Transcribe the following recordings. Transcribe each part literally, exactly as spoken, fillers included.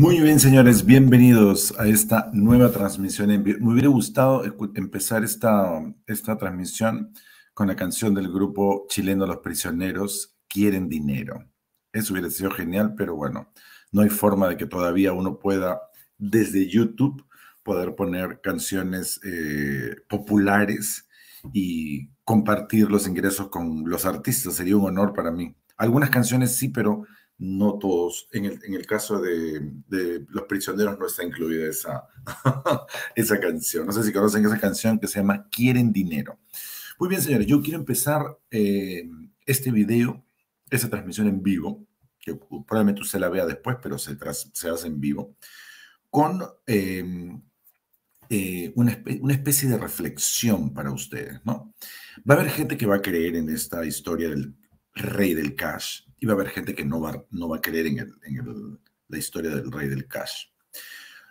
Muy bien, señores, bienvenidos a esta nueva transmisión. Me hubiera gustado empezar esta, esta transmisión con la canción del grupo chileno Los Prisioneros, Quieren Dinero. Eso hubiera sido genial, pero bueno, no hay forma de que todavía uno pueda, desde YouTube, poder poner canciones eh, populares y compartir los ingresos con los artistas. Sería un honor para mí. Algunas canciones sí, pero no todos. En el, en el caso de, de Los Prisioneros no está incluida esa, esa canción. No sé si conocen esa canción que se llama Quieren Dinero. Muy bien, señores, yo quiero empezar eh, este video, esta transmisión en vivo, que probablemente usted la vea después, pero se, tras, se hace en vivo, con eh, eh, una, espe una especie de reflexión para ustedes, ¿no? Va a haber gente que va a creer en esta historia del Rey del Cash, y va a haber gente que no va, no va a creer en, el, en el, la historia del Rey del Cash.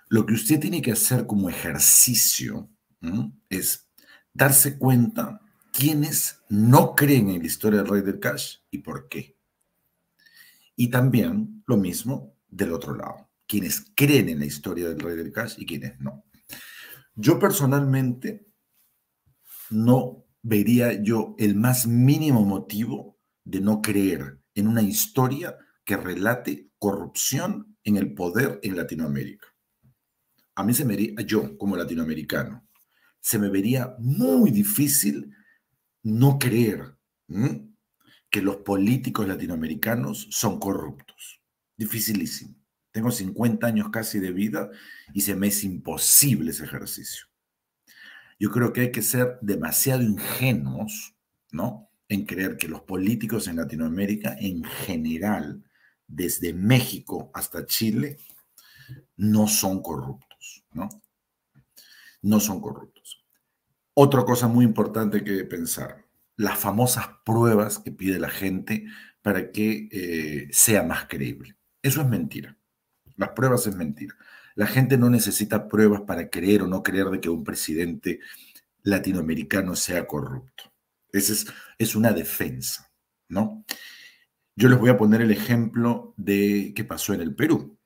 Lo que usted tiene que hacer como ejercicio, ¿m? Es darse cuenta quiénes no creen en la historia del Rey del Cash y por qué. Y también lo mismo del otro lado, quienes creen en la historia del Rey del Cash y quienes no. Yo personalmente no vería yo el más mínimo motivo de no creer en una historia que relate corrupción en el poder en Latinoamérica. A mí se me vería, yo como latinoamericano, se me vería muy difícil no creer ¿m? que los políticos latinoamericanos son corruptos. Dificilísimo. Tengo cincuenta años casi de vida y se me es imposible ese ejercicio. Yo creo que hay que ser demasiado ingenuos, ¿no?, en creer que los políticos en Latinoamérica, en general, desde México hasta Chile, no son corruptos, ¿no? No son corruptos. Otra cosa muy importante que pensar, las famosas pruebas que pide la gente para que eh, sea más creíble. Eso es mentira. Las pruebas es mentira. La gente no necesita pruebas para creer o no creer de que un presidente latinoamericano sea corrupto. Esa es, es una defensa, ¿no? Yo les voy a poner el ejemplo de qué pasó en el Perú.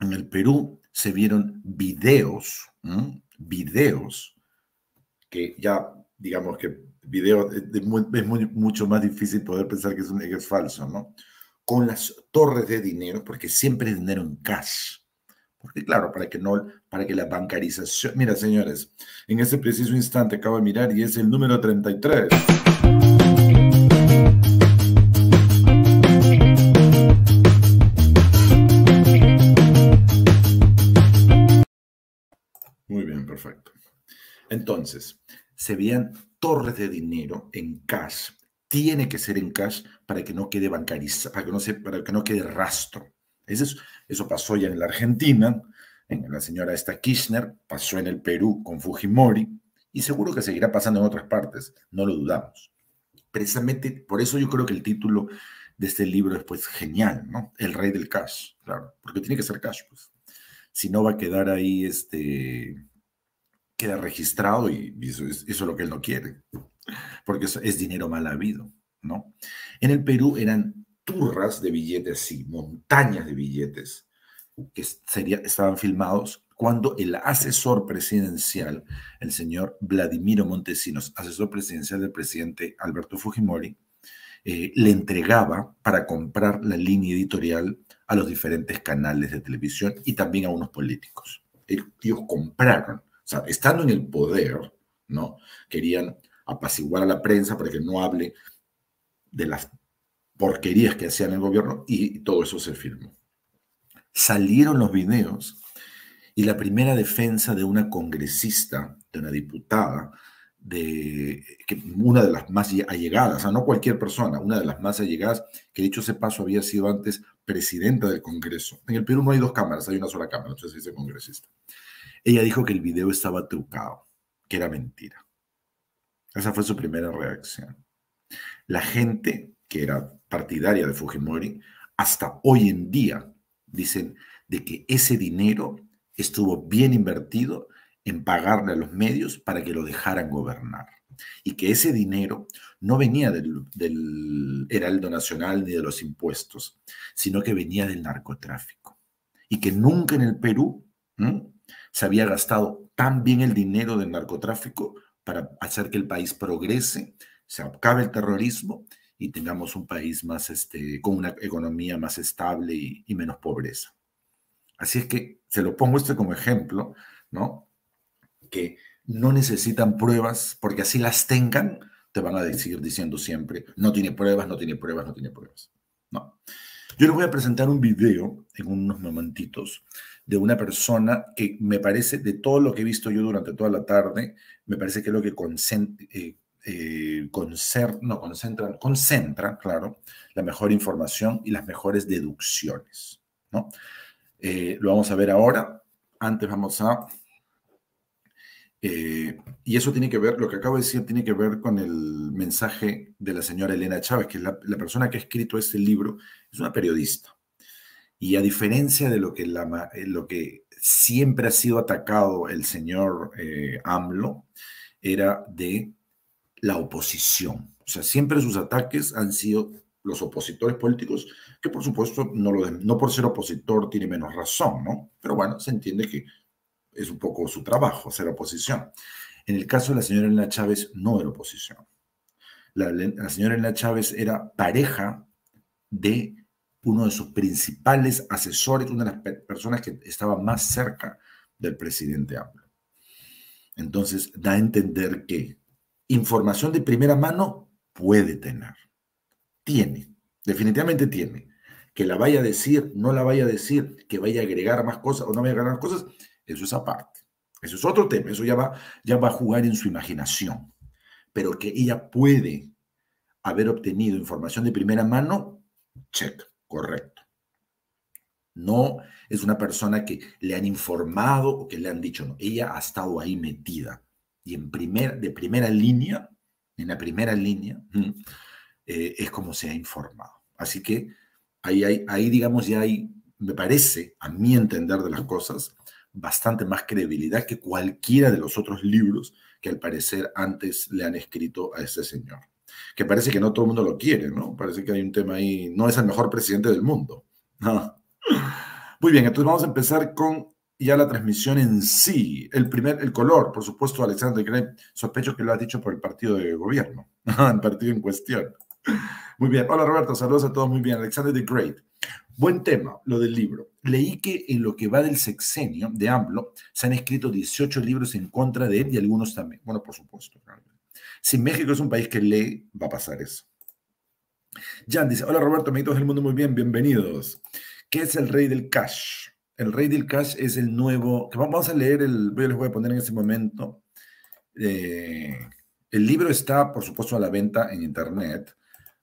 En el Perú se vieron videos, ¿m? videos, que ya, digamos que videos, es, muy, es muy, mucho más difícil poder pensar que es, un, que es falso, ¿no? Con las torres de dinero, porque siempre es dinero en cash. Porque claro, para que, no, para que la bancarización... Mira, señores, en este preciso instante acabo de mirar y es el número treinta y tres. Muy bien, perfecto. Entonces, se veían torres de dinero en cash. Tiene que ser en cash para que no quede bancarizado, para que no, se, para que no quede rastro. Eso, eso pasó ya en la Argentina, en la señora esta Kirchner, pasó en el Perú con Fujimori, y seguro que seguirá pasando en otras partes, no lo dudamos. Precisamente por eso yo creo que el título de este libro es pues genial, ¿no? El Rey del Cash, claro, porque tiene que ser cash, pues. Si no va a quedar ahí, este, queda registrado y, y eso, es, eso es lo que él no quiere, porque eso es dinero mal habido, ¿no? En el Perú eran turras de billetes, sí, montañas de billetes que sería, estaban filmados cuando el asesor presidencial, el señor Vladimiro Montesinos, asesor presidencial del presidente Alberto Fujimori, eh, le entregaba para comprar la línea editorial a los diferentes canales de televisión y también a unos políticos. Ellos compraron, o sea, estando en el poder, ¿no? Querían apaciguar a la prensa para que no hable de las porquerías que hacían el gobierno y todo eso se firmó. Salieron los videos y la primera defensa de una congresista, de una diputada, de que una de las más allegadas, o sea, no cualquier persona, una de las más allegadas, que dicho ese paso había sido antes presidenta del Congreso. En el Perú no hay dos cámaras, hay una sola cámara, entonces dice congresista. Ella dijo que el video estaba trucado, que era mentira. Esa fue su primera reacción. La gente que era partidaria de Fujimori, hasta hoy en día dicen de que ese dinero estuvo bien invertido en pagarle a los medios para que lo dejaran gobernar. Y que ese dinero no venía del, del Heraldo Nacional ni de los impuestos, sino que venía del narcotráfico. y que nunca en el Perú ¿m? se había gastado tan bien el dinero del narcotráfico para hacer que el país progrese, se acabe el terrorismo y tengamos un país más, este, con una economía más estable y, y menos pobreza. Así es que se lo pongo esto como ejemplo, ¿no? Que no necesitan pruebas, porque así las tengan, te van a seguir diciendo siempre, no tiene pruebas, no tiene pruebas, no tiene pruebas. No. Yo les voy a presentar un video en unos momentitos de una persona que me parece, de todo lo que he visto yo durante toda la tarde, me parece que es lo que consente, eh, eh, concer, no, concentra, concentra, claro, la mejor información y las mejores deducciones, ¿no? Eh, lo vamos a ver ahora. Antes vamos a... Eh, y eso tiene que ver, lo que acabo de decir, tiene que ver con el mensaje de la señora Elena Chávez, que es la, la persona que ha escrito este libro, es una periodista. Y a diferencia de lo que, la, lo que siempre ha sido atacado el señor eh, AMLO, era de la oposición. O sea, siempre sus ataques han sido los opositores políticos, que por supuesto no, lo, no por ser opositor tiene menos razón, ¿no? Pero bueno, se entiende que es un poco su trabajo, ser oposición. En el caso de la señora Elena Chávez, no era oposición. La, la señora Elena Chávez era pareja de uno de sus principales asesores, una de las pe personas que estaba más cerca del presidente AMLO. Entonces, da a entender que información de primera mano puede tener. Tiene, definitivamente tiene. Que la vaya a decir, no la vaya a decir, que vaya a agregar más cosas o no vaya a agregar cosas, eso es aparte. Eso es otro tema, eso ya va, ya va a jugar en su imaginación. Pero que ella puede haber obtenido información de primera mano, check, correcto. No es una persona que le han informado o que le han dicho, no, ella ha estado ahí metida. Y en primer, de primera línea, en la primera línea, eh, es como se ha informado. Así que ahí, ahí, ahí, digamos, ya hay, me parece, a mi entender de las cosas, bastante más credibilidad que cualquiera de los otros libros que al parecer antes le han escrito a este señor. Que parece que no todo el mundo lo quiere, ¿no? Parece que hay un tema ahí, no es el mejor presidente del mundo. Muy bien, entonces vamos a empezar con ya la transmisión en sí. El primer, el color, por supuesto, Alexander Graham, sospecho que lo has dicho por el partido de gobierno, el partido en cuestión. Muy bien, hola Roberto, saludos a todos, muy bien, Alexander the Great. Buen tema, lo del libro. Leí que en lo que va del sexenio de AMLO se han escrito dieciocho libros en contra de él y algunos también. Bueno, por supuesto. Si México es un país que lee, va a pasar eso. Jan dice, hola Roberto, amiguitos del mundo, muy bien, bienvenidos. ¿Qué es el Rey del Cash? El Rey del Cash es el nuevo... Que vamos a leer, el, yo les voy a poner en ese momento. Eh, el libro está, por supuesto, a la venta en internet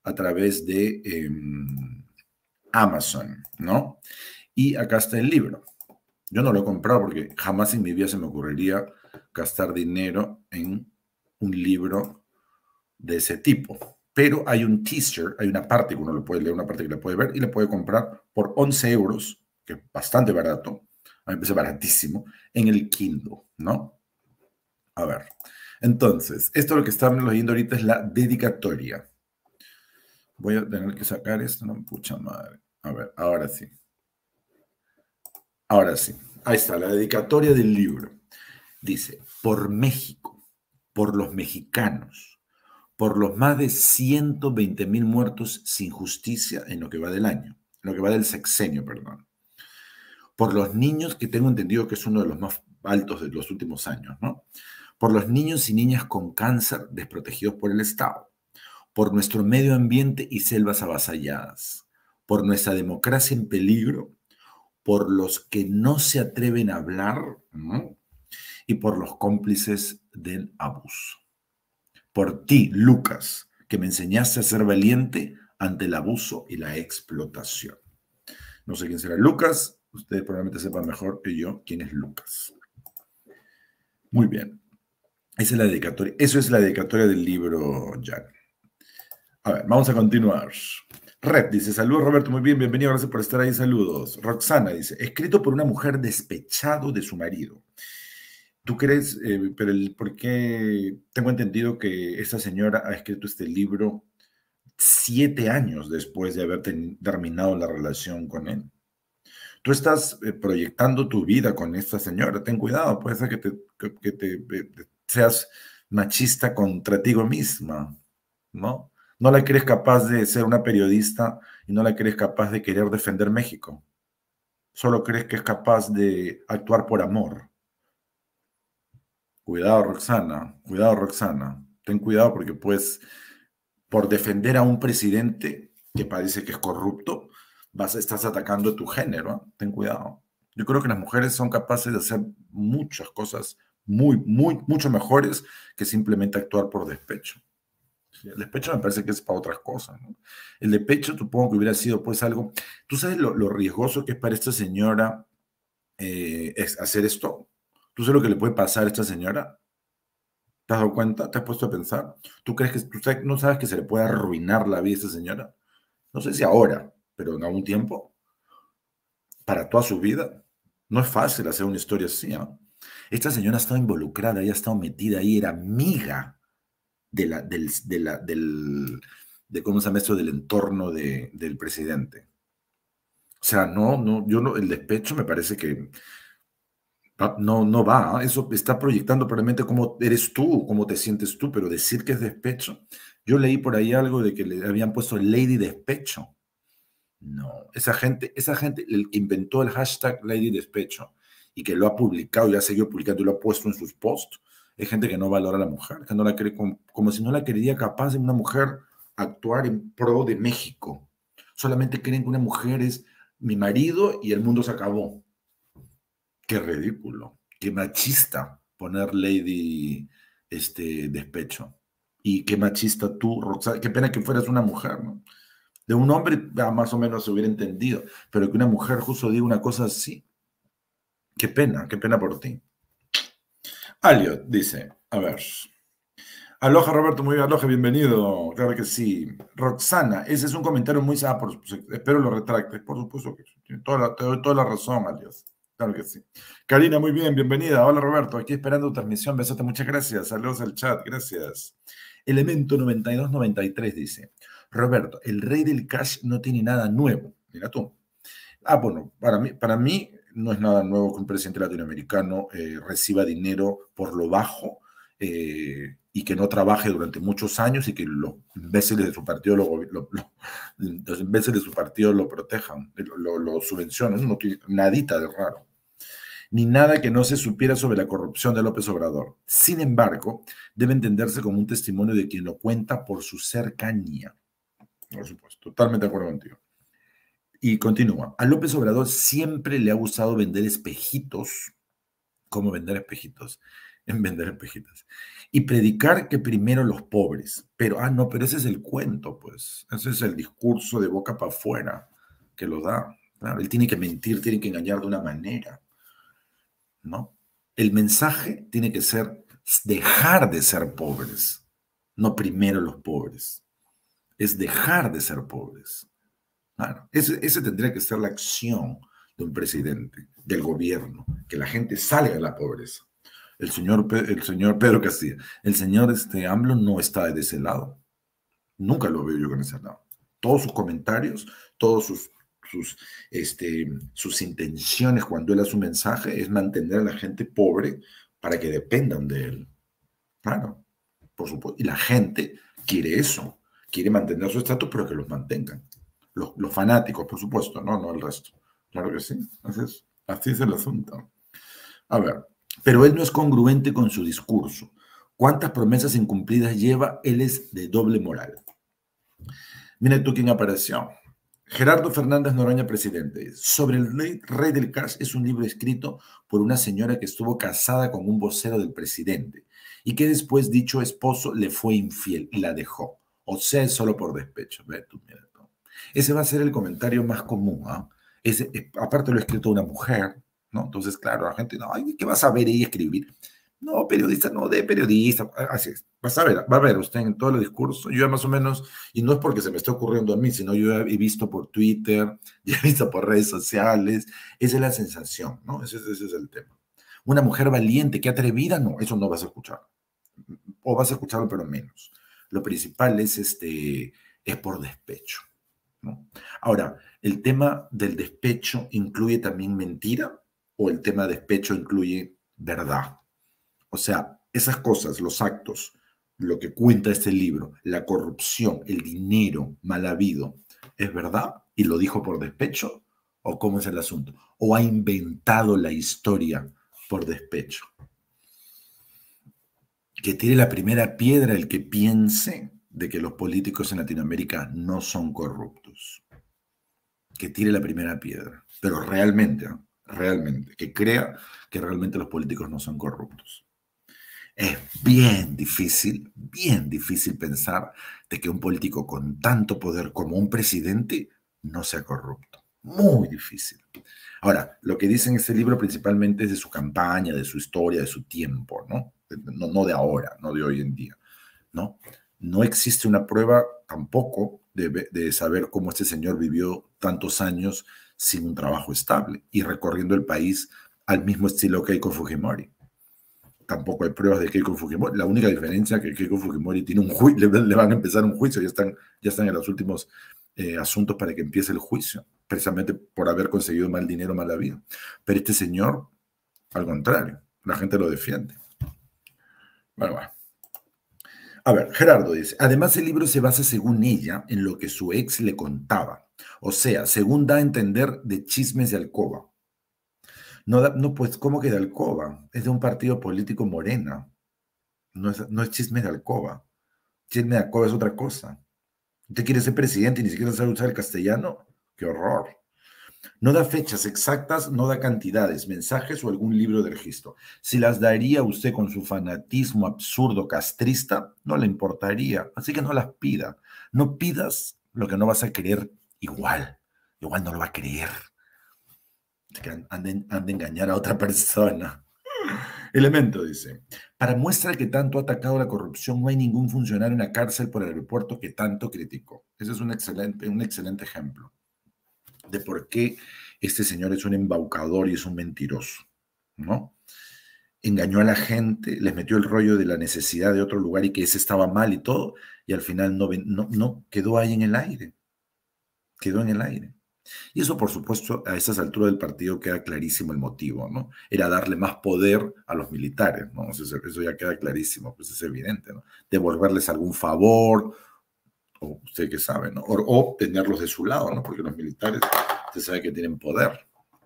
a través de eh, Amazon, ¿no? Y acá está el libro. Yo no lo he comprado porque jamás en mi vida se me ocurriría gastar dinero en un libro de ese tipo. Pero hay un teaser, hay una parte que uno lo puede leer, una parte que la puede ver y la puede comprar por once euros, que es bastante barato, a mí me parece baratísimo, en el Kindle, ¿no? A ver, entonces, esto lo que estamos leyendo ahorita es la dedicatoria. Voy a tener que sacar esto, no, pucha madre. A ver, ahora sí. Ahora sí. Ahí está, la dedicatoria del libro. Dice, por México, por los mexicanos, por los más de ciento veinte mil muertos sin justicia en lo que va del año, en lo que va del sexenio, perdón. Por los niños, que tengo entendido que es uno de los más altos de los últimos años, ¿no? Por los niños y niñas con cáncer desprotegidos por el Estado. Por nuestro medio ambiente y selvas avasalladas, por nuestra democracia en peligro, por los que no se atreven a hablar, ¿no? Y por los cómplices del abuso. Por ti, Lucas, que me enseñaste a ser valiente ante el abuso y la explotación. No sé quién será Lucas, ustedes probablemente sepan mejor que yo quién es Lucas. Muy bien, esa es la dedicatoria, eso es la dedicatoria del libro, Jack. A ver, vamos a continuar. Red dice, saludos Roberto, muy bien, bienvenido, gracias por estar ahí, saludos. Roxana dice, escrito por una mujer despechado de su marido. ¿Tú crees, eh, pero el, por qué tengo entendido que esta señora ha escrito este libro siete años después de haber ten, terminado la relación con él? tú estás eh, proyectando tu vida con esta señora, ten cuidado, puede ser que te, que, que te, te seas machista contra ti misma, ¿no? No la crees capaz de ser una periodista y no la crees capaz de querer defender México. Solo crees que es capaz de actuar por amor. Cuidado, Roxana, cuidado, Roxana. Ten cuidado porque, pues, por defender a un presidente que parece que es corrupto, vas, estás atacando tu género, ¿eh? Ten cuidado. Yo creo que las mujeres son capaces de hacer muchas cosas muy, muy, mucho mejores que simplemente actuar por despecho. El despecho me parece que es para otras cosas, ¿no? El despecho supongo que hubiera sido pues algo... ¿Tú sabes lo, lo riesgoso que es para esta señora eh, es hacer esto? ¿Tú sabes lo que le puede pasar a esta señora? ¿Te has dado cuenta? ¿Te has puesto a pensar? ¿Tú crees que tú sabes, no sabes que se le puede arruinar la vida a esta señora? No sé si ahora, pero en algún tiempo. Para toda su vida. No es fácil hacer una historia así, ¿no? Esta señora ha estado involucrada, ella ha estado metida ahí, era amiga de la, del, de la, del, de cómo se llama esto, del entorno de, del presidente. O sea, no, no, yo no, el despecho me parece que no, no va, ¿eh? Eso está proyectando probablemente cómo eres tú, cómo te sientes tú, pero decir que es despecho, yo leí por ahí algo de que le habían puesto Lady Despecho. No, esa gente, esa gente el que inventó el hashtag Lady Despecho y que lo ha publicado y ha seguido publicando y lo ha puesto en sus posts, es gente que no valora a la mujer, que no la cree como, como si no la creería capaz de una mujer actuar en pro de México. Solamente creen que una mujer es mi marido y el mundo se acabó. Qué ridículo, qué machista poner Lady este, Despecho. Y qué machista tú, Roxana, qué pena que fueras una mujer, ¿no? De un hombre ah, más o menos se hubiera entendido, pero que una mujer justo diga una cosa así, qué pena, qué pena por ti. Aliot dice, a ver, aloha Roberto, muy bien, aloha, bienvenido, claro que sí. Roxana, ese es un comentario muy ah, por, espero lo retractes, por supuesto que toda la, te doy toda la razón, Aliot, claro que sí. Karina, muy bien, bienvenida, hola Roberto, aquí esperando tu transmisión, besote, muchas gracias, saludos al chat, gracias. Elemento noventa y dos noventa y tres dice, Roberto, el rey del cash no tiene nada nuevo, mira tú. Ah, bueno, para mí, para mí, no es nada nuevo que un presidente latinoamericano eh, reciba dinero por lo bajo eh, y que no trabaje durante muchos años y que los imbéciles de su partido lo, lo, lo, los imbéciles de su partido lo protejan, lo, lo subvencionen, no tiene nadita de raro. Ni nada que no se supiera sobre la corrupción de López Obrador. Sin embargo, debe entenderse como un testimonio de quien lo cuenta por su cercanía. Por supuesto, totalmente de acuerdo contigo. Y continúa, a López Obrador siempre le ha gustado vender espejitos, ¿cómo vender espejitos? En vender espejitos, y predicar que primero los pobres, pero, ah, no, pero ese es el cuento, pues, ese es el discurso de boca para afuera que lo da, claro, él tiene que mentir, tiene que engañar de una manera, ¿no? El mensaje tiene que ser dejar de ser pobres, no primero los pobres, es dejar de ser pobres. Claro, ese, ese tendría que ser la acción de un presidente, del gobierno, que la gente salga de la pobreza. El señor, el señor Pedro Castillo, el señor este, AMLO no está de ese lado. Nunca lo veo yo con ese lado. Todos sus comentarios, todas sus, sus, este, sus intenciones cuando él hace un mensaje es mantener a la gente pobre para que dependan de él. Claro, por supuesto. Y la gente quiere eso, quiere mantener su estatus, pero que los mantengan. Los, los fanáticos, por supuesto, no, no el resto. Claro que sí, así es, así es el asunto. A ver, pero él no es congruente con su discurso. ¿Cuántas promesas incumplidas lleva? Él es de doble moral. Mira tú quién apareció. Gerardo Fernández Noroña, presidente. Sobre el rey, rey del cash es un libro escrito por una señora que estuvo casada con un vocero del presidente y que después dicho esposo le fue infiel y la dejó. O sea, solo por despecho. Ve tú, mira. Ese va a ser el comentario más común, ¿no? Ese, aparte lo ha escrito una mujer, ¿no? Entonces, claro, la gente, no, ¿qué vas a ver y escribir? No, periodista, no, de periodista, así es. Vas a ver, va a ver usted en todo el discurso, yo más o menos, y no es porque se me está ocurriendo a mí, sino yo he visto por Twitter, ya he visto por redes sociales, esa es la sensación, ¿no? Ese, ese es el tema. Una mujer valiente, que atrevida, no, eso no vas a escuchar. O vas a escucharlo, pero menos. Lo principal es, este, es por despecho. ¿no? Ahora, ¿el tema del despecho incluye también mentira o el tema del despecho incluye verdad? O sea, esas cosas, los actos, lo que cuenta este libro, la corrupción, el dinero mal habido, ¿es verdad y lo dijo por despecho? ¿O cómo es el asunto? ¿O ha inventado la historia por despecho? Que tire la primera piedra el que piense de que los políticos en Latinoamérica no son corruptos. Que tire la primera piedra. Pero realmente, realmente, que crea que realmente los políticos no son corruptos. Es bien difícil, bien difícil pensar de que un político con tanto poder como un presidente no sea corrupto. Muy difícil. Ahora, lo que dice en este libro principalmente es de su campaña, de su historia, de su tiempo, ¿no? No, no de ahora, no de hoy en día, ¿no? No existe una prueba tampoco de, de saber cómo este señor vivió tantos años sin un trabajo estable y recorriendo el país al mismo estilo que Keiko Fujimori. Tampoco hay pruebas de Keiko Fujimori. La única diferencia es que Keiko Fujimori tiene un juicio, le, le van a empezar un juicio, ya están, ya están en los últimos eh, asuntos para que empiece el juicio, precisamente por haber conseguido mal dinero, mala vida. Pero este señor, al contrario, la gente lo defiende. Bueno, bueno. A ver, Gerardo dice, además el libro se basa, según ella, en lo que su ex le contaba. O sea, según da a entender, de chismes de alcoba. No, da, no pues, ¿cómo que de alcoba? Es de un partido político Morena. No es, no es chismes de alcoba. Chisme de alcoba es otra cosa. ¿Usted quiere ser presidente y ni siquiera sabe usar el castellano? ¡Qué horror! No da fechas exactas, no da cantidades, mensajes o algún libro de registro. Si las daría usted con su fanatismo absurdo castrista, no le importaría. Así que no las pida. No pidas lo que no vas a creer igual. Igual no lo va a creer. Han de, han de engañar a otra persona. Elemento dice, para muestra que tanto ha atacado la corrupción, no hay ningún funcionario en la cárcel por el aeropuerto que tanto criticó. Ese es un excelente, un excelente ejemplo de por qué este señor es un embaucador y es un mentiroso, ¿no? Engañó a la gente, les metió el rollo de la necesidad de otro lugar y que ese estaba mal y todo, y al final no, no, no quedó ahí en el aire. Quedó en el aire. Y eso, por supuesto, a esas alturas del partido queda clarísimo el motivo, ¿no? Era darle más poder a los militares, ¿no? Eso ya queda clarísimo, pues es evidente, ¿no? Devolverles algún favor, o usted que sabe, ¿no? O, o tenerlos de su lado, ¿no? Porque los militares, usted sabe que tienen poder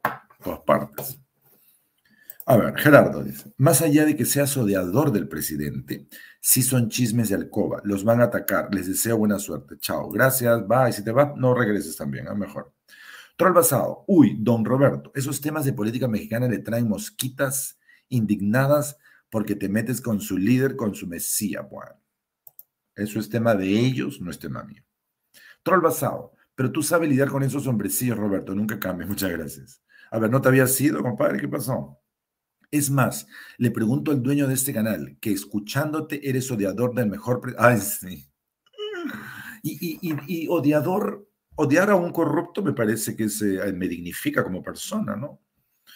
en todas partes. A ver, Gerardo dice, más allá de que sea sodeador del presidente, sí son chismes de alcoba, los van a atacar, les deseo buena suerte, chao, gracias, bye, si te vas, no regreses también, a ¿eh? Mejor. Troll basado, uy, don Roberto, esos temas de política mexicana le traen mosquitas indignadas porque te metes con su líder, con su mesía, bueno. Eso es tema de ellos, no es tema mío. Troll basado. Pero tú sabes lidiar con esos hombrecillos, Roberto. Nunca cambies. Muchas gracias. A ver, ¿no te había sido, compadre? ¿Qué pasó? Es más, le pregunto al dueño de este canal que escuchándote eres odiador del mejor... Pre Ay, sí. Y, y, y, y odiador, odiar a un corrupto me parece que se, me dignifica como persona, ¿no?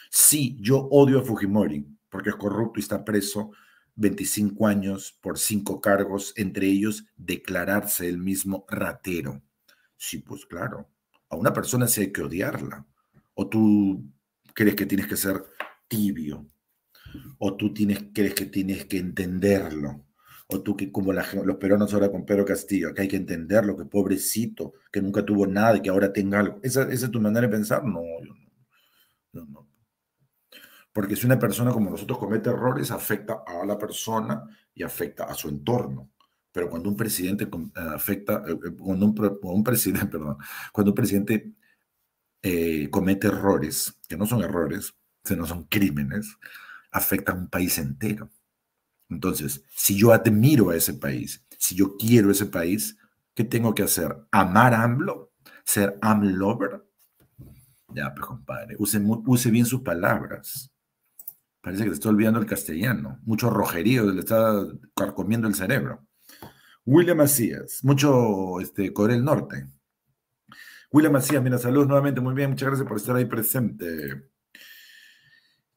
Sí, yo odio a Fujimori porque es corrupto y está preso veinticinco años por cinco cargos, entre ellos declararse el mismo ratero. Sí, pues claro, a una persona sí hay que odiarla. O tú crees que tienes que ser tibio, o tú tienes, crees que tienes que entenderlo, o tú que como la, los peruanos ahora con Pedro Castillo, que hay que entenderlo, que pobrecito, que nunca tuvo nada y que ahora tenga algo. ¿Esa, esa es tu manera de pensar? No, yo no. Yo no. Porque si una persona como nosotros comete errores, afecta a la persona y afecta a su entorno. Pero cuando un presidente afecta, cuando un, un presidente, perdón, cuando un presidente eh, comete errores, que no son errores, sino son crímenes, afecta a un país entero. Entonces, si yo admiro a ese país, si yo quiero ese país, ¿qué tengo que hacer? ¿Amar a AMLO? ¿Ser AMLOver? Ya, pues compadre, use, use bien sus palabras. Parece que te está olvidando el castellano. Mucho rojerío, le está carcomiendo el cerebro. William Macías, mucho este, Corea del Norte. William Macías, mira, saludos nuevamente. Muy bien, muchas gracias por estar ahí presente.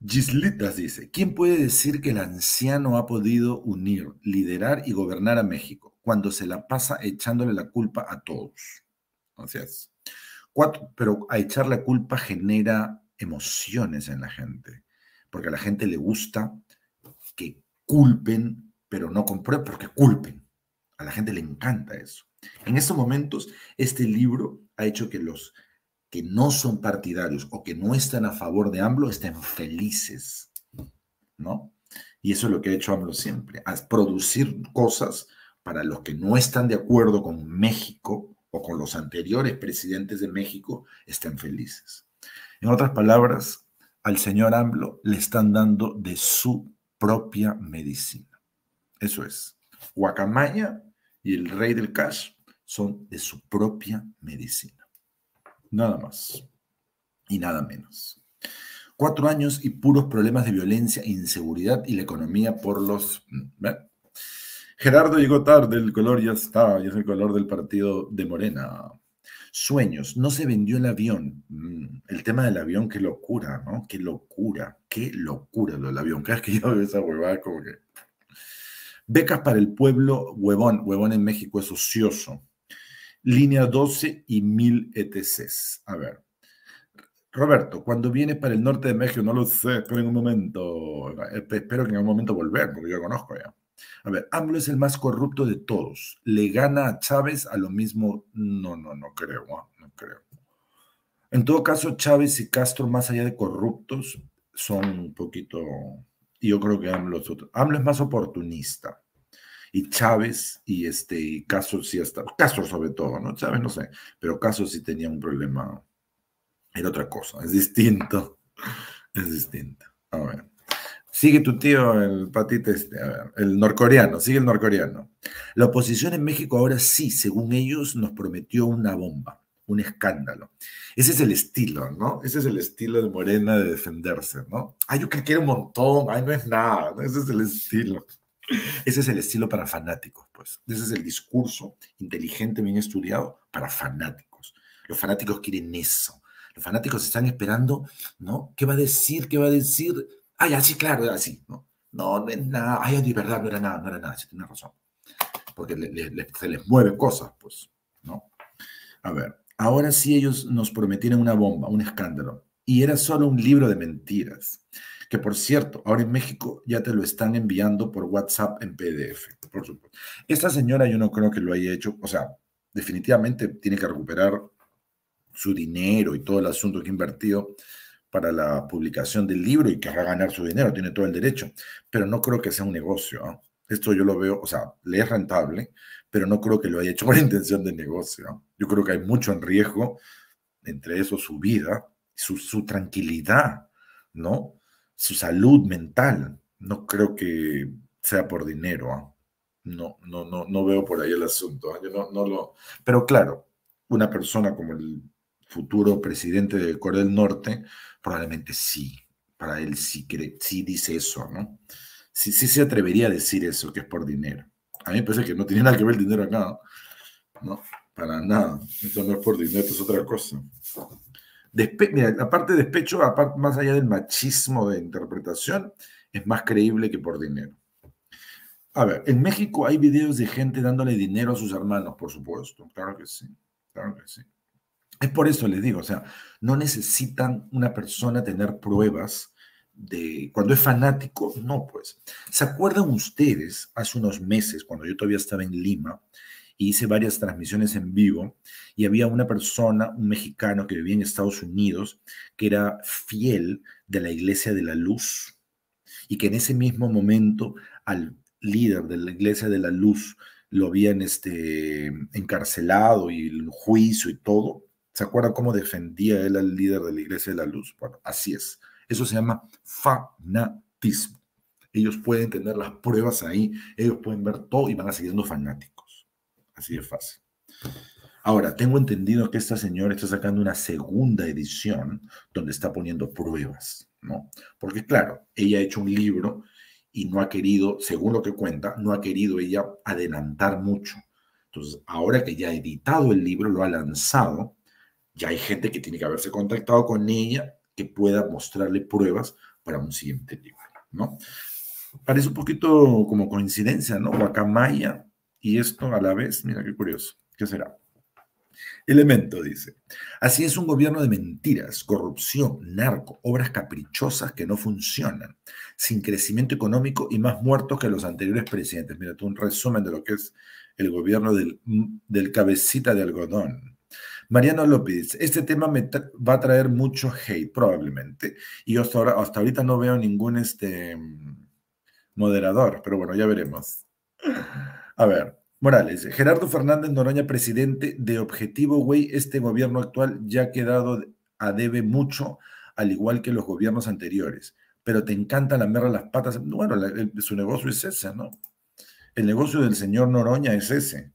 Gislitas dice, ¿quién puede decir que el anciano ha podido unir, liderar y gobernar a México cuando se la pasa echándole la culpa a todos? Así es. Cuatro, pero a echar la culpa genera emociones en la gente, porque a la gente le gusta que culpen, pero no con pruebas, porque culpen. A la gente le encanta eso. En estos momentos, este libro ha hecho que los que no son partidarios o que no están a favor de AMLO estén felices, ¿no? Y eso es lo que ha hecho AMLO siempre, a producir cosas para los que no están de acuerdo con México o con los anteriores presidentes de México, estén felices. En otras palabras, al señor AMLO le están dando de su propia medicina. Eso es. Guacamaya y el Rey del Cash son de su propia medicina. Nada más y nada menos. Cuatro años y puros problemas de violencia, inseguridad y la economía por los... ¿ver? Gerardo llegó tarde, el color ya está, ya es el color del partido de Morena. Sueños, no se vendió el avión. El tema del avión, qué locura, ¿no? Qué locura, qué locura lo del avión. Cada vez que yo veo esa huevada, como que... Becas para el pueblo, huevón. Huevón en México es ocioso. Línea doce y mil E T Cs. A ver. Roberto, cuando viene para el norte de México, no lo sé, espero en un momento. Espero que en algún momento volver, porque yo conozco ya. A ver, AMLO es el más corrupto de todos. ¿Le gana a Chávez a lo mismo? No, no, no creo, no, no creo. En todo caso, Chávez y Castro, más allá de corruptos, son un poquito... Yo creo que AMLO es, otro. AMLO es más oportunista. Y Chávez y este y Castro sí hasta... Castro sobre todo, ¿no? Chávez no sé. Pero Castro sí tenía un problema. Era otra cosa. Es distinto. Es distinto. A ver. Sigue tu tío, el patita este, a ver, el norcoreano, sigue el norcoreano. La oposición en México ahora sí, según ellos, nos prometió una bomba, un escándalo. Ese es el estilo, ¿no? Ese es el estilo de Morena de defenderse, ¿no? Ay, yo que quiero un montón, ay, no es nada, ¿no? Ese es el estilo. Ese es el estilo para fanáticos, pues. Ese es el discurso inteligente, bien estudiado, para fanáticos. Los fanáticos quieren eso. Los fanáticos están esperando, ¿no? ¿Qué va a decir? ¿Qué va a decir? Ay, así, claro, así, ¿no? No, no es nada. Ay, de verdad, no era nada, no era nada. Sí, tienes razón. Porque le, le, le, se les mueve cosas, pues, ¿no? A ver, ahora sí ellos nos prometieron una bomba, un escándalo. Y era solo un libro de mentiras. Que, por cierto, ahora en México ya te lo están enviando por WhatsApp en P D F, por supuesto. Esta señora yo no creo que lo haya hecho. O sea, definitivamente tiene que recuperar su dinero y todo el asunto que ha invertido para la publicación del libro y querrá ganar su dinero, tiene todo el derecho, pero no creo que sea un negocio, ¿no? Esto yo lo veo, o sea, le es rentable, pero no creo que lo haya hecho con intención de negocio, ¿no? Yo creo que hay mucho en riesgo, entre eso su vida, su, su tranquilidad, ¿no? Su salud mental, no creo que sea por dinero, ¿no? No, no, no, no veo por ahí el asunto, ¿no? Yo no, no lo... Pero claro, una persona como el futuro presidente de Corea del Norte, probablemente sí, para él sí, cree, sí dice eso, ¿no? Sí, sí se atrevería a decir eso, que es por dinero. A mí me parece que no tiene nada que ver el dinero acá, ¿no? Para nada. Esto no es por dinero, esto es otra cosa. Despe Mira, aparte de despecho, aparte, más allá del machismo de interpretación, es más creíble que por dinero. A ver, en México hay videos de gente dándole dinero a sus hermanos, por supuesto. Claro que sí, claro que sí. Es por eso les digo, o sea, no necesitan una persona tener pruebas de... Cuando es fanático, no, pues. ¿Se acuerdan ustedes hace unos meses, cuando yo todavía estaba en Lima, y hice varias transmisiones en vivo, y había una persona, un mexicano que vivía en Estados Unidos, que era fiel de la Iglesia de la Luz, y que en ese mismo momento al líder de la Iglesia de la Luz lo habían este, encarcelado y el juicio y todo? ¿Se acuerdan cómo defendía él al líder de la Iglesia de la Luz? Bueno, así es. Eso se llama fanatismo. Ellos pueden tener las pruebas ahí, ellos pueden ver todo y van a seguir siendo fanáticos. Así de fácil. Ahora, tengo entendido que esta señora está sacando una segunda edición donde está poniendo pruebas, ¿no? Porque, claro, ella ha hecho un libro y no ha querido, según lo que cuenta, no ha querido ella adelantar mucho. Entonces, ahora que ya ha editado el libro, lo ha lanzado, ya hay gente que tiene que haberse contactado con ella que pueda mostrarle pruebas para un siguiente libro, ¿no? Parece un poquito como coincidencia, ¿no? Guacamaya y esto a la vez. Mira, qué curioso. ¿Qué será? elemento, dice. Así es un gobierno de mentiras, corrupción, narco, obras caprichosas que no funcionan, sin crecimiento económico y más muertos que los anteriores presidentes. Mira, tú un resumen de lo que es el gobierno del, del cabecita de algodón. Mariano López, este tema me va a traer mucho hate probablemente, y yo hasta, ahora, hasta ahorita no veo ningún este, moderador, pero bueno, ya veremos. A ver, Morales, Gerardo Fernández Noroña, presidente de Objetivo, güey, este gobierno actual ya ha quedado a debe mucho, al igual que los gobiernos anteriores, pero te encanta lamerle las patas. Bueno, la, el, su negocio es ese, ¿no? El negocio del señor Noroña es ese.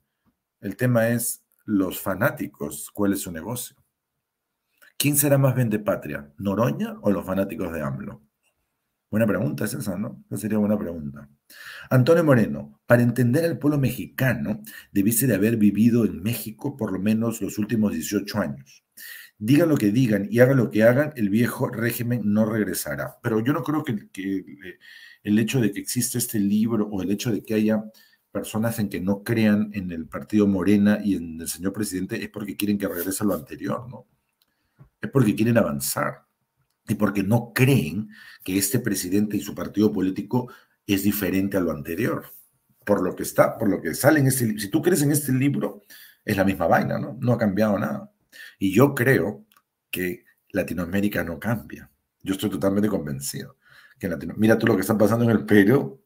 El tema es los fanáticos, ¿cuál es su negocio? ¿Quién será más vendepatria? ¿Noroña o los fanáticos de AMLO? Buena pregunta es esa, ¿no? Esa sería buena pregunta. Antonio Moreno, para entender al pueblo mexicano, debiste de haber vivido en México por lo menos los últimos dieciocho años. Digan lo que digan y hagan lo que hagan, el viejo régimen no regresará. Pero yo no creo que, que el hecho de que exista este libro o el hecho de que haya personas en que no crean en el partido Morena y en el señor presidente es porque quieren que regrese lo anterior, ¿no? Es porque quieren avanzar y porque no creen que este presidente y su partido político es diferente a lo anterior. Por lo que está, por lo que sale en este libro. Si tú crees en este libro, es la misma vaina, ¿no? No ha cambiado nada. Y yo creo que Latinoamérica no cambia. Yo estoy totalmente convencido. Que Latino... Mira tú lo que está pasando en el Perú.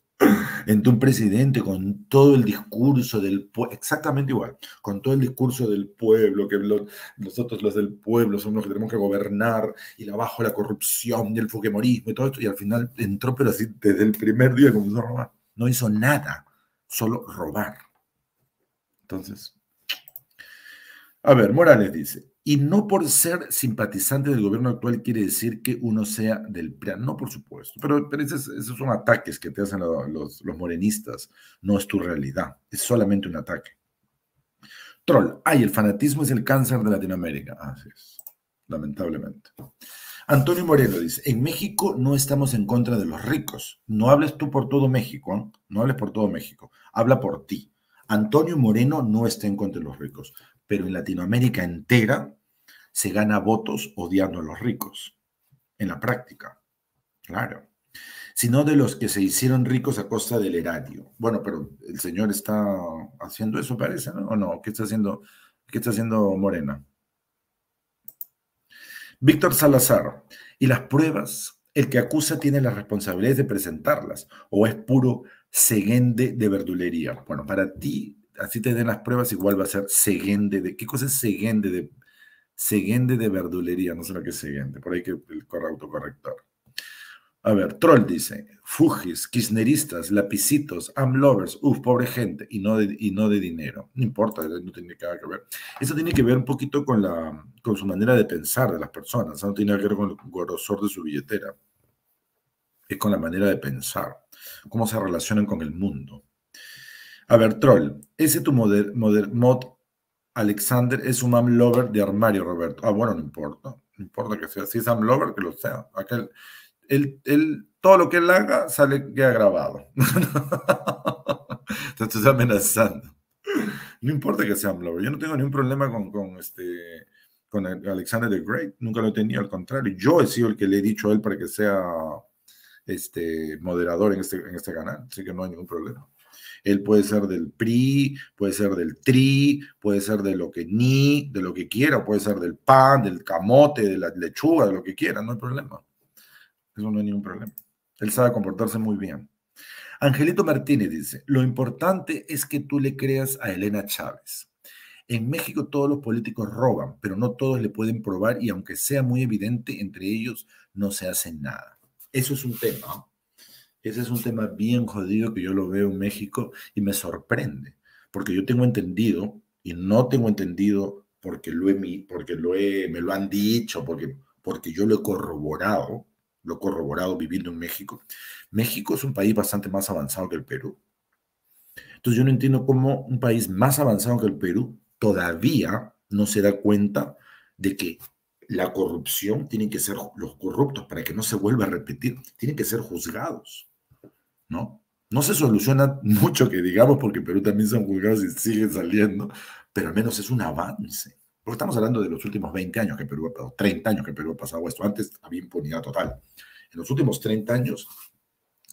Entre un presidente con todo el discurso del pueblo, exactamente igual, con todo el discurso del pueblo, que los, nosotros los del pueblo somos los que tenemos que gobernar, y abajo la corrupción y el fujimorismo y todo esto, y al final entró, pero así desde el primer día comenzó a robar. No hizo nada, solo robar. Entonces, a ver, Morales dice, y no por ser simpatizante del gobierno actual quiere decir que uno sea del P R I. No, por supuesto. Pero, pero esos, esos son ataques que te hacen los, los, los morenistas. No es tu realidad. Es solamente un ataque. Troll. Ay, el fanatismo es el cáncer de Latinoamérica. Así es. Lamentablemente. Antonio Moreno dice, en México no estamos en contra de los ricos. No hables tú por todo México. ¿eh? No hables por todo México. Habla por ti. Antonio Moreno no está en contra de los ricos. Pero en Latinoamérica entera se gana votos odiando a los ricos, en la práctica, claro. Sino de los que se hicieron ricos a costa del erario. Bueno, pero el señor está haciendo eso, parece, ¿no? ¿O no? ¿Qué está haciendo, qué está haciendo Morena? Víctor Salazar, ¿y las pruebas? El que acusa tiene las responsabilidades de presentarlas, ¿o es puro seguende de verdulería? Bueno, para ti, así te den las pruebas, igual va a ser seguende de... ¿Qué cosa es seguende de... seguende de verdulería? No sé lo que es seguende. Por ahí que el autocorrector. A ver, Troll dice, Fujis, kirchneristas, lapicitos, amlovers, uff, pobre gente, y no, de, y no de dinero. No importa, no tiene nada que ver. Eso tiene que ver un poquito con, la, con su manera de pensar de las personas. No tiene nada que ver con el grosor de su billetera. Es con la manera de pensar. Cómo se relacionan con el mundo. A ver, Troll, ese tu moder, moder, mod Alexander es un amlover de armario, Roberto. Ah, bueno, no importa. No importa que sea. Si es amlover, que lo sea. Aquel, él, él, todo lo que él haga sale ya grabado. Te estás amenazando. No importa que sea amlover. Yo no tengo ningún problema con, con, este, con Alexander the Great. Nunca lo he tenido, al contrario. Yo he sido el que le he dicho a él para que sea este, moderador en este, en este canal. Así que no hay ningún problema. Él puede ser del P R I, puede ser del T R I, puede ser de lo que ni, de lo que quiera, puede ser del P A N, del camote, de la lechuga, de lo que quiera, no hay problema. Eso no hay ningún problema. Él sabe comportarse muy bien. Angelito Martínez dice, lo importante es que tú le creas a Elena Chávez. En México todos los políticos roban, pero no todos le pueden probar y aunque sea muy evidente, entre ellos no se hace nada. Eso es un tema. Ese es un tema bien jodido que yo lo veo en México y me sorprende, porque yo tengo entendido, y no tengo entendido porque, lo he, porque lo he, me lo han dicho, porque, porque yo lo he corroborado, lo he corroborado viviendo en México. México es un país bastante más avanzado que el Perú. Entonces yo no entiendo cómo un país más avanzado que el Perú todavía no se da cuenta de que la corrupción tienen que ser los corruptos para que no se vuelva a repetir, tienen que ser juzgados, ¿no? No se soluciona mucho que digamos porque en Perú también son juzgados y siguen saliendo, pero al menos es un avance, Porque estamos hablando de los últimos veinte años que Perú ha pasado, treinta años que Perú ha pasado esto. Antes había impunidad total. En los últimos treinta años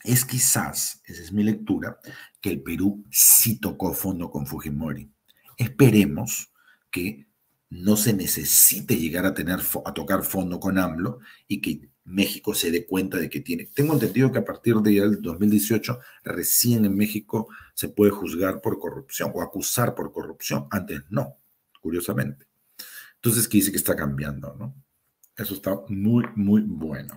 es quizás, esa es mi lectura, que el Perú sí tocó fondo con Fujimori. Esperemos que no se necesite llegar a, tener, a tocar fondo con AMLO y que México se dé cuenta de que tiene. Tengo entendido que a partir del dos mil dieciocho recién en México se puede juzgar por corrupción o acusar por corrupción. Antes no, curiosamente. Entonces, ¿qué dice que está cambiando, no? Eso está muy, muy bueno.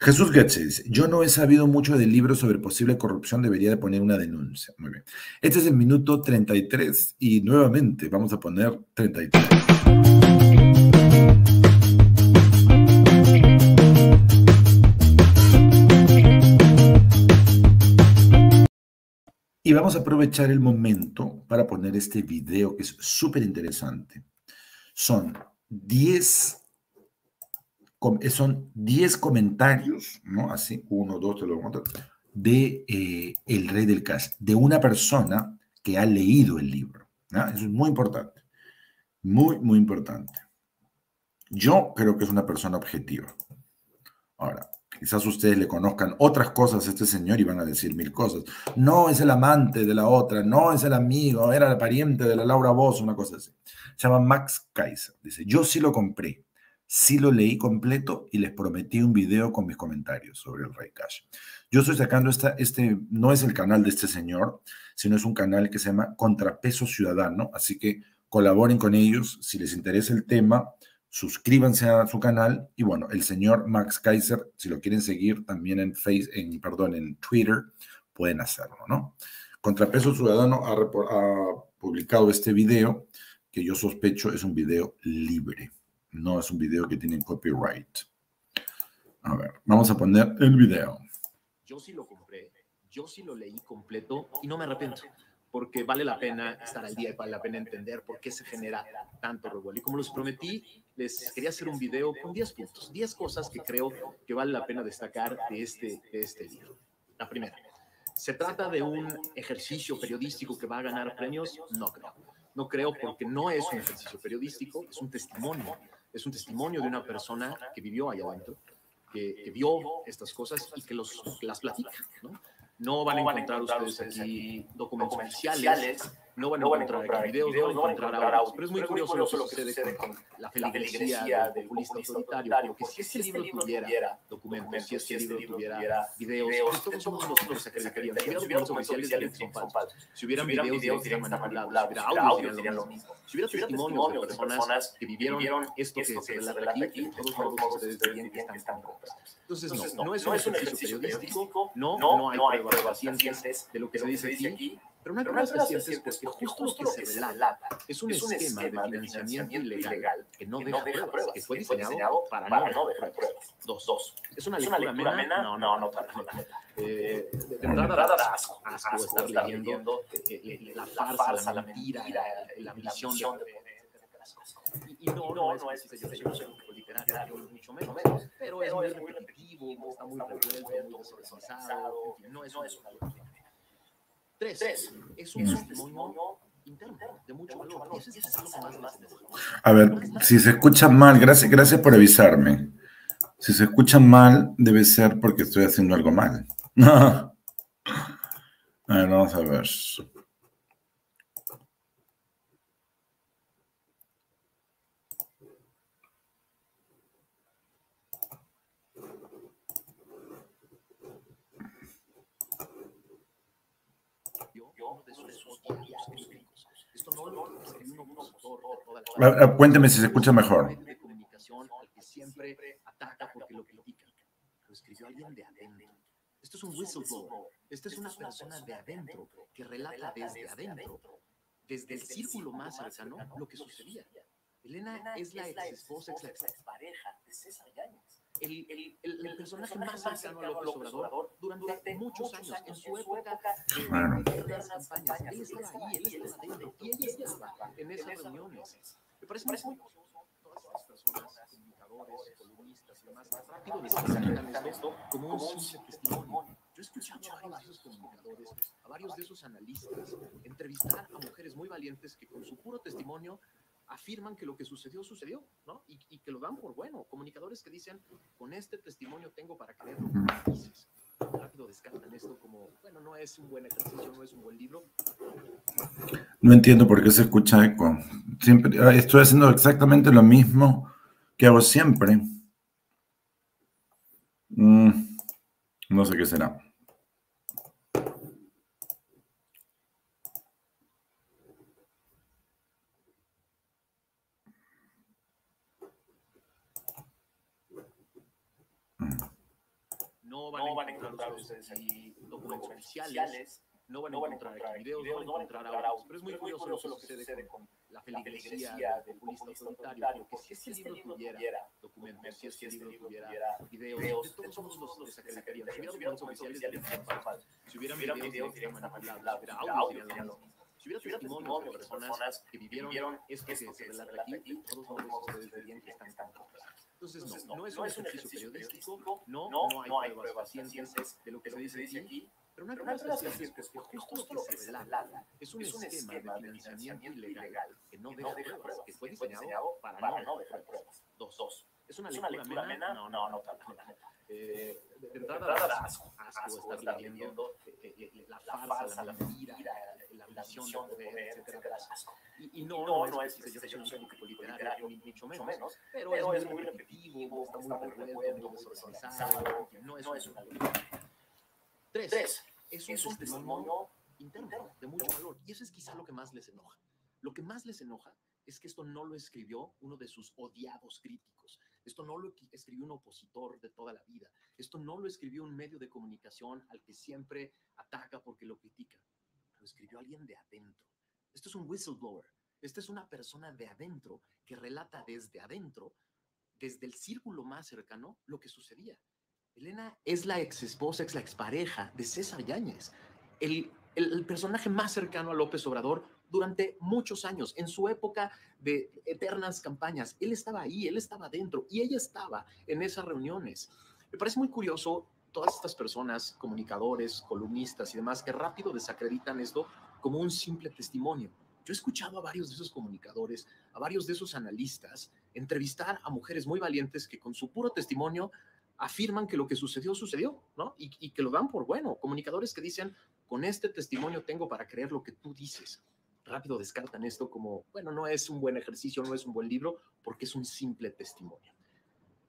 Jesús Goetze dice, yo no he sabido mucho del libro sobre posible corrupción, debería de poner una denuncia. Muy bien. Este es el minuto treinta y tres y nuevamente vamos a poner treinta y tres. Y vamos a aprovechar el momento para poner este video que es súper interesante. Son diez... Son diez comentarios, ¿no? Así, uno, dos, te lo voy a contar, de eh, El Rey del Cash, de una persona que ha leído el libro, ¿no? Eso es muy importante, muy, muy importante. Yo creo que es una persona objetiva. Ahora, quizás ustedes le conozcan otras cosas a este señor y van a decir mil cosas. No, es el amante de la otra, no, es el amigo, era el pariente de la Laura Bozo, una cosa así. Se llama Max Kaiser, dice, yo sí lo compré. Sí lo leí completo y les prometí un video con mis comentarios sobre el Rey Cash. Yo estoy sacando esta, este, no es el canal de este señor, sino es un canal que se llama Contrapeso Ciudadano, así que colaboren con ellos, si les interesa el tema, suscríbanse a su canal, y bueno, el señor Max Kaiser, si lo quieren seguir también en Facebook, en, perdón, en Twitter, pueden hacerlo, ¿no? Contrapeso Ciudadano ha, ha publicado este video, que yo sospecho es un video libre. No es un video que tiene copyright. A ver, vamos a poner el video. Yo sí lo compré, yo sí lo leí completo y no me arrepiento, porque vale la pena estar al día y vale la pena entender por qué se genera tanto revuelo. Y como les prometí, les quería hacer un video con diez puntos, diez cosas que creo que vale la pena destacar de este, de este libro. La primera, ¿se trata de un ejercicio periodístico que va a ganar premios? No creo. No creo porque no es un ejercicio periodístico, es un testimonio. Es un testimonio de una persona que vivió allá adentro, que, que vio estas cosas y que, los, que las platica, ¿no? No van a encontrar ustedes aquí documentos oficiales, no van a encontrar aquí videos, no van a encontrar audios, pero es muy curioso lo que sucede con la feligresía del populista autoritario, porque si este libro tuviera documentos, si este libro tuviera videos, todos nosotros se acreditaríamos, si hubiera documentos oficiales de son falsos, si hubiera videos serían manipulados, si hubiera audios serían lo mismo, si hubiera testimonios de personas que vivieron esto que se relata aquí, todos ustedes dirían que están cortas. Entonces no, no es un ejercicio periodístico, no, no hay pruebas pacientes de lo que se dice aquí, pero no hay pruebas pacientes porque justo lo que se relata es un esquema de financiamiento ilegal que no deja pruebas, que fue diseñado para no dejar pruebas. Dos, dos. ¿Es una lectura amena? No, no, no para nada. De verdad, asco, asco estar leyendo la farsa, la mentira, la ambición de... Y, y no, no, no es, es yo, yo no soy un tipo literario, mucho menos, pero es muy repetitivo, está muy revuelto, muy desorganizado, no es una lectura. Tres, es un testimonio interno de mucho valor. A ver, si se escucha mal, gracias, gracias por avisarme. Si se escucha mal, debe ser porque estoy haciendo algo mal. A ver, vamos a ver. Cuénteme si se escucha mejor. Esto es un whistleblower. Esta es una persona de adentro que relata desde adentro, desde el círculo más cercano, lo que sucedía. Elena es la ex esposa, ex pareja de César Yáñez. El, el, el, el personaje más cercano a López Obrador durante muchos años, en su época, bueno, en las campañas, él estaba ahí, él estaba dentro, y ella estaba en esas reuniones. Me parece muy curioso, todas estas personas, comunicadores, columnistas y demás, más rápido les presentan esto como un simple testimonio. Yo he escuchado a varios de esos comunicadores, a varios de esos analistas, entrevistar a mujeres muy valientes que con su puro testimonio afirman que lo que sucedió, sucedió, ¿no? Y, y que lo dan por bueno. Comunicadores que dicen, con este testimonio tengo para creer lo que dices. Rápido descartan esto como, bueno, no es un buen ejercicio, no es un buen libro. No entiendo por qué se escucha eco. Siempre, estoy haciendo exactamente lo mismo que hago siempre. Mm, no sé qué será. No van, no van a encontrar ustedes aquí documentos oficiales, no van a encontrar aquí videos, no van a encontrar audios, pero es muy curioso lo que sucede con la feligresía del populista autoritario, porque si este libro tuviera documentos, si este libro tuviera videos, de todos los desacreditarían, si hubiera documentos oficiales, si hubiera videos, si hubiera audio, si hubiera testimonio de personas que vivieron esto que se relata aquí, todos ustedes dirían que están tan contados. Entonces, Entonces, no, no, no es un ejercicio, ejercicio periodístico, no, no, no hay, no hay pruebas pacientes de lo que, de lo que se dice aquí, pero una prueba paciente es porque justo lo que se relata es un, es un esquema, esquema de financiamiento, financiamiento ilegal que no deja pruebas, pruebas, que fue diseñado para, para no dejar pruebas. Dos, dos. ¿Es una, ¿Es una lectura amena? No, no, no, no, no. Eh, de entrada, asco, asco estar leyendo la farsa, la mentira, la ambición de poder, etcétera. Y no, no es que yo sea un crítico literario, ni mucho menos, pero es muy repetitivo, está muy revuelto, muy desorganizado, no es una lectura. Tres, es un testimonio interno de mucho valor, y eso es quizá lo que más les enoja. Lo que más les enoja es que esto no lo escribió uno de sus odiados críticos. Esto no lo escribió un opositor de toda la vida. Esto no lo escribió un medio de comunicación al que siempre ataca porque lo critica. Lo escribió alguien de adentro. Esto es un whistleblower. Esta es una persona de adentro que relata desde adentro, desde el círculo más cercano, lo que sucedía. Elena es la exesposa, es la expareja de César Yáñez, el, el, el personaje más cercano a López Obrador durante muchos años, en su época de eternas campañas. Él estaba ahí, él estaba dentro y ella estaba en esas reuniones. Me parece muy curioso todas estas personas, comunicadores, columnistas y demás, que rápido desacreditan esto como un simple testimonio. Yo he escuchado a varios de esos comunicadores, a varios de esos analistas, entrevistar a mujeres muy valientes que con su puro testimonio afirman que lo que sucedió, sucedió, ¿no? Y, y que lo dan por bueno. Comunicadores que dicen, con este testimonio tengo para creer lo que tú dices. Rápido descartan esto como, bueno, no es un buen ejercicio, no es un buen libro, porque es un simple testimonio.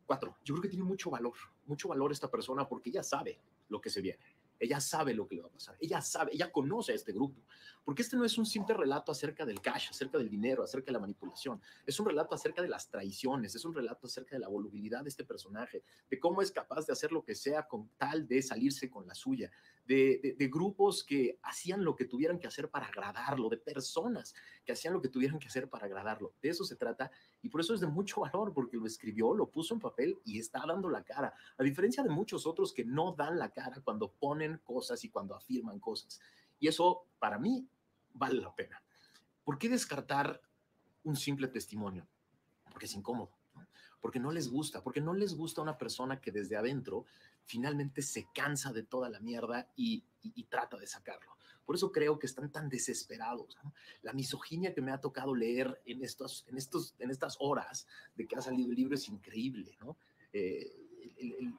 Cuatro, yo creo que tiene mucho valor, mucho valor esta persona porque ella sabe lo que se viene, ella sabe lo que le va a pasar, ella sabe, ella conoce a este grupo, porque este no es un simple relato acerca del cash, acerca del dinero, acerca de la manipulación, es un relato acerca de las traiciones, es un relato acerca de la volubilidad de este personaje, de cómo es capaz de hacer lo que sea con tal de salirse con la suya, De, de, de grupos que hacían lo que tuvieran que hacer para agradarlo, de personas que hacían lo que tuvieran que hacer para agradarlo. De eso se trata y por eso es de mucho valor, porque lo escribió, lo puso en papel y está dando la cara, a diferencia de muchos otros que no dan la cara cuando ponen cosas y cuando afirman cosas. Y eso, para mí, vale la pena. ¿Por qué descartar un simple testimonio? Porque es incómodo, ¿no? Porque no les gusta, porque no les gusta una persona que desde adentro finalmente se cansa de toda la mierda y, y, y trata de sacarlo. Por eso creo que están tan desesperados, ¿no? La misoginia que me ha tocado leer en, estos, en, estos, en estas horas de que ha salido el libro es increíble, ¿no? Eh, el, el,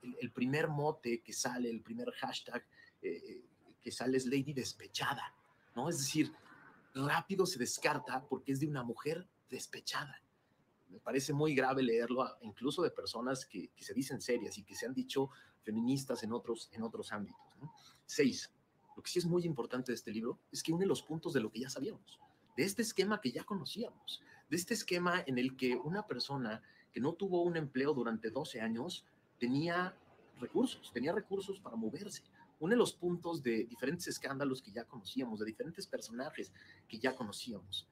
el, el primer mote que sale, el primer hashtag eh, que sale es Lady Despechada, ¿no? Es decir, rápido se descarta porque es de una mujer despechada. Me parece muy grave leerlo, incluso de personas que, que se dicen serias y que se han dicho feministas en otros, en otros ámbitos, ¿no? Seis, lo que sí es muy importante de este libro es que une los puntos de lo que ya sabíamos, de este esquema que ya conocíamos, de este esquema en el que una persona que no tuvo un empleo durante doce años tenía recursos, tenía recursos para moverse. Une los puntos de diferentes escándalos que ya conocíamos, de diferentes personajes que ya conocíamos.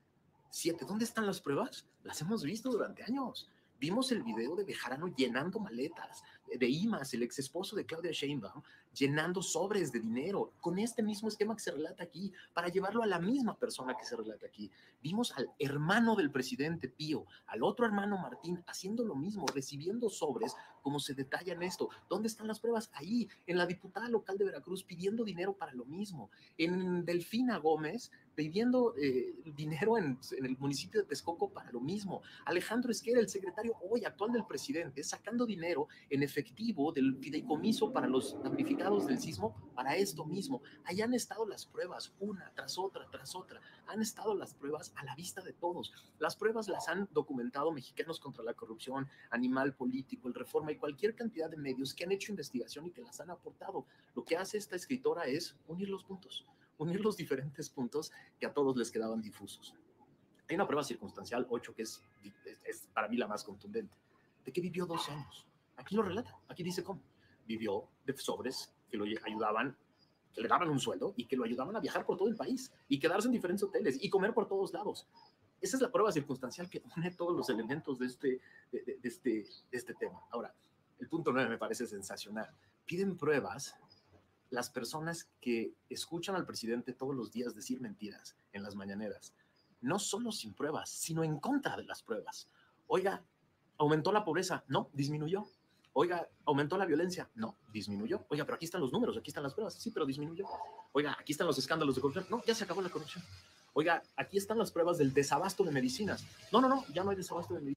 Siete, ¿dónde están las pruebas? Las hemos visto durante años. Vimos el video de Bejarano llenando maletas, de Imas, el exesposo de Claudia Sheinbaum, llenando sobres de dinero, con este mismo esquema que se relata aquí, para llevarlo a la misma persona que se relata aquí. Vimos al hermano del presidente Pío, al otro hermano Martín, haciendo lo mismo, recibiendo sobres, como se detalla en esto. ¿Dónde están las pruebas? Ahí, en la diputada local de Veracruz, pidiendo dinero para lo mismo. En Delfina Gómez, pidiendo eh, dinero en, en el municipio de Texcoco para lo mismo. Alejandro Esquera, el secretario hoy actual del presidente, sacando dinero en efectivo del fideicomiso para los damnificados del sismo para esto mismo. Ahí han estado las pruebas, una tras otra, tras otra. Han estado las pruebas a la vista de todos. Las pruebas las han documentado Mexicanos contra la Corrupción, Animal Político, El Reforma y cualquier cantidad de medios que han hecho investigación y que las han aportado. Lo que hace esta escritora es unir los puntos. unir los diferentes puntos que a todos les quedaban difusos. Hay una prueba circunstancial, ocho, que es, es, es para mí la más contundente, de que vivió doce años. Aquí lo relata, aquí dice cómo. Vivió de sobres que lo ayudaban, que le daban un sueldo y que lo ayudaban a viajar por todo el país y quedarse en diferentes hoteles y comer por todos lados. Esa es la prueba circunstancial que une todos los elementos de este, de, de, de este, de este tema. Ahora, el punto nueve me parece sensacional. Piden pruebas las personas que escuchan al presidente todos los días decir mentiras en las mañaneras, no solo sin pruebas, sino en contra de las pruebas. Oiga, ¿aumentó la pobreza? No, disminuyó. Oiga, ¿aumentó la violencia? No, disminuyó. Oiga, pero aquí están los números, aquí están las pruebas. Sí, pero disminuyó. Oiga, aquí están los escándalos de corrupción. No, ya se acabó la corrupción. Oiga, aquí están las pruebas del desabasto de medicinas. No, no, no, ya no hay desabasto de medicinas.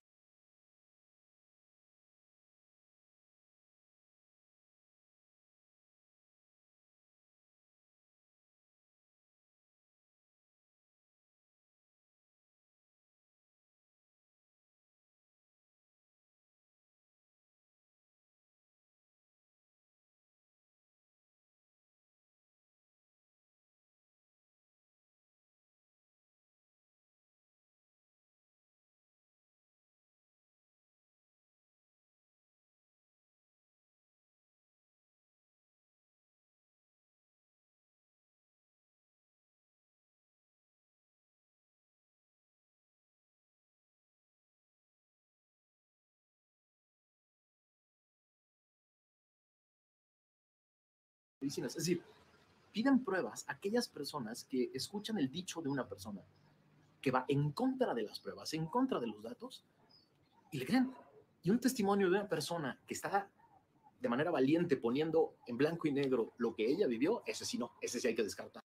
Es decir, piden pruebas a aquellas personas que escuchan el dicho de una persona que va en contra de las pruebas, en contra de los datos, y le creen. Y un testimonio de una persona que está de manera valiente poniendo en blanco y negro lo que ella vivió, ese sí no, ese sí hay que descartar.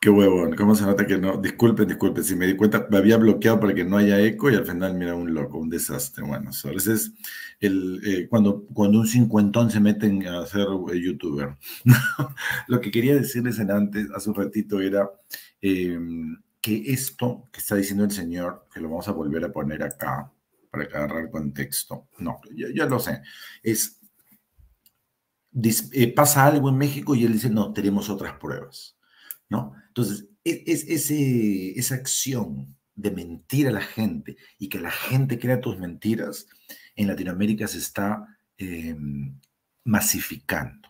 Qué huevón, cómo se nota que no. Disculpen, disculpen, si me di cuenta, me había bloqueado para que no haya eco y al final mira un loco, un desastre. Bueno, a veces el, eh, cuando, cuando un cincuentón se meten a ser eh, youtuber. Lo que quería decirles en antes, hace un ratito, era eh, que esto que está diciendo el señor, que lo vamos a volver a poner acá para agarrar contexto. No, ya, ya lo sé, es, dis, eh, pasa algo en México y él dice, no, tenemos otras pruebas, ¿no? Entonces, es, es, ese, esa acción de mentir a la gente y que la gente crea tus mentiras, en Latinoamérica se está eh, masificando,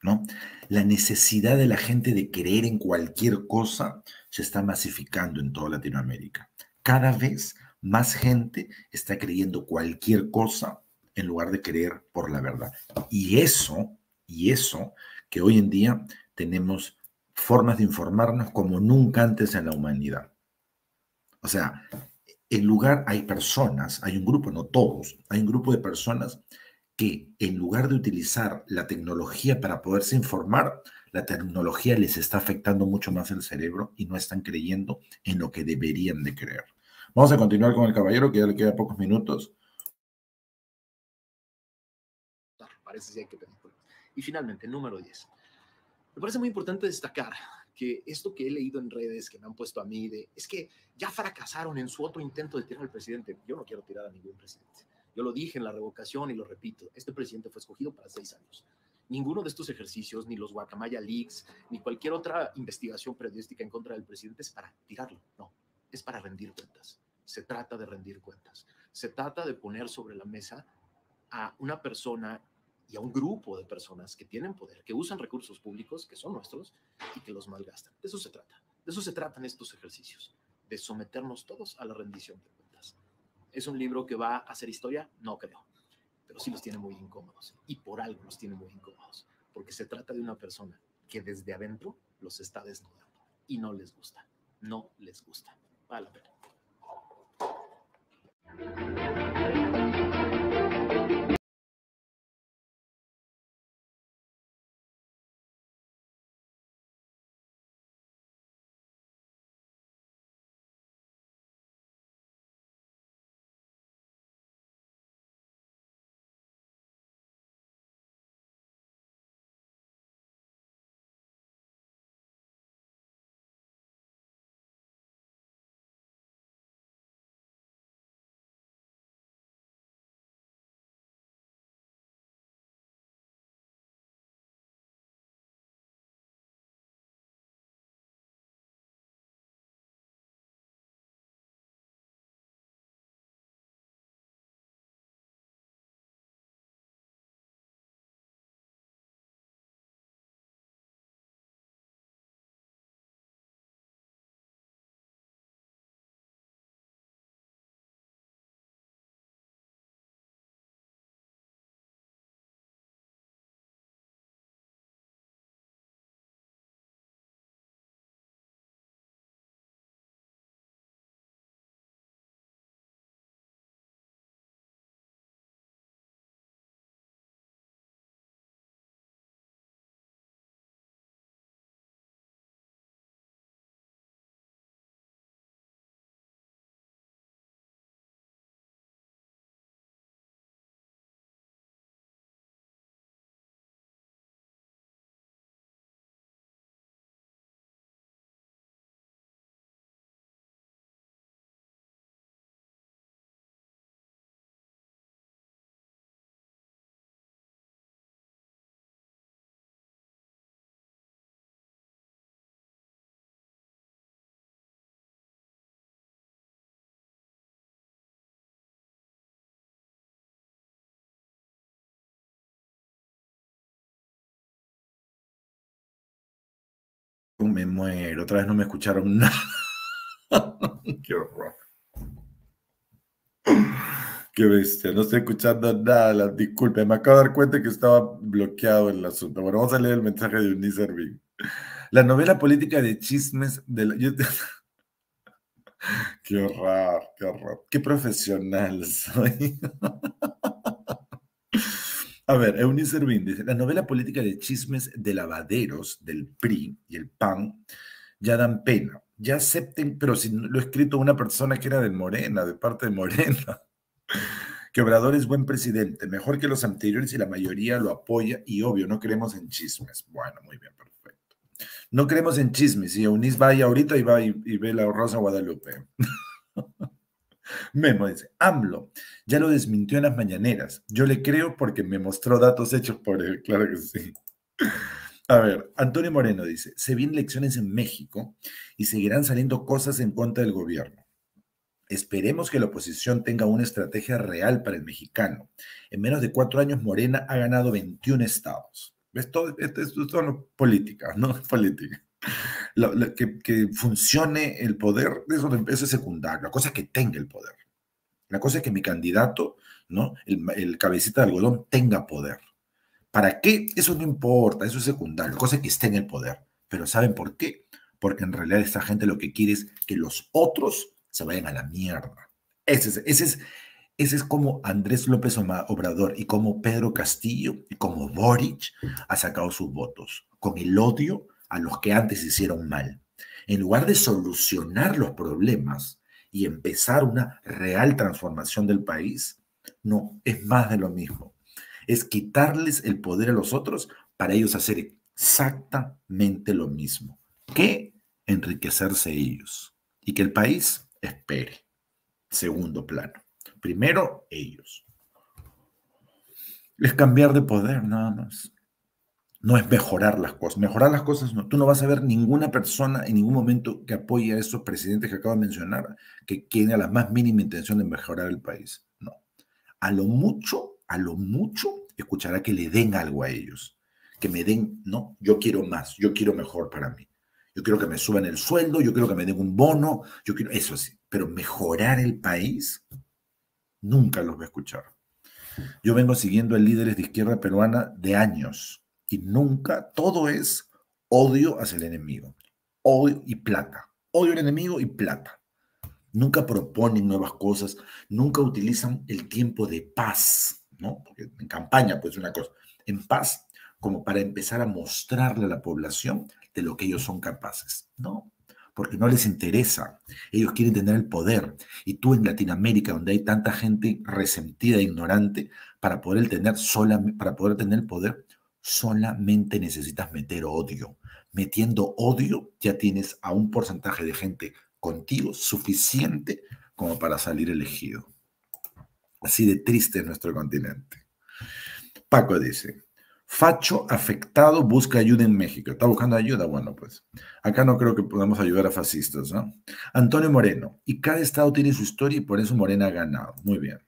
¿no? La necesidad de la gente de creer en cualquier cosa se está masificando en toda Latinoamérica. Cada vez más gente está creyendo cualquier cosa en lugar de creer por la verdad. Y eso, y eso que hoy en día tenemos formas de informarnos como nunca antes en la humanidad. O sea, en lugar, hay personas, hay un grupo, no todos, hay un grupo de personas que en lugar de utilizar la tecnología para poderse informar, la tecnología les está afectando mucho más el cerebro y no están creyendo en lo que deberían de creer. Vamos a continuar con el caballero, que ya le queda pocos minutos. Parece que hay que tener problemas. Y finalmente, número diez. Me parece muy importante destacar que esto que he leído en redes, que me han puesto a mí, de, es que ya fracasaron en su otro intento de tirar al presidente. Yo no quiero tirar a ningún presidente. Yo lo dije en la revocación y lo repito. Este presidente fue escogido para seis años. Ninguno de estos ejercicios, ni los Guacamaya Leaks, ni cualquier otra investigación periodística en contra del presidente es para tirarlo. No, es para rendir cuentas. Se trata de rendir cuentas. Se trata de poner sobre la mesa a una persona y a un grupo de personas que tienen poder, que usan recursos públicos, que son nuestros, y que los malgastan. De eso se trata. De eso se tratan estos ejercicios, de someternos todos a la rendición de cuentas. ¿Es un libro que va a hacer historia? No creo. pero sí los tiene muy incómodos, y por algo los tiene muy incómodos, porque se trata de una persona que desde adentro los está desnudando y no les gusta, no les gusta. Vale la pena. Me muero, otra vez no me escucharon nada. Qué horror. Qué bestia, no estoy escuchando nada. Disculpe, me acabo de dar cuenta que estaba bloqueado el asunto. Bueno, vamos a leer el mensaje de Eunice Servín. La novela política de chismes de la... Yo... Qué horror, qué horror. Qué profesional soy. A ver, Eunice Servín dice, la novela política de chismes de lavaderos del P R I y el P A N ya dan pena. Ya acepten, pero si lo ha escrito una persona que era de Morena, de parte de Morena, que Obrador es buen presidente, mejor que los anteriores y la mayoría lo apoya y obvio, no creemos en chismes. Bueno, muy bien, perfecto. No creemos en chismes y Eunice va ahí ahorita y va y, y ve la Rosa Guadalupe. Memo dice, AMLO, ya lo desmintió en las mañaneras. Yo le creo porque me mostró datos hechos por él. Claro que sí. A ver, Antonio Moreno dice, se vienen elecciones en México y seguirán saliendo cosas en contra del gobierno. Esperemos que la oposición tenga una estrategia real para el mexicano. En menos de cuatro años, Morena ha ganado veintiún estados. ¿Ves? Todo esto es política, ¿no? Política. La, la, que, que funcione el poder, eso, eso es secundario. La cosa es que tenga el poder. La cosa es que mi candidato, ¿no? el, el cabecita de algodón, tenga poder. ¿Para qué? Eso no importa, eso es secundario. La cosa es que esté en el poder. Pero ¿saben por qué? Porque en realidad esta gente lo que quiere es que los otros se vayan a la mierda. Ese es, ese es, ese es como Andrés López Obrador y como Pedro Castillo y como Boric ha sacado sus votos. Con el odio a los que antes hicieron mal. En lugar de solucionar los problemas y empezar una real transformación del país, no, es más de lo mismo. Es quitarles el poder a los otros para ellos hacer exactamente lo mismo, que enriquecerse ellos y que el país espere. Segundo plano. Primero, ellos. Es cambiar de poder, nada más. No es mejorar las cosas. Mejorar las cosas no. Tú no vas a ver ninguna persona en ningún momento que apoye a esos presidentes que acabo de mencionar, que tiene la más mínima intención de mejorar el país. No. A lo mucho, a lo mucho, escuchará que le den algo a ellos. Que me den, no, yo quiero más, yo quiero mejor para mí. Yo quiero que me suban el sueldo, yo quiero que me den un bono, yo quiero, eso sí. Pero mejorar el país, nunca los va a escuchar. Yo vengo siguiendo a líderes de izquierda peruana de años y nunca todo es odio hacia el enemigo. Odio y plata. Odio al enemigo y plata. Nunca proponen nuevas cosas, nunca utilizan el tiempo de paz, ¿no? Porque en campaña, pues, una cosa, en paz, como para empezar a mostrarle a la población de lo que ellos son capaces, ¿no? Porque no les interesa. Ellos quieren tener el poder. Y tú en Latinoamérica, donde hay tanta gente resentida e ignorante, para poder tener, sola, para poder tener el poder, solamente necesitas meter odio. Metiendo odio, ya tienes a un porcentaje de gente contigo suficiente como para salir elegido. Así de triste es nuestro continente. Paco dice, facho afectado busca ayuda en México. ¿Está buscando ayuda? Bueno, pues acá no creo que podamos ayudar a fascistas, ¿no? Antonio Moreno, y cada estado tiene su historia y por eso Morena ha ganado. Muy bien.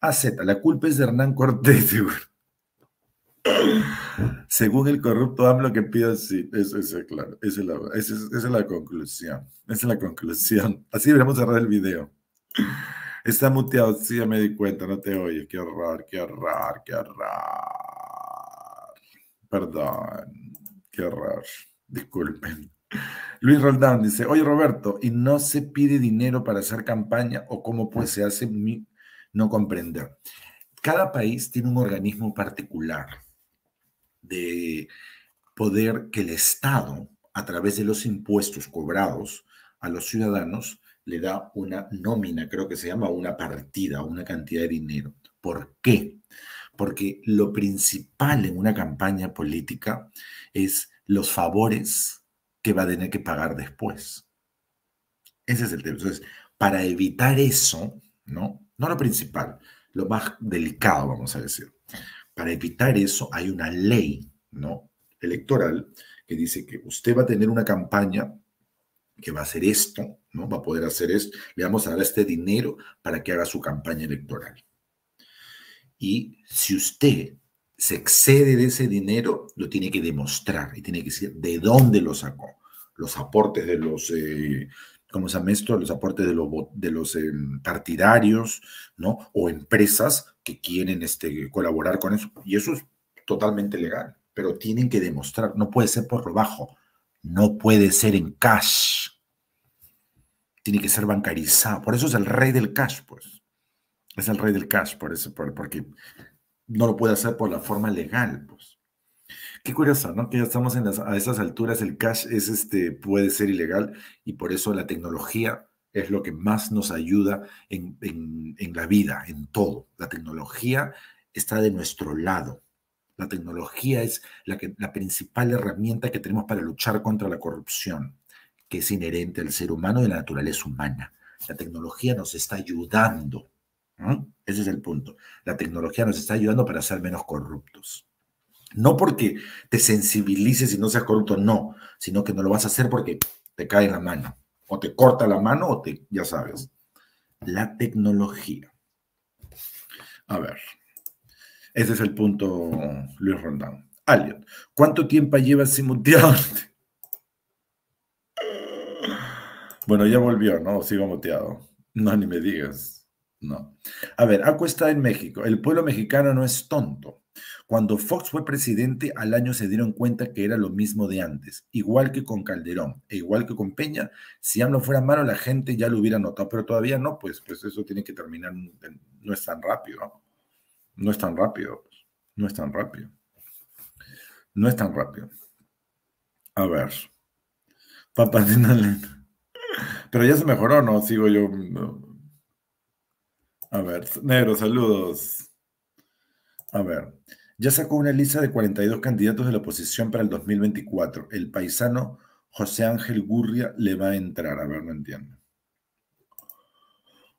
A Z, la culpa es de Hernán Cortés, seguro. Según el corrupto AMLO que pide así, eso, eso es claro, esa es, la, esa, es, esa es la conclusión, esa es la conclusión, así deberíamos cerrar el video. Está muteado, sí, ya me di cuenta, no te oyes, qué horror, qué horror, qué horror, perdón, qué horror, disculpen. Luis Roldán dice, oye Roberto, ¿y no se pide dinero para hacer campaña o cómo pues se hace? Mi no comprender. Cada país tiene un organismo particular de poder que el Estado, a través de los impuestos cobrados a los ciudadanos, le da una nómina, creo que se llama, una partida, una cantidad de dinero. ¿Por qué? Porque lo principal en una campaña política es los favores que va a tener que pagar después. Ese es el tema. Entonces, para evitar eso, ¿no? No lo principal, lo más delicado, vamos a decir. Para evitar eso hay una ley, ¿no?, electoral que dice que usted va a tener una campaña que va a hacer esto, ¿no? Va a poder hacer esto, le vamos a dar este dinero para que haga su campaña electoral. Y si usted se excede de ese dinero, lo tiene que demostrar y tiene que decir de dónde lo sacó. Los aportes de los, eh, ¿cómo se llama esto? Los aportes de los, de los eh, partidarios, ¿no? O empresas que quieren este, colaborar con eso, y eso es totalmente legal, pero tienen que demostrar, no puede ser por lo bajo, no puede ser en cash, tiene que ser bancarizado, por eso es el rey del cash, pues, es el rey del cash, por eso, por, porque no lo puede hacer por la forma legal, pues. Qué curioso, ¿no? Que ya estamos en las, a esas alturas, el cash es este, puede ser ilegal, y por eso la tecnología es lo que más nos ayuda en, en, en la vida, en todo. La tecnología está de nuestro lado. La tecnología es la, que, la principal herramienta que tenemos para luchar contra la corrupción, que es inherente al ser humano y a la naturaleza humana. La tecnología nos está ayudando. ¿Mm? Ese es el punto. La tecnología nos está ayudando para ser menos corruptos. No porque te sensibilices y no seas corrupto, no, sino que no lo vas a hacer porque te cae en la mano. O te corta la mano o te, ya sabes, la tecnología. A ver, ese es el punto, Luis Rondán. Aliot, ¿cuánto tiempo llevas sin mutearte? Bueno, ya volvió, ¿no? Sigo muteado. No, ni me digas. No. A ver, Acu está en México. El pueblo mexicano no es tonto. Cuando Fox fue presidente, al año se dieron cuenta que era lo mismo de antes, igual que con Calderón, e igual que con Peña. Si AMLO fuera malo, la gente ya lo hubiera notado, pero todavía no, pues, pues eso tiene que terminar, no es tan rápido, no, no es tan rápido, no es tan rápido, no es tan rápido. A ver, papá, pero ya se mejoró, ¿no? Sigo yo, no. A ver, negro, saludos. A ver, ya sacó una lista de cuarenta y dos candidatos de la oposición para el dos mil veinticuatro. El paisano José Ángel Gurria le va a entrar. A ver, no entiendo.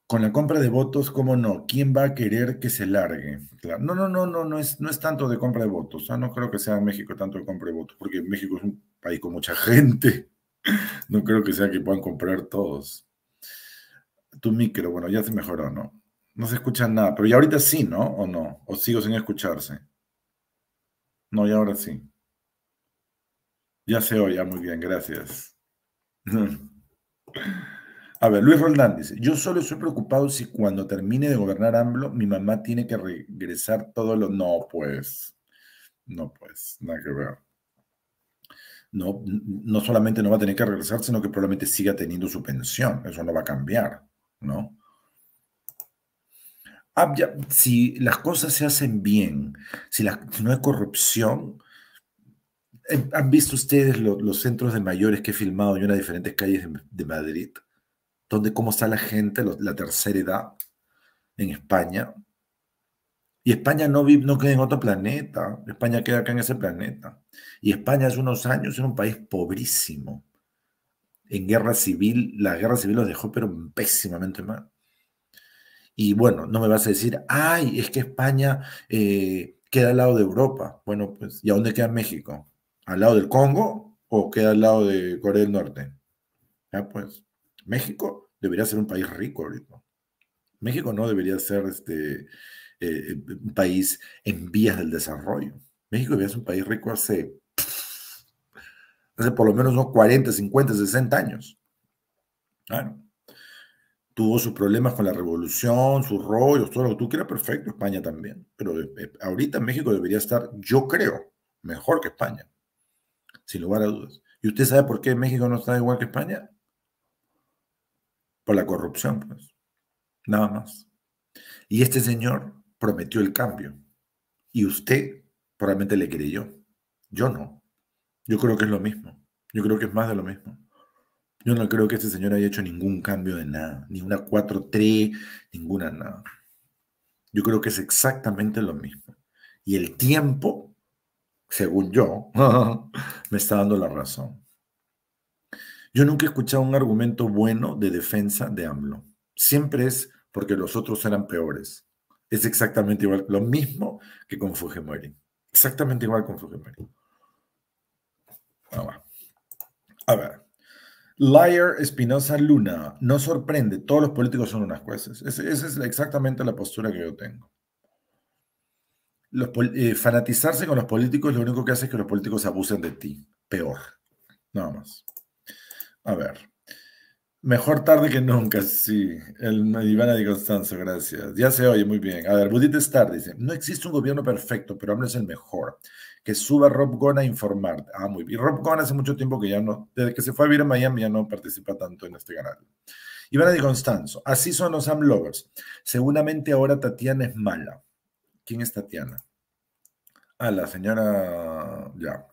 Con la compra de votos, ¿cómo no? ¿Quién va a querer que se largue? Claro. No, no, no, no, no es, no es tanto de compra de votos. Ah, no creo que sea en México tanto de compra de votos, porque México es un país con mucha gente. No creo que sea que puedan comprar todos. Tu micro, bueno, ya se mejoró, ¿no? No se escucha nada, pero ya ahorita sí, ¿no? ¿O no? ¿O sigo sin escucharse? No, ya ahora sí. Ya se oye, muy bien, gracias. A ver, Luis Roldán dice, yo solo estoy preocupado si cuando termine de gobernar AMLO, mi mamá tiene que regresar todo lo... No, pues, no, pues, nada que ver. No, no solamente no va a tener que regresar, sino que probablemente siga teniendo su pensión. Eso no va a cambiar, ¿no? Ah, ya, si las cosas se hacen bien, si, la, si no hay corrupción... ¿Han visto ustedes lo, los centros de mayores que he filmado yo en las diferentes calles de, de Madrid? Donde cómo está la gente, la tercera edad en España. Y España no, vive, no queda en otro planeta. España queda acá en ese planeta. Y España hace unos años era un país pobrísimo. En guerra civil, la guerra civil los dejó pero pésimamente mal. Y bueno, no me vas a decir, ay, es que España eh, queda al lado de Europa. Bueno, pues, ¿y a dónde queda México? ¿Al lado del Congo o queda al lado de Corea del Norte? Ya pues... México debería ser un país rico ahorita. México no debería ser este, eh, un país en vías del desarrollo. México debería ser un país rico hace, hace por lo menos unos cuarenta, cincuenta, sesenta años. Claro. Tuvo sus problemas con la revolución, sus rollos, todo lo que tú quieras, perfecto, España también. Pero eh, ahorita México debería estar, yo creo, mejor que España. Sin lugar a dudas. ¿Y usted sabe por qué México no está igual que España? Por la corrupción, pues. Nada más. Y este señor prometió el cambio. Y usted probablemente le creyó. Yo no. Yo creo que es lo mismo. Yo creo que es más de lo mismo. Yo no creo que este señor haya hecho ningún cambio de nada. Ni una cuatro tres, ninguna nada. Yo creo que es exactamente lo mismo. Y el tiempo, según yo, me está dando la razón. Yo nunca he escuchado un argumento bueno de defensa de AMLO. Siempre es porque los otros eran peores. Es exactamente igual, lo mismo que con Fujimori. Exactamente igual con Fujimori. A ver. Liar Espinosa Luna. No sorprende, todos los políticos son unas jueces. Esa es exactamente la postura que yo tengo. Los, eh, fanatizarse con los políticos lo único que hace es que los políticos abusen de ti. Peor. Nada más. A ver, mejor tarde que nunca, sí. El, Ivana de Constanzo, gracias. Ya se oye muy bien. A ver, Budita Star dice, no existe un gobierno perfecto, pero AMLO es el mejor. Que suba Rob Gona a informar. Ah, muy bien. Rob Gona hace mucho tiempo que ya no, desde que se fue a vivir a Miami ya no participa tanto en este canal. Ivana de Constanzo, así son los AMLovers. Seguramente ahora Tatiana es mala. ¿Quién es Tatiana? Ah, la señora... ya.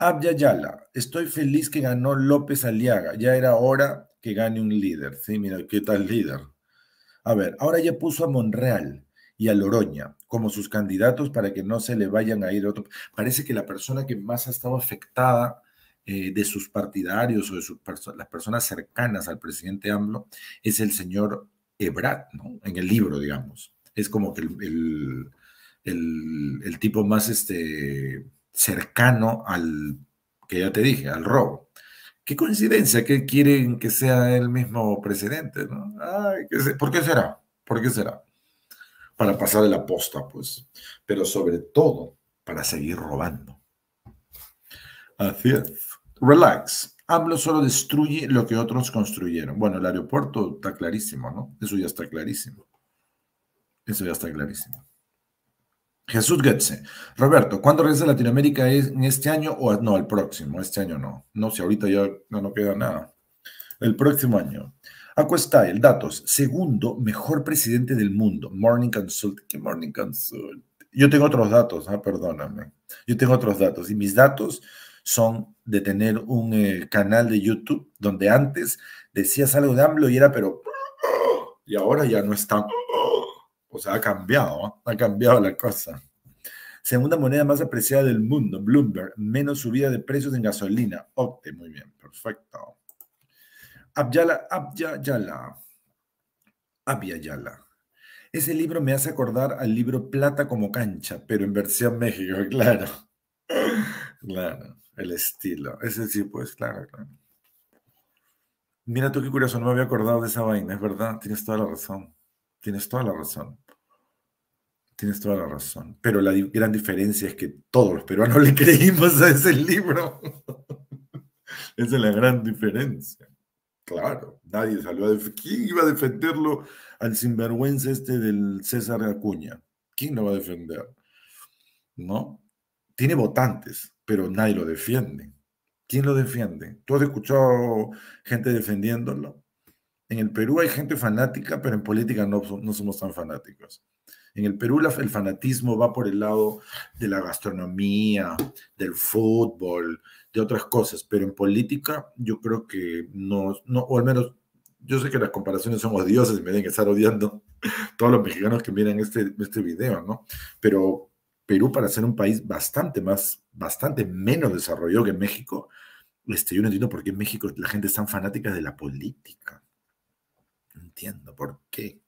Abya Yala, estoy feliz que ganó López Aliaga. Ya era hora que gane un líder. Sí, mira, ¿qué tal líder? A ver, ahora ya puso a Monreal y a Loroña como sus candidatos para que no se le vayan a ir otro. Parece que la persona que más ha estado afectada eh, de sus partidarios o de sus perso las personas cercanas al presidente AMLO es el señor Ebrard, ¿no? En el libro, digamos. Es como que el, el, el, el tipo más... este cercano al, que ya te dije, al robo. Qué coincidencia que quieren que sea el mismo presidente, ¿no? Ay, ¿qué sé? ¿Por qué será? ¿Por qué será? Para pasar de la posta, pues. Pero sobre todo, para seguir robando. Así es. Relax. AMLO solo destruye lo que otros construyeron. Bueno, el aeropuerto está clarísimo, ¿no? Eso ya está clarísimo. Eso ya está clarísimo. Jesús Goetze. Roberto, ¿cuándo regresa a Latinoamérica? ¿En este año o no? El próximo. Este año no. No, si ahorita ya no, no queda nada. El próximo año. Aquastyle, datos. Segundo mejor presidente del mundo. Morning Consult. ¿Qué Morning Consult? Yo tengo otros datos. Ah, perdóname. Yo tengo otros datos. Y mis datos son de tener un eh, canal de YouTube donde antes decías algo de AMLO y era pero... Y ahora ya no está... O sea, ha cambiado, ¿eh? Ha cambiado la cosa. Segunda moneda más apreciada del mundo, Bloomberg. Menos subida de precios en gasolina. Opte, muy bien, perfecto. Abyala, Abyala, Abyala. Ese libro me hace acordar al libro Plata como cancha, pero en versión México, claro. Claro, el estilo. Ese sí, pues, claro, claro. Mira tú qué curioso, no me había acordado de esa vaina, es verdad, tienes toda la razón. Tienes toda la razón. Tienes toda la razón. Pero la di- gran diferencia es que todos los peruanos le creímos a ese libro. Esa es la gran diferencia. Claro, nadie salió a defenderlo. ¿Quién iba a defenderlo al sinvergüenza este del César Acuña? ¿Quién lo va a defender? ¿No? Tiene votantes, pero nadie lo defiende. ¿Quién lo defiende? ¿Tú has escuchado gente defendiéndolo? En el Perú hay gente fanática, pero en política no, no somos tan fanáticos. En el Perú la, el fanatismo va por el lado de la gastronomía, del fútbol, de otras cosas, pero en política yo creo que no, no, o al menos yo sé que las comparaciones son odiosas y me deben estar odiando todos los mexicanos que miran este, este video, ¿no? Pero Perú, para ser un país bastante más, bastante menos desarrollado que México, este, yo no entiendo por qué en México la gente es tan fanática de la política. No entiendo por qué.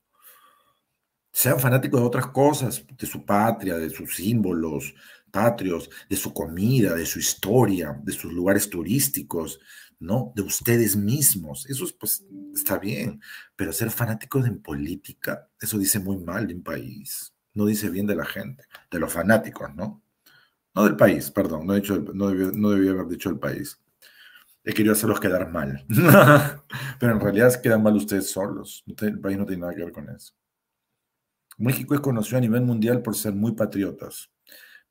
Sean fanáticos de otras cosas, de su patria, de sus símbolos patrios, de su comida, de su historia, de sus lugares turísticos, ¿no? De ustedes mismos. Eso es, pues, está bien, pero ser fanáticos en política, eso dice muy mal de un país. No dice bien de la gente, de los fanáticos, ¿no? No del país, perdón, no, he dicho, no, debí, no debí haber dicho el país. He querido hacerlos quedar mal. Pero en realidad quedan mal ustedes solos. El país no tiene nada que ver con eso. México es conocido a nivel mundial por ser muy patriotas,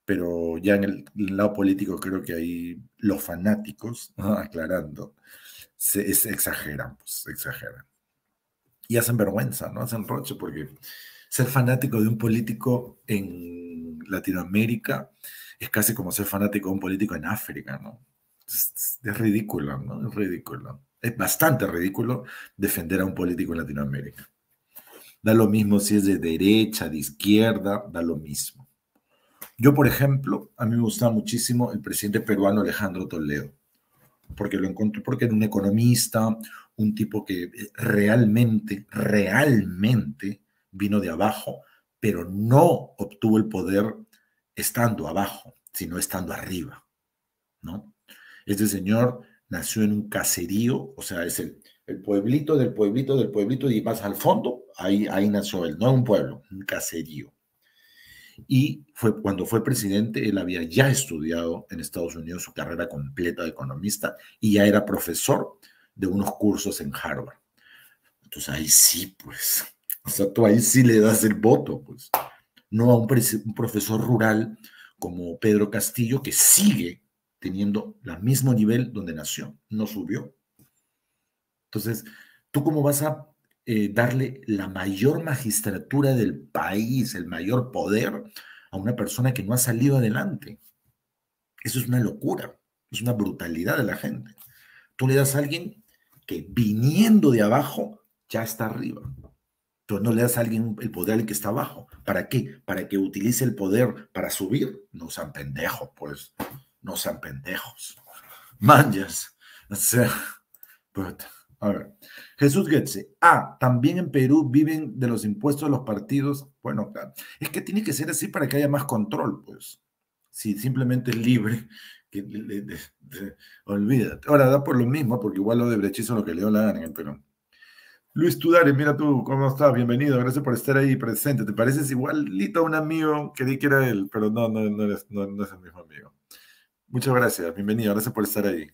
pero ya en el lado político creo que ahí los fanáticos, aclarando, se, se exageran, pues, se exageran. Y hacen vergüenza, ¿no? Hacen roche, porque ser fanático de un político en Latinoamérica es casi como ser fanático de un político en África, ¿no? Es, es ridículo, ¿no? Es ridículo. Es bastante ridículo defender a un político en Latinoamérica. Da lo mismo si es de derecha, de izquierda, da lo mismo. Yo, por ejemplo, a mí me gustaba muchísimo el presidente peruano Alejandro Toledo, porque lo encontré, porque era un economista, un tipo que realmente, realmente vino de abajo, pero no obtuvo el poder estando abajo, sino estando arriba, ¿no? Este señor nació en un caserío, o sea, es el... El pueblito del pueblito del pueblito y más al fondo, ahí, ahí nació él, no un pueblo, un caserío. Y fue, cuando fue presidente, él había ya estudiado en Estados Unidos su carrera completa de economista y ya era profesor de unos cursos en Harvard. Entonces ahí sí, pues, o sea, tú ahí sí le das el voto, pues. No a un, un profesor rural como Pedro Castillo, que sigue teniendo el mismo nivel donde nació, no subió. Entonces, ¿tú cómo vas a eh, darle la mayor magistratura del país, el mayor poder a una persona que no ha salido adelante? Eso es una locura, es una brutalidad de la gente. Tú le das a alguien que viniendo de abajo ya está arriba. Entonces no le das a alguien el poder al que está abajo. ¿Para qué? Para que utilice el poder para subir. No sean pendejos, pues. No sean pendejos. Manjas. O sea, but. A ver, Jesús Getze. Ah, también en Perú viven de los impuestos de los partidos. Bueno, es que tiene que ser así para que haya más control, pues. Si simplemente es libre, que, le, le, le, le, olvídate. Ahora da por lo mismo, porque igual lo de brechizo lo que le dio la gana en el Perú. Luis Tudare, mira tú, ¿cómo estás? Bienvenido, gracias por estar ahí presente. ¿Te pareces igualito a un amigo? Creí que era él, pero no, no, no, eres, no, no es el mismo amigo. Muchas gracias, bienvenido, gracias por estar ahí.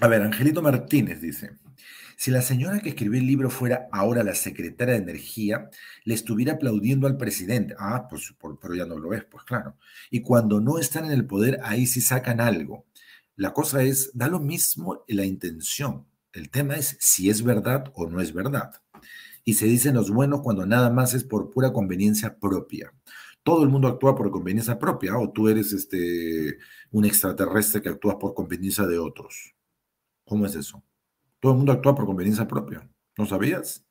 A ver, Angelito Martínez dice, si la señora que escribió el libro fuera ahora la secretaria de Energía, le estuviera aplaudiendo al presidente. Ah, pues, por, pero ya no lo es, pues claro. Y cuando no están en el poder, ahí sí sacan algo. La cosa es, da lo mismo la intención. El tema es si es verdad o no es verdad. Y se dicen los buenos cuando nada más es por pura conveniencia propia. Todo el mundo actúa por conveniencia propia, o tú eres este, un extraterrestre que actúas por conveniencia de otros. ¿Cómo es eso? Todo el mundo actúa por conveniencia propia. ¿No sabías?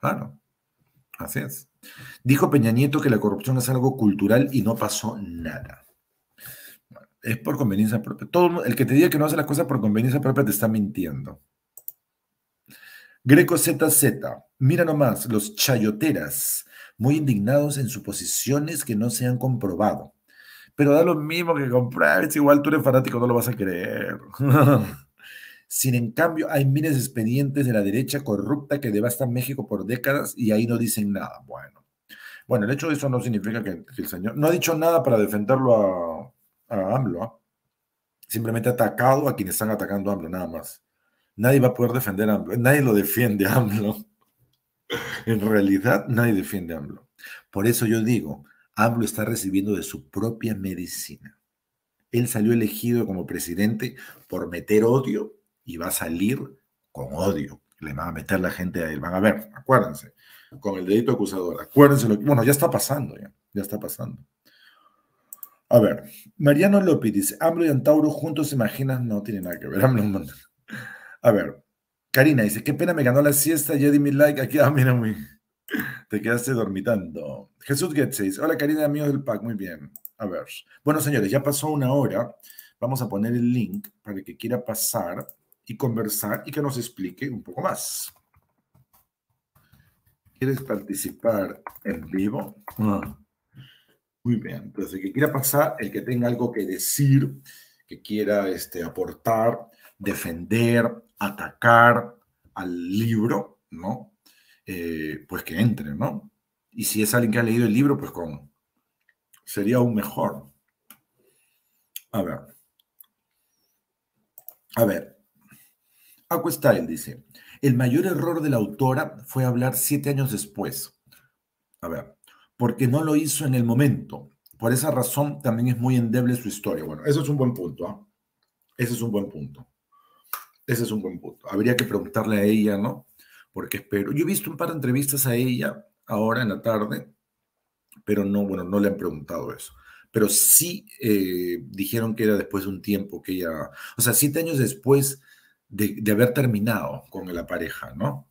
Claro. Así es. Dijo Peña Nieto que la corrupción es algo cultural y no pasó nada. Es por conveniencia propia. Todo el que te diga que no hace las cosas por conveniencia propia te está mintiendo. Greco Z Z. Mira nomás, los chayoteras, muy indignados en suposiciones que no se han comprobado. Pero da lo mismo que comprar. Es igual, tú eres fanático, no lo vas a creer. Sin en cambio, hay miles de expedientes de la derecha corrupta que devastan México por décadas y ahí no dicen nada. Bueno, bueno, el hecho de eso no significa que, que el señor no ha dicho nada para defenderlo a, a AMLO. ¿eh? Simplemente ha atacado a quienes están atacando a AMLO, nada más. nadie va a poder defender a AMLO, nadie lo defiende a AMLO. En realidad, nadie defiende a AMLO. Por eso yo digo, AMLO está recibiendo de su propia medicina. Él salió elegido como presidente por meter odio y va a salir con odio. Le van a meter la gente a él, van a ver, acuérdense, con el dedito acusador, acuérdense, lo que, bueno, ya está pasando, ya, ya está pasando. A ver, Mariano López dice, AMLO y Antauro juntos, ¿se imaginan? No tiene nada que ver, AMLO. A ver, Karina dice, qué pena, me ganó la siesta, ya di mi like, aquí, ah, mira, muy... Te quedaste dormitando. Jesús Getseis, hola Karina, amigos del pack, muy bien. A ver, bueno señores, ya pasó una hora, vamos a poner el link para que quiera pasar y conversar y que nos explique un poco más. ¿Quieres participar en vivo? Ah, muy bien, entonces el que quiera pasar, el que tenga algo que decir, que quiera este, aportar, defender, atacar al libro, ¿no? Eh, pues que entre, ¿no? Y si es alguien que ha leído el libro, pues con... Sería aún mejor. A ver. A ver. Aquastyle dice, el mayor error de la autora fue hablar siete años después. A ver, porque no lo hizo en el momento. Por esa razón también es muy endeble su historia. Bueno, eso es un buen punto, ¿ah? ¿eh? Ese es un buen punto. Ese es un buen punto. Habría que preguntarle a ella, ¿no? Porque espero. Yo he visto un par de entrevistas a ella ahora en la tarde, pero no, bueno, no le han preguntado eso. Pero sí eh, dijeron que era después de un tiempo que ella, o sea, siete años después de, de haber terminado con la pareja, ¿no?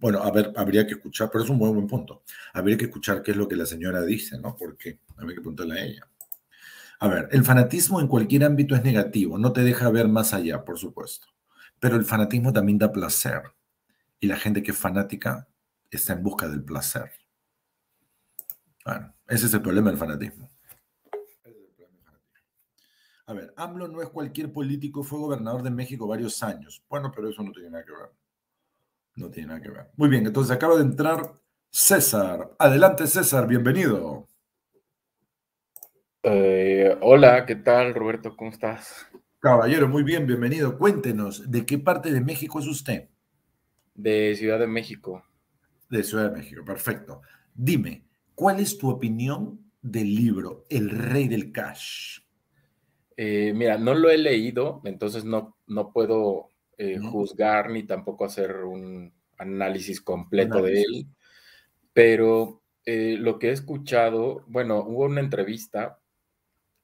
Bueno, a ver, habría que escuchar, pero es un muy buen punto. Habría que escuchar qué es lo que la señora dice, ¿no? Porque habría que preguntarle a ella. A ver, el fanatismo en cualquier ámbito es negativo, no te deja ver más allá, por supuesto. Pero el fanatismo también da placer. Y la gente que es fanática está en busca del placer. Bueno, ese es el problema del fanatismo. A ver, AMLO no es cualquier político, fue gobernador de México varios años. Bueno, pero eso no tiene nada que ver. No tiene nada que ver. Muy bien, entonces acaba de entrar César. Adelante, César, bienvenido. Eh, hola, ¿qué tal, Roberto? ¿Cómo estás? Caballero, muy bien, bienvenido. Cuéntenos, ¿de qué parte de México es usted? De Ciudad de México. De Ciudad de México, perfecto. Dime, ¿cuál es tu opinión del libro El Rey del Cash? Eh, mira, no lo he leído, entonces no, no puedo eh, ¿no? juzgar ni tampoco hacer un análisis completo análisis. de él. Pero eh, lo que he escuchado, bueno, hubo una entrevista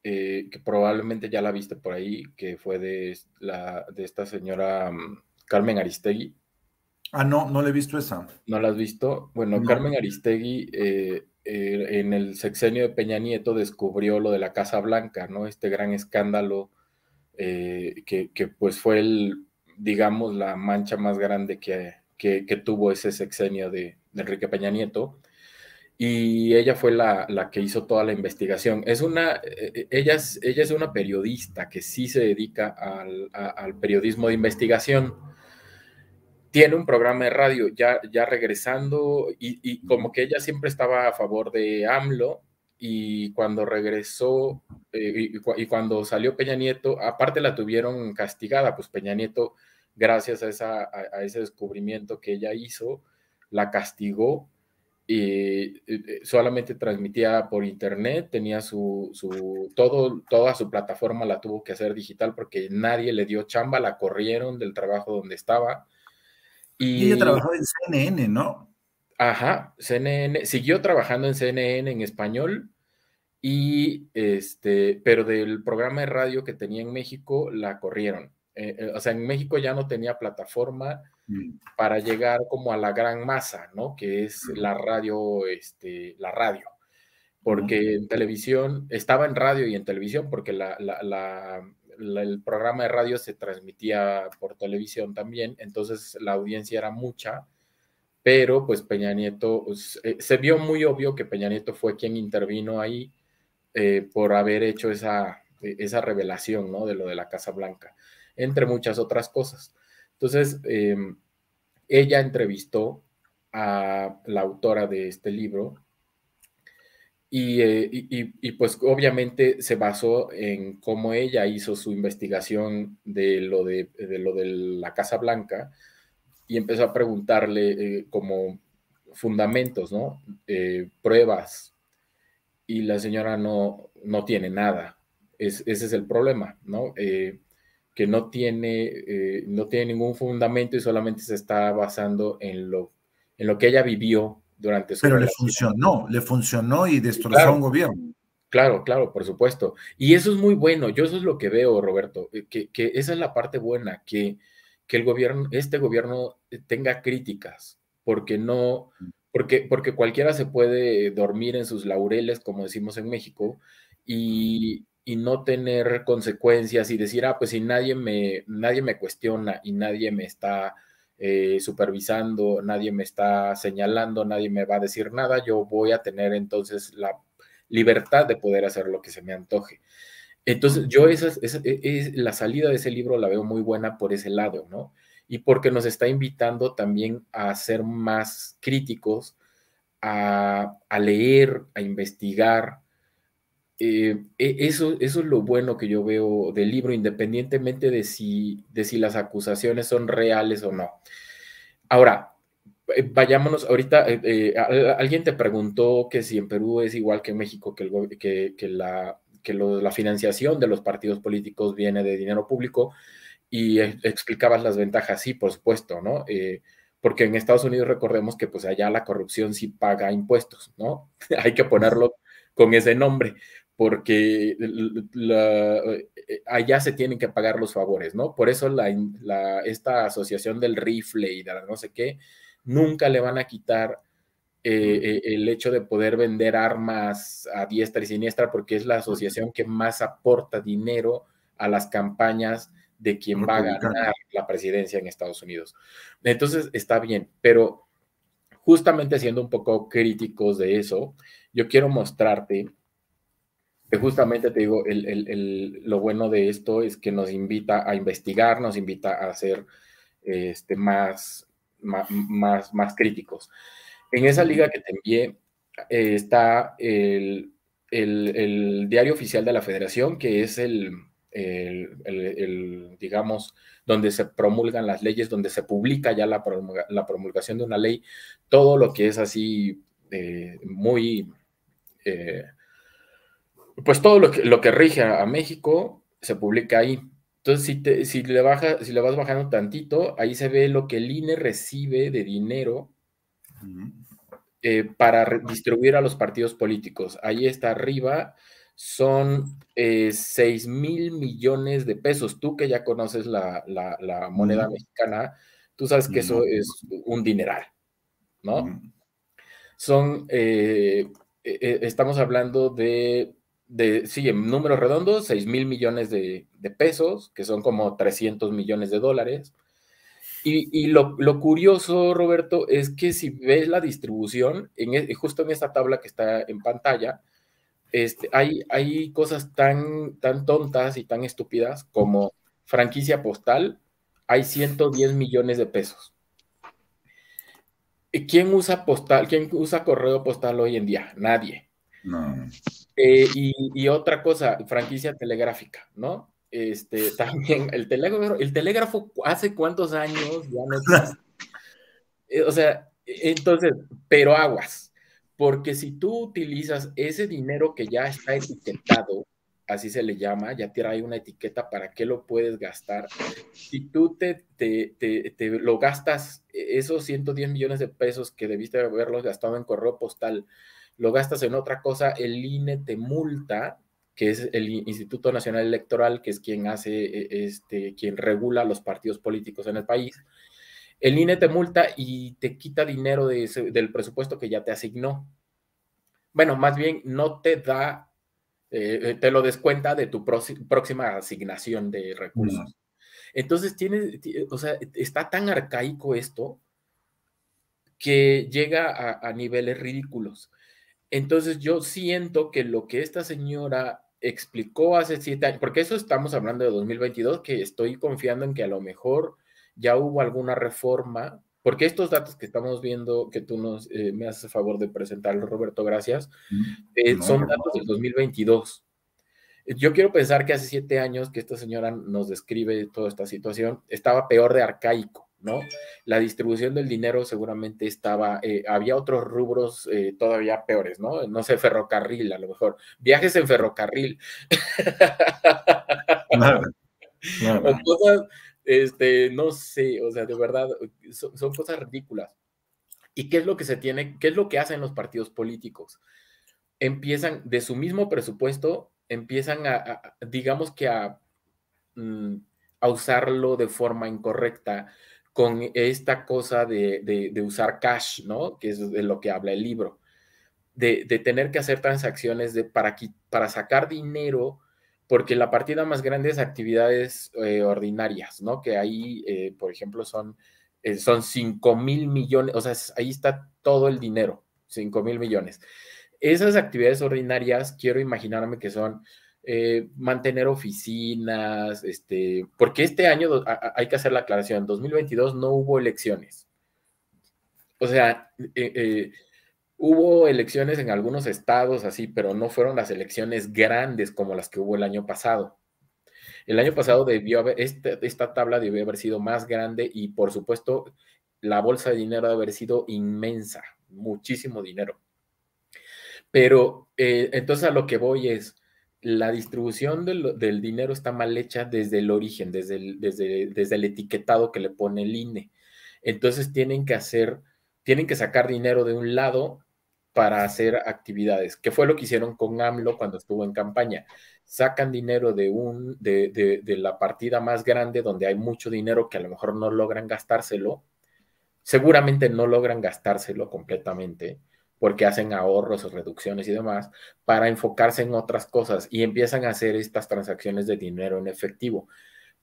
Eh, que probablemente ya la viste por ahí, que fue de, la, de esta señora um, Carmen Aristegui. Ah, no, no la he visto esa. ¿No la has visto? Bueno, no. Carmen Aristegui eh, eh, en el sexenio de Peña Nieto descubrió lo de la Casa Blanca, ¿no? Este gran escándalo eh, que, que pues fue el, digamos, la mancha más grande que, que, que tuvo ese sexenio de, de Enrique Peña Nieto. Y ella fue la, la que hizo toda la investigación. Es una, ella, es, ella es una periodista que sí se dedica al, a, al periodismo de investigación. Tiene un programa de radio ya, ya regresando y, y como que ella siempre estaba a favor de AMLO y cuando regresó eh, y, cu y cuando salió Peña Nieto, aparte la tuvieron castigada, pues Peña Nieto, gracias a, esa, a, a ese descubrimiento que ella hizo, la castigó. Y solamente transmitía por internet, tenía su, su todo, toda su plataforma la tuvo que hacer digital porque nadie le dio chamba, la corrieron del trabajo donde estaba. Y, y ella trabajó en C N N, ¿no? Ajá, C N N, siguió trabajando en C N N en español, y este, pero del programa de radio que tenía en México la corrieron. Eh, eh, o sea, en México ya no tenía plataforma para llegar como a la gran masa, ¿no? Que es la radio, este, la radio. Porque en televisión, estaba en radio y en televisión, porque la, la, la, la, el programa de radio se transmitía por televisión también, entonces la audiencia era mucha, pero pues Peña Nieto, se, se vio muy obvio que Peña Nieto fue quien intervino ahí eh, por haber hecho esa, esa revelación, ¿no? De lo de la Casa Blanca, entre muchas otras cosas. Entonces, eh, ella entrevistó a la autora de este libro Y, eh, y, y pues obviamente se basó en cómo ella hizo su investigación de lo de, de, lo de la Casa Blanca y empezó a preguntarle eh, como fundamentos, ¿no? Eh, pruebas. Y la señora no, no tiene nada. Es, ese es el problema, ¿no? Eh, que no tiene, eh, no tiene ningún fundamento y solamente se está basando en lo, en lo que ella vivió durante su Pero relación. Le funcionó, le funcionó y destrozó claro, un gobierno. Claro, claro, por supuesto. Y eso es muy bueno. Yo eso es lo que veo, Roberto, que, que esa es la parte buena, que, que el gobierno, este gobierno tenga críticas, porque no, porque, porque cualquiera se puede dormir en sus laureles, como decimos en México, y, y no tener consecuencias y decir, ah, pues si nadie me, nadie me cuestiona y nadie me está... Eh, supervisando, nadie me está señalando, nadie me va a decir nada, yo voy a tener entonces la libertad de poder hacer lo que se me antoje. Entonces yo esa, esa, esa, la salida de ese libro la veo muy buena por ese lado, ¿no? Y porque nos está invitando también a ser más críticos, a, a leer, a investigar. Eh, eso, eso es lo bueno que yo veo del libro, independientemente de si, de si las acusaciones son reales o no. Ahora, eh, vayámonos, ahorita eh, eh, alguien te preguntó que si en Perú es igual que en México, que, el, que, que, la, que lo, la financiación de los partidos políticos viene de dinero público, y eh, explicabas las ventajas, sí, por supuesto, ¿no? Eh, porque en Estados Unidos recordemos que pues allá la corrupción sí paga impuestos, ¿no? Hay que ponerlo con ese nombre, porque la, allá se tienen que pagar los favores, ¿no? Por eso la, la, esta asociación del rifle y de la no sé qué, nunca le van a quitar eh, el hecho de poder vender armas a diestra y siniestra, porque es la asociación que más aporta dinero a las campañas de quien va a ganar la presidencia en Estados Unidos. Entonces, está bien, pero justamente siendo un poco críticos de eso, yo quiero mostrarte que justamente te digo, el, el, el, lo bueno de esto es que nos invita a investigar, nos invita a ser este, más, más, más, más críticos. En esa liga que te envié eh, está el, el, el diario oficial de la Federación, que es el, el, el, el, digamos, donde se promulgan las leyes, donde se publica ya la, promulga, la promulgación de una ley, todo lo que es así eh, muy... Eh, pues todo lo que, lo que rige a México se publica ahí. Entonces, si, te, si, le baja, si le vas bajando tantito, ahí se ve lo que el I N E recibe de dinero eh, para distribuir a los partidos políticos. Ahí está arriba, son eh, seis mil millones de pesos. Tú que ya conoces la, la, la moneda mm. mexicana, tú sabes que mm. eso es un dineral, ¿no? Mm. Son, eh, eh, estamos hablando de... De, sí, en números redondos, seis mil millones de, de pesos, que son como trescientos millones de dólares. Y, y lo, lo curioso, Roberto, es que si ves la distribución, en, justo en esta tabla que está en pantalla, este, hay, hay cosas tan, tan tontas y tan estúpidas como franquicia postal, hay ciento diez millones de pesos. ¿Quién usa postal? ¿Quién usa correo postal hoy en día? Nadie. No. Eh, y, y otra cosa, franquicia telegráfica, ¿no? Este, también el telégrafo, el telégrafo hace cuántos años ya no eh, o sea, entonces, pero aguas, porque si tú utilizas ese dinero que ya está etiquetado, así se le llama, ya trae una etiqueta para qué lo puedes gastar, si tú te, te, te, te lo gastas, esos ciento diez millones de pesos que debiste haberlos gastado en correo postal, lo gastas en otra cosa, el I N E te multa, que es el Instituto Nacional Electoral, que es quien hace, este, quien regula los partidos políticos en el país. El I N E te multa y te quita dinero de ese, del presupuesto que ya te asignó. Bueno, más bien no te da, eh, te lo descuenta de tu próxima asignación de recursos. No. Entonces, tienes, o sea, está tan arcaico esto que llega a, a niveles ridículos. Entonces yo siento que lo que esta señora explicó hace siete años, porque eso estamos hablando de dos mil veintidós, que estoy confiando en que a lo mejor ya hubo alguna reforma Porque estos datos que estamos viendo, que tú nos, eh, me haces favor de presentarlos, Roberto, gracias, eh, son datos del dos mil veintidós. Yo quiero pensar que hace siete años que esta señora nos describe toda esta situación, estaba peor de arcaico, ¿no? La distribución del dinero seguramente estaba, eh, había otros rubros eh, todavía peores, ¿no? No sé, ferrocarril, a lo mejor. Viajes en ferrocarril. Nada, nada. O cosas, este, no sé, o sea, de verdad, son, son cosas ridículas. ¿Y qué es lo que se tiene, qué es lo que hacen los partidos políticos? Empiezan de su mismo presupuesto, empiezan a, a digamos que a, a usarlo de forma incorrecta con esta cosa de, de, de usar cash, ¿no? Que es de lo que habla el libro, de, de tener que hacer transacciones de, para, para sacar dinero, porque la partida más grande es actividades eh, ordinarias, ¿no? Que ahí, eh, por ejemplo, son, eh, son cinco mil millones, o sea, ahí está todo el dinero, cinco mil millones. Esas actividades ordinarias, quiero imaginarme que son eh, mantener oficinas, este, porque este año, a, a, hay que hacer la aclaración, en dos mil veintidós no hubo elecciones. O sea, eh, eh, hubo elecciones en algunos estados así, pero no fueron las elecciones grandes como las que hubo el año pasado. El año pasado debió haber, este, esta tabla debió haber sido más grande y por supuesto la bolsa de dinero debe haber sido inmensa, muchísimo dinero. Pero eh, entonces a lo que voy es, la distribución del, del dinero está mal hecha desde el origen, desde el, desde, desde el etiquetado que le pone el I N E. Entonces tienen que hacer, tienen que sacar dinero de un lado para hacer actividades, que fue lo que hicieron con AMLO cuando estuvo en campaña. Sacan dinero de, un, de, de, de la partida más grande donde hay mucho dinero que a lo mejor no logran gastárselo, seguramente no logran gastárselo completamente, porque hacen ahorros o reducciones y demás, para enfocarse en otras cosas y empiezan a hacer estas transacciones de dinero en efectivo.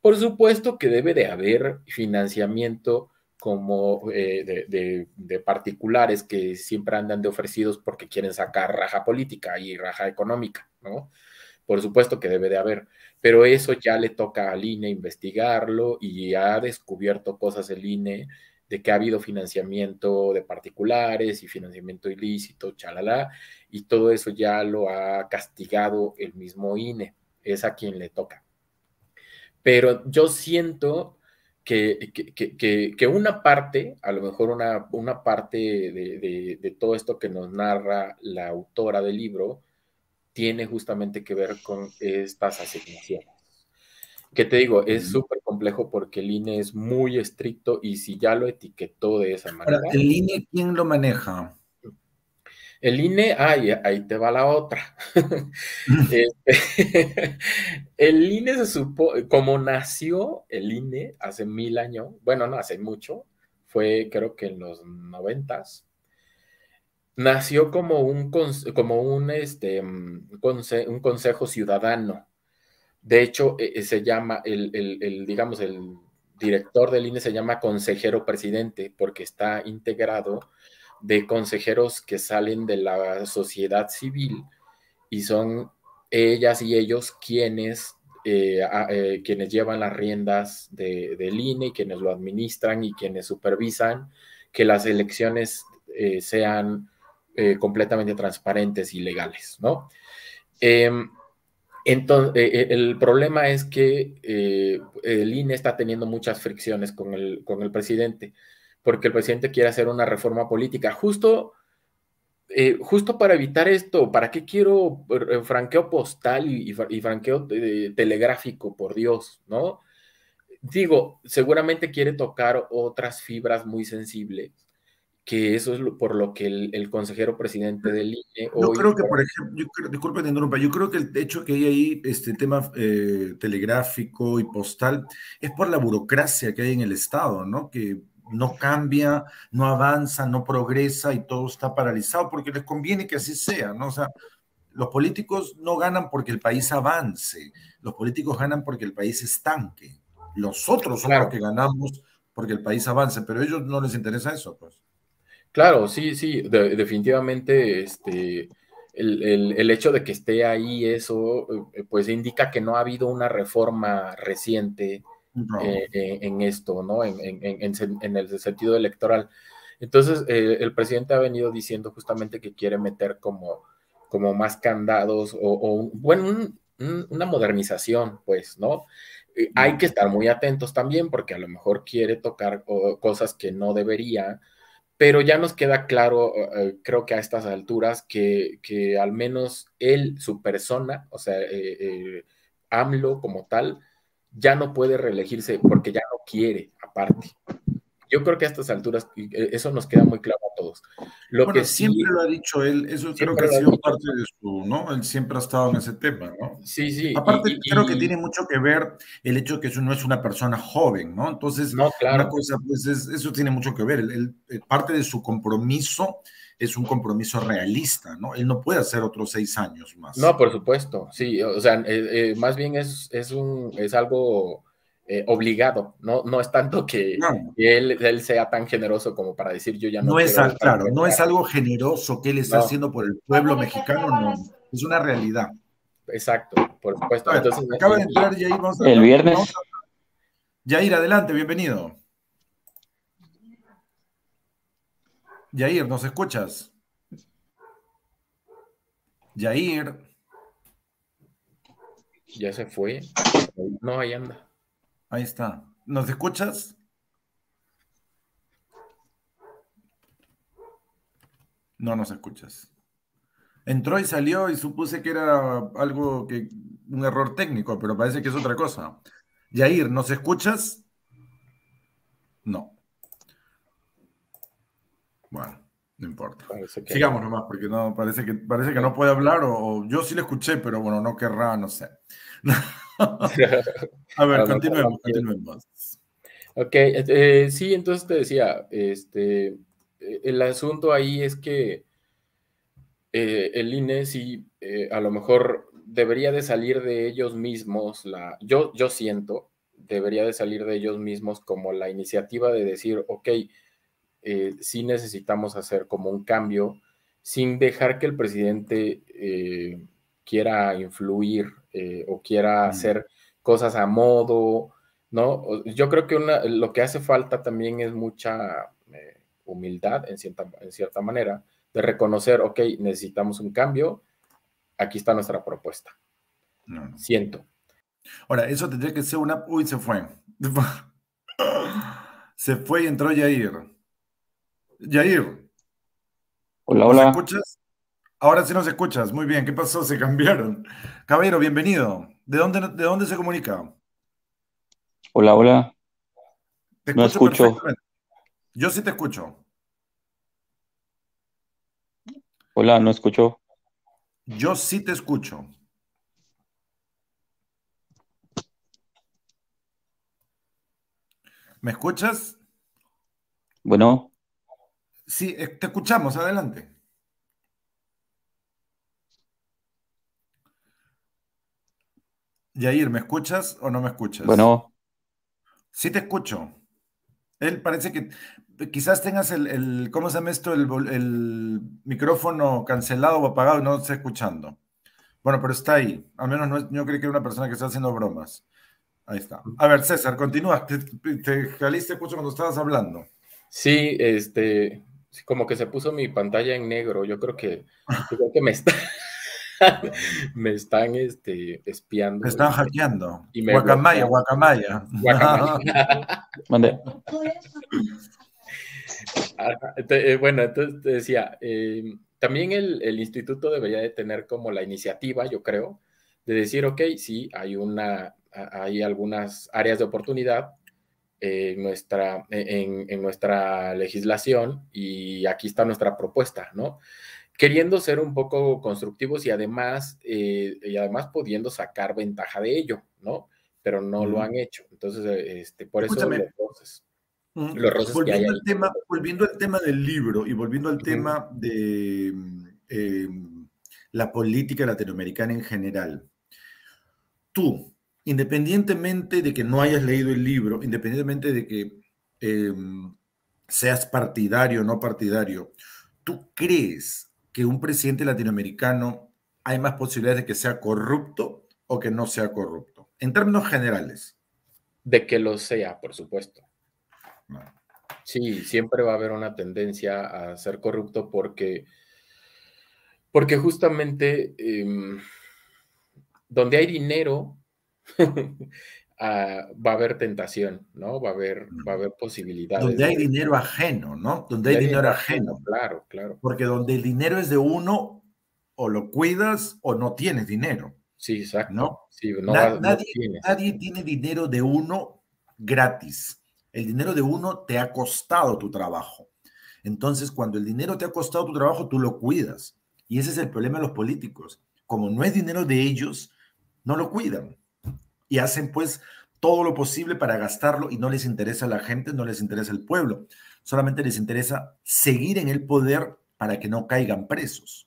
Por supuesto que debe de haber financiamiento como eh, de, de, de particulares que siempre andan de ofrecidos porque quieren sacar raja política y raja económica, ¿no? Por supuesto que debe de haber, pero eso ya le toca al I N E investigarlo y ha descubierto cosas el I N E de que ha habido financiamiento de particulares y financiamiento ilícito, chalala, y todo eso ya lo ha castigado el mismo I N E, es a quien le toca. Pero yo siento que, que, que, que una parte, a lo mejor una, una parte de, de, de todo esto que nos narra la autora del libro, tiene justamente que ver con estas asignaciones. Que te digo, es súper complejo porque el I N E es muy estricto y si ya lo etiquetó de esa manera... Ahora, ¿el I N E quién lo maneja? El I N E, ay, ahí te va la otra. este, el I N E se supone, como nació el I N E hace mil años, bueno, no hace mucho, fue creo que en los noventas, nació como un, como un, este, un, conse un consejo ciudadano. De hecho, eh, se llama, el, el, el, digamos, el director del I N E se llama consejero presidente porque está integrado de consejeros que salen de la sociedad civil y son ellas y ellos quienes, eh, a, eh, quienes llevan las riendas de, del I N E y quienes lo administran y quienes supervisan que las elecciones eh, sean eh, completamente transparentes y legales, ¿no? Eh, Entonces, el problema es que eh, el I N E está teniendo muchas fricciones con el, con el presidente, porque el presidente quiere hacer una reforma política. Justo, eh, justo para evitar esto, ¿para qué quiero franqueo postal y, y franqueo eh, telegráfico, por Dios, ¿no? Digo, seguramente quiere tocar otras fibras muy sensibles, que eso es lo, por lo que el, el consejero presidente del I N E hoy... Yo creo que, por ejemplo, yo creo, disculpa que interrumpa, yo creo que el hecho que hay ahí, este tema eh, telegráfico y postal, es por la burocracia que hay en el Estado, ¿no? Que no cambia, no avanza, no progresa y todo está paralizado porque les conviene que así sea, ¿no? O sea, los políticos no ganan porque el país avance, los políticos ganan porque el país estanque. Los otros son claro, los que ganamos porque el país avance, pero a ellos no les interesa eso, pues. Claro, sí, sí, de, definitivamente este, el, el, el hecho de que esté ahí eso, pues indica que no ha habido una reforma reciente eh, en esto, ¿no? En, en, en, en el sentido electoral. Entonces, eh, el presidente ha venido diciendo justamente que quiere meter como, como más candados o, o bueno, un, un, una modernización, pues, ¿no? Eh, hay que estar muy atentos también porque a lo mejor quiere tocar o, cosas que no debería, pero ya nos queda claro, eh, creo que a estas alturas, que, que al menos él, su persona, o sea, eh, eh, AMLO como tal, ya no puede reelegirse porque ya no quiere, aparte. Yo creo que a estas alturas eso nos queda muy claro a todos. Lo bueno, que sí, siempre lo ha dicho él, eso creo que ha sido parte de su, ¿no? Él siempre ha estado en ese tema, ¿no? Sí, sí. Aparte, y, y, creo que tiene mucho que ver el hecho de que eso no es una persona joven, ¿no? Entonces, no, claro. Una cosa, pues, es, eso tiene mucho que ver. El, el, el, parte de su compromiso es un compromiso realista, ¿no? Él no puede hacer otros seis años más. No, por supuesto, sí. O sea, eh, eh, más bien es, es, un, es algo... Eh, obligado, no, no es tanto que, no. que él, él sea tan generoso como para decir yo ya no, no es al, claro, no es algo generoso que él está no. haciendo por el pueblo mexicano, no, es una realidad. Exacto, por supuesto. Ver, entonces, acaba de entrar Yair, vamos a, el viernes. Vamos a, Yair, adelante, bienvenido. Yair, ¿nos escuchas? Yair. Ya se fue. No, ahí anda. Ahí está. ¿Nos escuchas? No nos escuchas. Entró y salió y supuse que era algo que... un error técnico, pero parece que es otra cosa. Yair, ¿nos escuchas? No. Bueno, no importa. Que... Sigamos nomás, porque no, parece que, parece que no puede hablar, o, o yo sí le escuché, pero bueno, no querrá, no sé. A ver, continuemos, continuemos. Ok, eh, sí, entonces te decía, este, el asunto ahí es que eh, el I N E sí, eh, a lo mejor debería de salir de ellos mismos, la, yo, yo siento, debería de salir de ellos mismos como la iniciativa de decir, ok, eh, sí necesitamos hacer como un cambio, sin dejar que el presidente eh, quiera influir eh, o quiera mm. hacer cosas a modo, ¿no? Yo creo que una, lo que hace falta también es mucha eh, humildad, en cierta, en cierta manera, de reconocer, ok, necesitamos un cambio, aquí está nuestra propuesta. No, no. Siento. Ahora, eso tendría que ser una... Uy, se fue. Se fue y entró Yair. Yair. Hola, hola. ¿Me escuchas? Ahora sí nos escuchas. Muy bien. ¿Qué pasó? Se cambiaron. Caballero, bienvenido. ¿De dónde, de dónde se comunica? Hola, hola. Te no escucho. escucho. Yo sí te escucho. Hola, no escucho. Yo sí te escucho. ¿Me escuchas? Bueno. Sí, te escuchamos. Adelante. Yair, ¿me escuchas o no me escuchas? Bueno. Sí te escucho. Él parece que... Quizás tengas el... el ¿cómo se llama esto? El, el micrófono cancelado o apagado y no está escuchando. Bueno, pero está ahí. Al menos no, yo creo que era una persona que está haciendo bromas. Ahí está. A ver, César, continúa. Te, te jaliste, te escucho cuando estabas hablando. Sí, este... Como que se puso mi pantalla en negro. Yo creo que... Yo creo que me está... me están este, espiando. Me están hackeando. Y me Guacamaya, Guacamaya. Guacamaya. Bueno, entonces te decía, eh, también el, el instituto debería de tener como la iniciativa, yo creo, de decir, ok, sí, hay, una, hay algunas áreas de oportunidad eh, nuestra, en, en nuestra legislación y aquí está nuestra propuesta, ¿no? Queriendo ser un poco constructivos y además, eh, y además pudiendo sacar ventaja de ello, ¿no? Pero no mm. lo han hecho. Entonces, este, por Escúchame. eso los roces. Mm. Los roces volviendo, que hay al tema, volviendo al tema del libro y volviendo al mm. tema de eh, la política latinoamericana en general. Tú, independientemente de que no hayas leído el libro, independientemente de que eh, seas partidario o no partidario, ¿tú crees que un presidente latinoamericano hay más posibilidades de que sea corrupto o que no sea corrupto? En términos generales. de que lo sea, por supuesto. No. Sí, siempre va a haber una tendencia a ser corrupto porque, porque justamente eh, donde hay dinero ah, va a haber tentación, ¿no? Va a haber, va a haber posibilidades. Donde hay dinero ajeno, ¿no? Donde hay, hay dinero ajeno. ajeno. Claro, claro. Porque donde el dinero es de uno, o lo cuidas o no tienes dinero. Sí, exacto. ¿No? Sí, no, Na, nadie, no tiene. nadie tiene dinero de uno gratis. El dinero de uno te ha costado tu trabajo. Entonces, cuando el dinero te ha costado tu trabajo, tú lo cuidas. Y ese es el problema de los políticos. Como no es dinero de ellos, no lo cuidan. Y hacen, pues, todo lo posible para gastarlo y no les interesa a la gente, no les interesa el pueblo. Solamente les interesa seguir en el poder para que no caigan presos.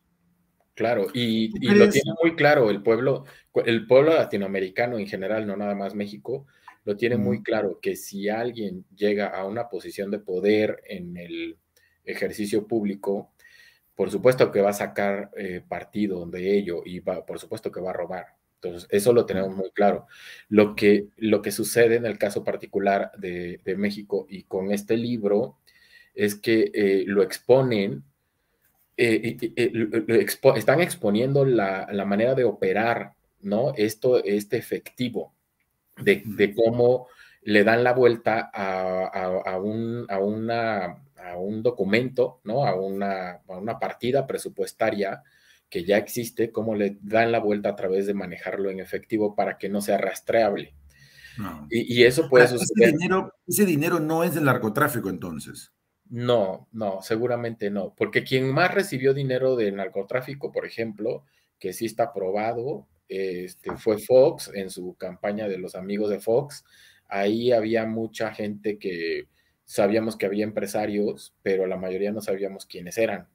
Claro, y, y lo tiene muy claro el pueblo, el pueblo latinoamericano en general, no nada más México, lo tiene muy claro que si alguien llega a una posición de poder en el ejercicio público, por supuesto que va a sacar eh, partido de ello y va, por supuesto que va a robar. Entonces, eso lo tenemos muy claro. Lo que, lo que sucede en el caso particular de, de México y con este libro es que eh, lo exponen. Eh, eh, eh, expo están exponiendo la, la manera de operar, ¿no? Esto, este efectivo, de, de cómo le dan la vuelta a, a, a, un, a, una, a un documento, ¿no? A una, a una partida presupuestaria que ya existe, cómo le dan la vuelta a través de manejarlo en efectivo para que no sea rastreable. No. Y, y eso puede suceder. Ese dinero, ese dinero no es del narcotráfico, entonces. No, no, seguramente no, porque quien más recibió dinero de narcotráfico, por ejemplo, que sí está probado, este, fue Fox en su campaña de los amigos de Fox. Ahí había mucha gente que sabíamos que había empresarios, pero la mayoría no sabíamos quiénes eran.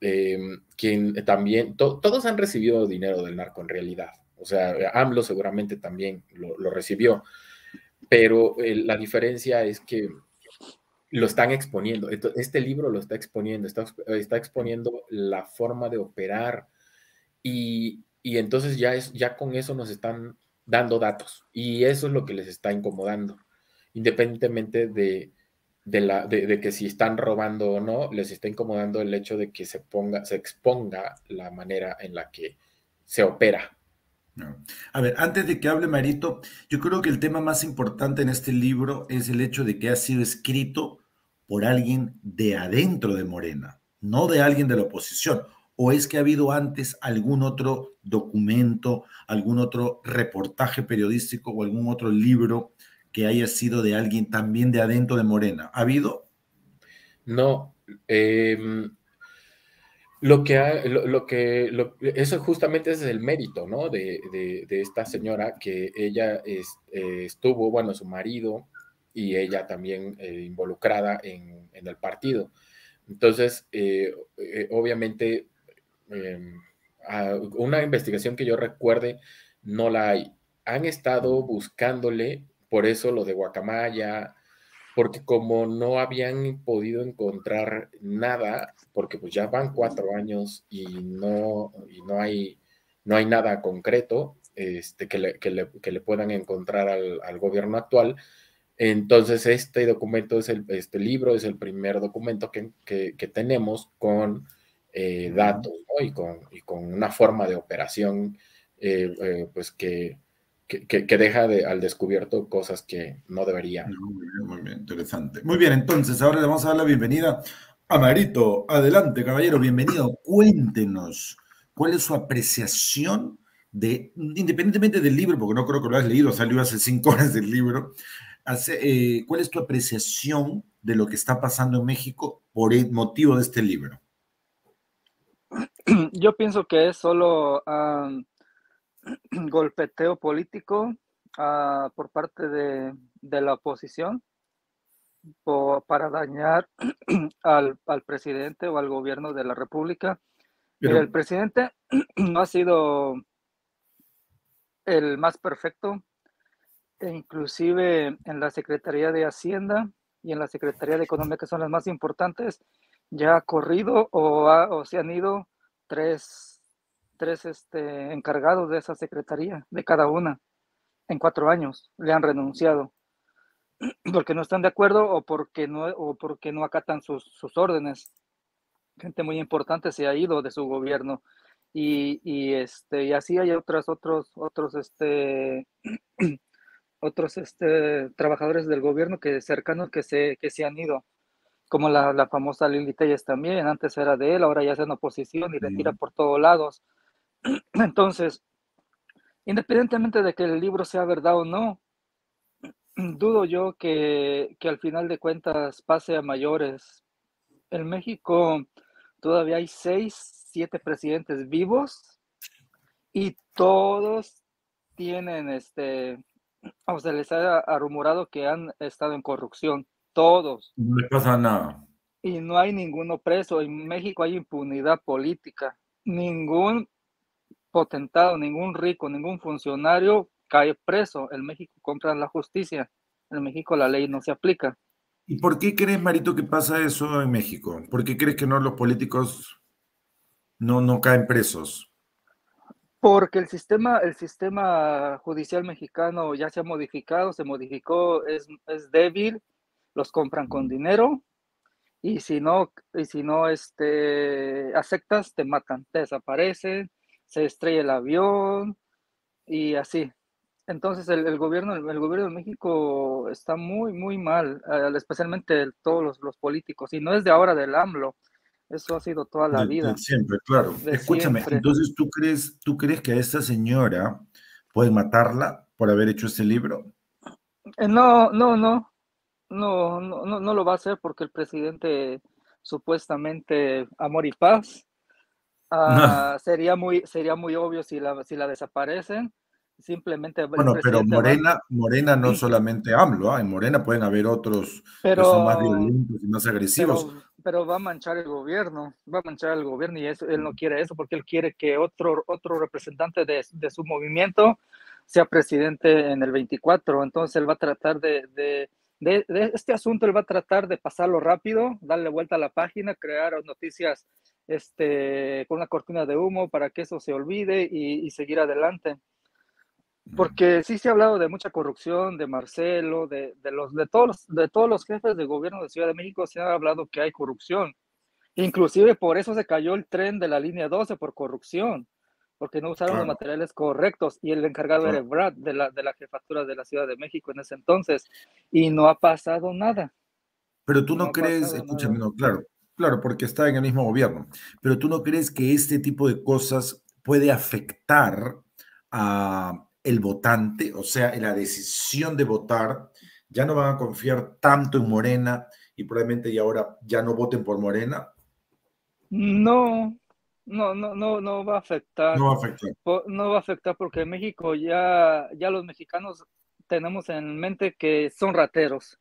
Eh, quien también, to, todos han recibido dinero del narco en realidad, o sea, AMLO seguramente también lo, lo recibió, pero eh, la diferencia es que lo están exponiendo, este libro lo está exponiendo, está, está exponiendo la forma de operar y, y entonces ya, es, ya con eso nos están dando datos y eso es lo que les está incomodando, independientemente de, de, la, de, de que si están robando o no, les está incomodando el hecho de que se, ponga, se exponga la manera en la que se opera. No. A ver, antes de que hable Marito, yo creo que el tema más importante en este libro es el hecho de que ha sido escrito por alguien de adentro de Morena, no de alguien de la oposición, o es que ha habido antes algún otro documento, algún otro reportaje periodístico o algún otro libro que haya sido de alguien también de adentro de Morena. ¿Ha habido? No, eh... Lo que, ha, lo, lo que lo, eso justamente es el mérito, ¿no? De, de, de esta señora, que ella es, eh, estuvo, bueno, su marido y ella también eh, involucrada en, en el partido. Entonces, eh, eh, obviamente, eh, una investigación que yo recuerde no la hay. Han estado buscándole, por eso lo de Guacamaya, porque como no habían podido encontrar nada, porque pues ya van cuatro años y no, y no, hay, no hay nada concreto este, que, le, que, le, que le puedan encontrar al, al gobierno actual, entonces este documento, es el, este libro es el primer documento que, que, que tenemos con eh, datos, ¿no? y, con, y con una forma de operación eh, eh, pues que... Que, que, que deja de, al descubierto cosas que no debería. Muy bien, muy bien, interesante. Muy bien, entonces ahora le vamos a dar la bienvenida a Marito. Adelante, caballero, bienvenido. Cuéntenos, ¿cuál es su apreciación de, independientemente del libro, porque no creo que lo has leído, salió hace cinco horas del libro, hace, eh, ¿cuál es tu apreciación de lo que está pasando en México por el motivo de este libro? Yo pienso que es solo... Um... golpeteo político uh, por parte de, de la oposición por, para dañar al, al presidente o al gobierno de la República. Pero el presidente no ha sido el más perfecto, e inclusive en la Secretaría de Hacienda y en la Secretaría de Economía, que son las más importantes, ya ha corrido o, ha, o se han ido tres tres este, encargados de esa secretaría, de cada una. en cuatro años le han renunciado porque no están de acuerdo o porque no, o porque no acatan sus, sus órdenes. Gente muy importante se ha ido de su gobierno y, y este y así hay otras otros otros este otros este trabajadores del gobierno que cercanos que se que se han ido, como la, la famosa Lili Telles también. Antes era de él, ahora ya está en oposición y le tira por todos lados. Entonces, independientemente de que el libro sea verdad o no, dudo yo que, que al final de cuentas pase a mayores. En México todavía hay seis, siete presidentes vivos y todos tienen, este, o sea, les ha rumorado que han estado en corrupción. Todos. No le pasa nada. Y no hay ninguno preso. En México hay impunidad política. Ningún potentado, ningún rico, ningún funcionario cae preso. En México compran la justicia. En México la ley no se aplica. ¿Y por qué crees, Marito, que pasa eso en México? ¿Por qué crees que no los políticos no, no caen presos? Porque el sistema, el sistema judicial mexicano ya se ha modificado, se modificó, es, es débil. Los compran con dinero y si no, y si no este, aceptas, te matan, te desaparecen, se estrella el avión y así. Entonces el, el, gobierno, el gobierno de México está muy, muy mal, especialmente todos los, los políticos. Y no es de ahora del AMLO, eso ha sido toda la de, vida. De siempre, claro. De Escúchame, siempre. Entonces ¿tú crees, tú crees que a esta señora pueden matarla por haber hecho este libro? Eh, no, no, no. No, no, no, no lo va a hacer porque el presidente supuestamente amor y paz. Ah, no. Sería muy, sería muy obvio si la, si la desaparecen. Simplemente. Bueno, pero Morena, va... Morena no sí. solamente AMLO, ¿eh? En Morena pueden haber otros pero, que son más violentos y más agresivos. Pero, pero va a manchar el gobierno, va a manchar el gobierno y eso, él no quiere eso porque él quiere que otro, otro representante de, de su movimiento sea presidente en el veinticuatro. Entonces él va a tratar de, de De, de este asunto él va a tratar de pasarlo rápido, darle vuelta a la página, crear noticias este, con una cortina de humo para que eso se olvide y, y seguir adelante. Porque sí se ha hablado de mucha corrupción, de Marcelo, de, de, los, de, todos, los, de todos los jefes de gobierno de Ciudad de México se ha hablado que hay corrupción. Inclusive por eso se cayó el tren de la línea doce, por corrupción, porque no usaron claro. los materiales correctos, y el encargado claro. era Ebrard, de la, de la jefatura de la Ciudad de México en ese entonces, y no ha pasado nada. Pero tú no, no crees, escúchame, no, claro, claro, porque está en el mismo gobierno, pero tú no crees que este tipo de cosas puede afectar a el votante, o sea, en la decisión de votar, ya no van a confiar tanto en Morena, y probablemente ya ahora ya no voten por Morena. No, No, no, no, no va a afectar. No va a afectar. No va a afectar porque en México ya, ya los mexicanos tenemos en mente que son rateros,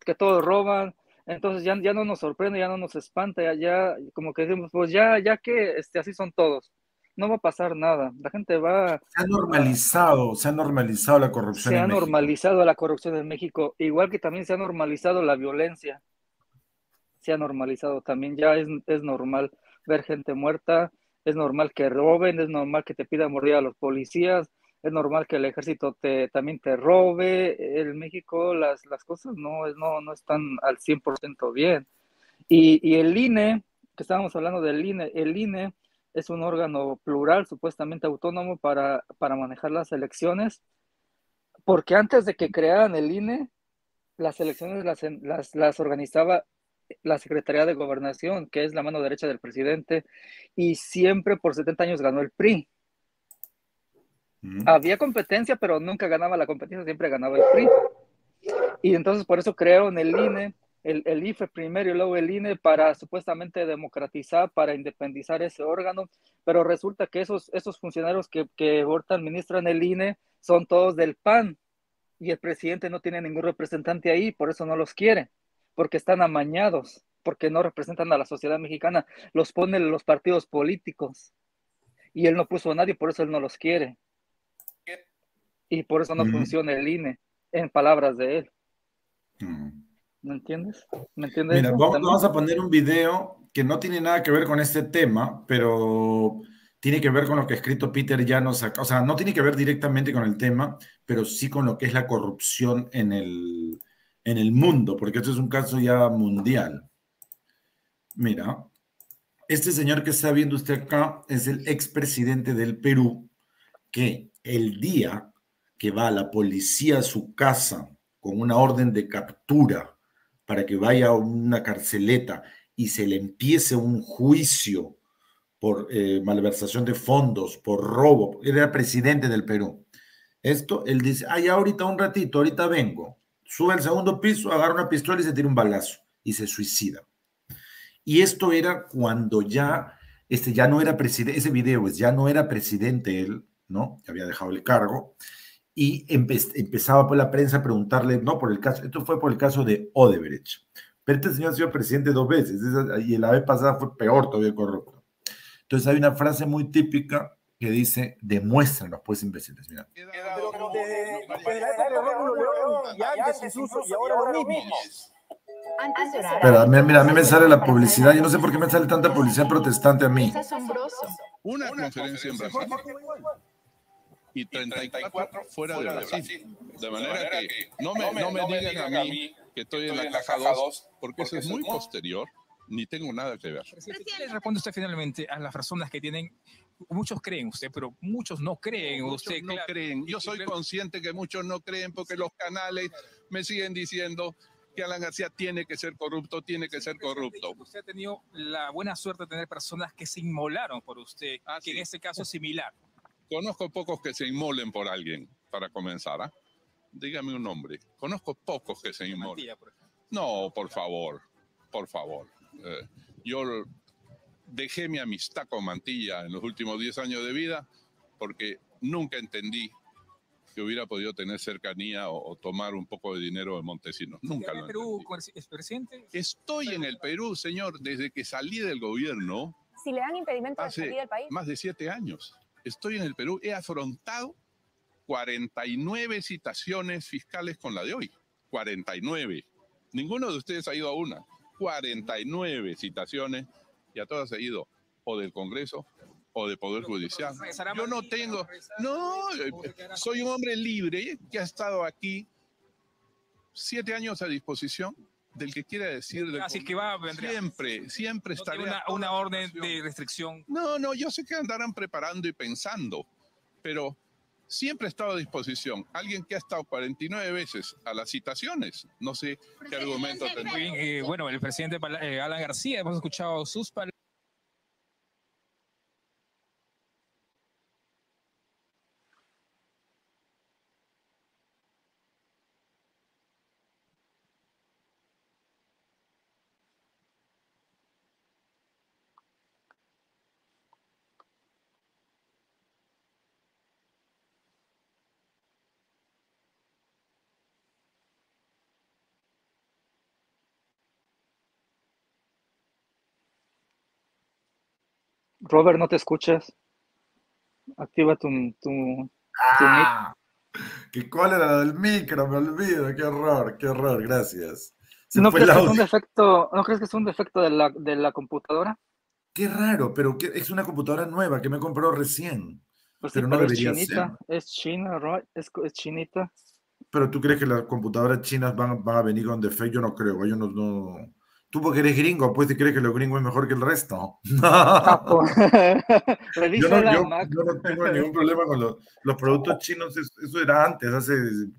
que todos roban, entonces ya, ya no nos sorprende, ya no nos espanta, ya, ya como que decimos, pues ya, ya que este, así son todos, no va a pasar nada, la gente va... Se ha normalizado, se ha normalizado la corrupción en México. Se ha normalizado la corrupción en México, igual que también se ha normalizado la violencia, se ha normalizado también, ya es, es normal ver gente muerta, es normal que roben, es normal que te pidan mordida a los policías, es normal que el ejército te, también te robe. En México las, las cosas no, no, no están al cien por ciento bien. Y, y el I N E, que estábamos hablando del I N E, el I N E es un órgano plural, supuestamente autónomo para, para manejar las elecciones, porque antes de que crearan el I N E, las elecciones las, las, las organizaba la Secretaría de Gobernación, que es la mano derecha del presidente, y siempre por setenta años ganó el P R I. Mm. Había competencia, pero nunca ganaba la competencia, siempre ganaba el P R I. Y entonces por eso crearon el I N E, el, el I F E primero y luego el I N E para supuestamente democratizar, para independizar ese órgano, pero resulta que esos, esos funcionarios que, que ahorita administran el I N E son todos del P A N, y el presidente no tiene ningún representante ahí, por eso no los quiere, porque están amañados, porque no representan a la sociedad mexicana, los ponen los partidos políticos, y él no puso a nadie, por eso él no los quiere, y por eso no mm. funciona el I N E, en palabras de él. Mm. ¿Me entiendes? ¿Me entiendes? Mira, vamos, vamos a poner un video que no tiene nada que ver con este tema, pero tiene que ver con lo que ha escrito Peter Llanos acá, o sea, no tiene que ver directamente con el tema, pero sí con lo que es la corrupción en el, en el mundo, porque esto es un caso ya mundial. Mira, este señor que está viendo usted acá es el expresidente del Perú, que el día que va la policía a su casa con una orden de captura para que vaya a una carceleta y se le empiece un juicio por eh, malversación de fondos, por robo, era presidente del Perú. Esto, él dice, ay, ahorita un ratito, ahorita vengo. Sube al segundo piso, agarra una pistola y se tira un balazo y se suicida. Y esto era cuando ya, este ya no era presidente, ese video es, ya no era presidente él, ¿no? Ya había dejado el cargo. Y empe empezaba por la prensa a preguntarle, no, por el caso, esto fue por el caso de Odebrecht. Pero este señor ha sido presidente dos veces, y la vez pasada fue peor todavía corrupto. Entonces hay una frase muy típica que dice, demuéstranos, pues, imbéciles, mira. Pero Pero mira, mira, a mí me sale la publicidad. Yo no sé por qué me sale tanta publicidad protestante a mí. Es asombroso. Una conferencia en Brasil y treinta y cuatro fuera de Brasil. De manera que no me, no me digan a mí que estoy en la caja dos, porque eso es muy posterior, ni tengo nada que ver. ¿Qué le responde usted finalmente a las personas que tienen? Muchos creen usted, pero muchos no creen. Muchos usted, no claro, creen. Yo soy consciente que muchos no creen porque los canales me siguen diciendo que Alan García tiene que ser corrupto, tiene que ser corrupto. Usted ha tenido la buena suerte de tener personas que se inmolaron por usted, ah, que sí. En este caso es similar. Conozco pocos que se inmolen por alguien, para comenzar. ¿eh? Dígame un nombre. Conozco pocos que se inmolen. No, por favor, por favor. Eh, yo dejé mi amistad con Mantilla en los últimos diez años de vida porque nunca entendí que hubiera podido tener cercanía o, o tomar un poco de dinero de Montesinos. Nunca lo entendí. ¿Es presidente? Estoy en el Perú, señor, desde que salí del gobierno. Si le dan impedimento de salir del país. Más de siete años. Estoy en el Perú. He afrontado cuarenta y nueve citaciones fiscales con la de hoy. cuarenta y nueve. Ninguno de ustedes ha ido a una. cuarenta y nueve citaciones y a todas ha ido o del Congreso o de Poder Judicial. Yo no tengo... No, soy un hombre libre que ha estado aquí siete años a disposición del que quiera decir... Así que va, vendría. Siempre, siempre estaré... ¿No tiene una, una orden de restricción? No, no, yo sé que andarán preparando y pensando, pero siempre he estado a disposición. Alguien que ha estado cuarenta y nueve veces a las citaciones, no sé qué argumento tendría. Eh, bueno, el presidente eh, Alan García, hemos escuchado sus palabras. Robert, no te escuchas. Activa tu, tu, tu ah, mic. ¿Qué cólera del micro? Me olvido. Qué horror, qué horror. Gracias. Se ¿No, crees que es un defecto, ¿No crees que es un defecto de la, de la computadora? Qué raro, pero que, es una computadora nueva que me compró recién. Pues pero sí, no pero debería es chinita, ser. Es china, Robert, es, es chinita. Pero tú crees que las computadoras chinas van, van a venir con defecto? Yo no creo. Yo no... no... Tú porque eres gringo, pues te crees que los gringos es mejor que el resto. yo, no, yo, yo no tengo ningún problema con los, los productos chinos, eso era antes, hace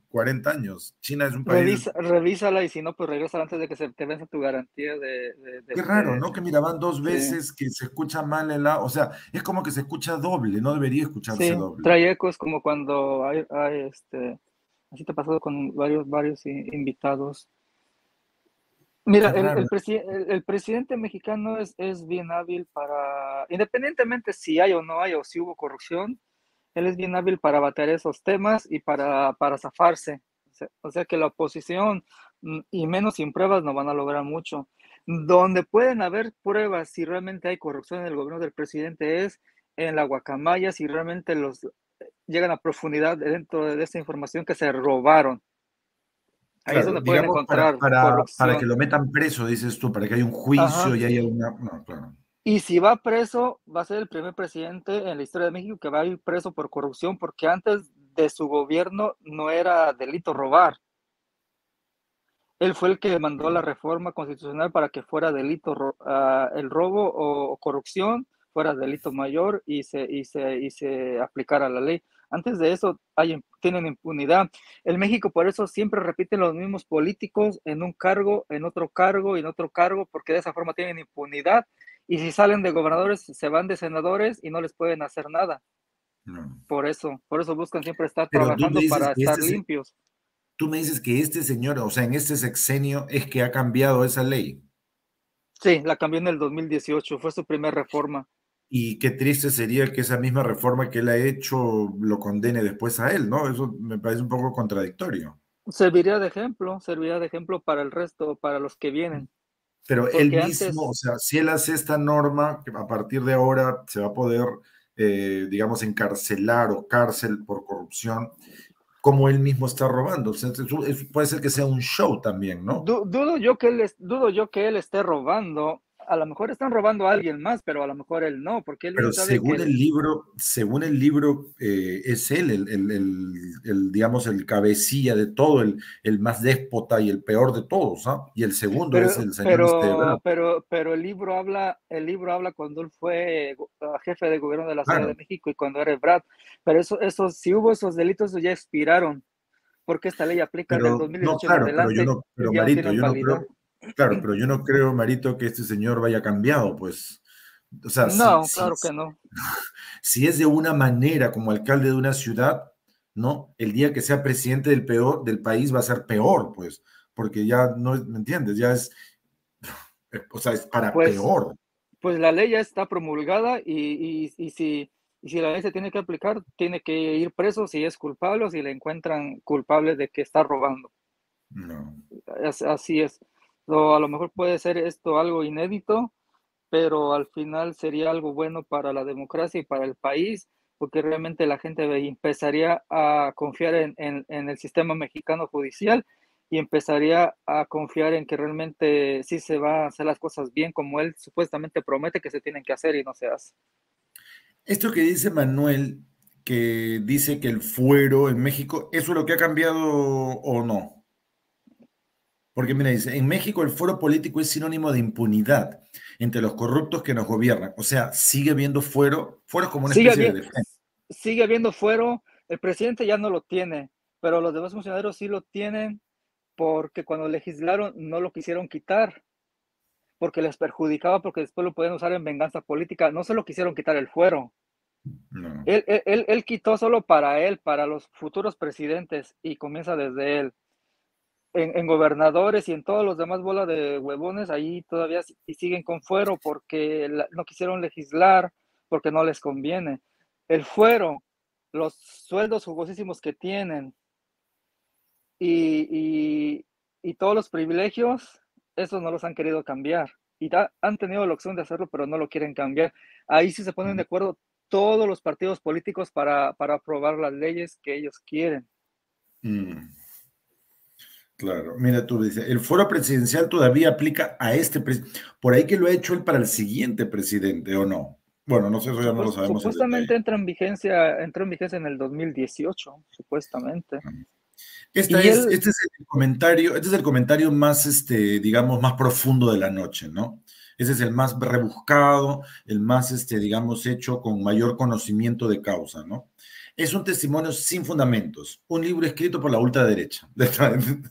cuarenta años. China es un país... Revisa, revísala y si no, pues regresa antes de que se te vence tu garantía de... de, de Qué raro, ¿no? Que mira, van dos veces, sí. Que se escucha mal el... O sea, es como que se escucha doble, no debería escucharse sí, doble. Trae ecos como cuando hay... hay este, así te ha pasado con varios, varios invitados. Mira, el, el, presi el, el presidente mexicano es, es bien hábil para, independientemente si hay o no hay o si hubo corrupción, él es bien hábil para bater esos temas y para, para zafarse. O sea, o sea que la oposición, y menos sin pruebas, no van a lograr mucho. Donde pueden haber pruebas si realmente hay corrupción en el gobierno del presidente es en la Guacamaya, si realmente los llegan a profundidad dentro de esta información que se robaron. Ahí claro, es donde digamos, pueden encontrar para, para, para que lo metan preso, dices tú, para que haya un juicio. Ajá. Y haya una... No, claro. Y si va preso, va a ser el primer presidente en la historia de México que va a ir preso por corrupción, porque antes de su gobierno no era delito robar. Él fue el que mandó la reforma constitucional para que fuera delito uh, el robo o corrupción, fuera delito mayor y se, y se, y se aplicara la ley. Antes de eso hay, tienen impunidad. El México por eso siempre repiten los mismos políticos en un cargo, en otro cargo y en otro cargo, porque de esa forma tienen impunidad. Y si salen de gobernadores, se van de senadores y no les pueden hacer nada. No. Por eso, por eso buscan siempre estar Pero trabajando para estar este, limpios. Tú me dices que este señor, o sea, en este sexenio es que ha cambiado esa ley. Sí, la cambió en el dos mil dieciocho, fue su primera reforma. Y qué triste sería que esa misma reforma que él ha hecho lo condene después a él, ¿no? Eso me parece un poco contradictorio. Serviría de ejemplo, serviría de ejemplo para el resto, para los que vienen. Pero porque él mismo, antes... o sea, si él hace esta norma, a partir de ahora se va a poder, eh, digamos, encarcelar o cárcel por corrupción, como él mismo está robando. O sea, puede ser que sea un show también, ¿no? Du dudo, yo que él es, dudo yo que él esté robando. A lo mejor están robando a alguien más, pero a lo mejor él no, porque él pero no sabe según que el él... libro, según el libro, eh, es él, el, el, el, el, digamos, el cabecilla de todo, el, el más déspota y el peor de todos, ¿ah? Y el segundo pero, es el señor pero, Esteban. Pero, pero el libro habla, el libro habla cuando él fue jefe de gobierno de la Ciudad claro. de México y cuando era Ebrard. Pero eso, eso, si hubo esos delitos, ya expiraron, porque esta ley aplica desde el dos mil dieciocho no, claro, en adelante. Pero yo no, pero Marito, yo no creo. Claro, pero yo no creo, Marito, que este señor vaya cambiado, pues. O sea, no, si, claro si, que no. Si es de una manera como alcalde de una ciudad, ¿no? El día que sea presidente del peor del país va a ser peor, pues, porque ya no, ¿me entiendes? Ya es, o sea, es para pues, peor. Pues la ley ya está promulgada y, y, y, si, y si la ley se tiene que aplicar, tiene que ir preso si es culpable o si le encuentran culpable de que está robando. No. Así es. O a lo mejor puede ser esto algo inédito, pero al final sería algo bueno para la democracia y para el país, porque realmente la gente empezaría a confiar en, en, en el sistema mexicano judicial y empezaría a confiar en que realmente sí se va a hacer las cosas bien como él supuestamente promete que se tienen que hacer y no se hace. Esto que dice Manuel, que dice que el fuero en México, ¿eso es lo que ha cambiado o no? Porque mira, dice, en México el fuero político es sinónimo de impunidad entre los corruptos que nos gobiernan. O sea, sigue habiendo fuero, fuero como una sigue especie habiendo, de defensa. Sigue habiendo fuero, el presidente ya no lo tiene, pero los demás funcionarios sí lo tienen porque cuando legislaron no lo quisieron quitar, porque les perjudicaba, porque después lo podían usar en venganza política. No se lo quisieron quitar el fuero. No. Él, él, él, él quitó solo para él, para los futuros presidentes y comienza desde él. En, en gobernadores y en todos los demás bola de huevones, ahí todavía siguen con fuero porque la, no quisieron legislar, porque no les conviene. El fuero, los sueldos jugosísimos que tienen y, y, y todos los privilegios, esos no los han querido cambiar. Y da, han tenido la opción de hacerlo, pero no lo quieren cambiar. Ahí sí se ponen de acuerdo todos los partidos políticos para, para aprobar las leyes que ellos quieren. Mm. Claro, mira tú, dice, el fuero presidencial todavía aplica a este presidente, por ahí que lo ha hecho él para el siguiente presidente, ¿o no? Bueno, no sé, eso ya no pues, lo sabemos. Supuestamente entra en vigencia, entró en vigencia en el dos mil dieciocho, supuestamente. Esta es, él... Este es el comentario, este es el comentario más, este, digamos, más profundo de la noche, ¿no? Ese es el más rebuscado, el más, este, digamos, hecho con mayor conocimiento de causa, ¿no? Es un testimonio sin fundamentos, un libro escrito por la ultraderecha. Ese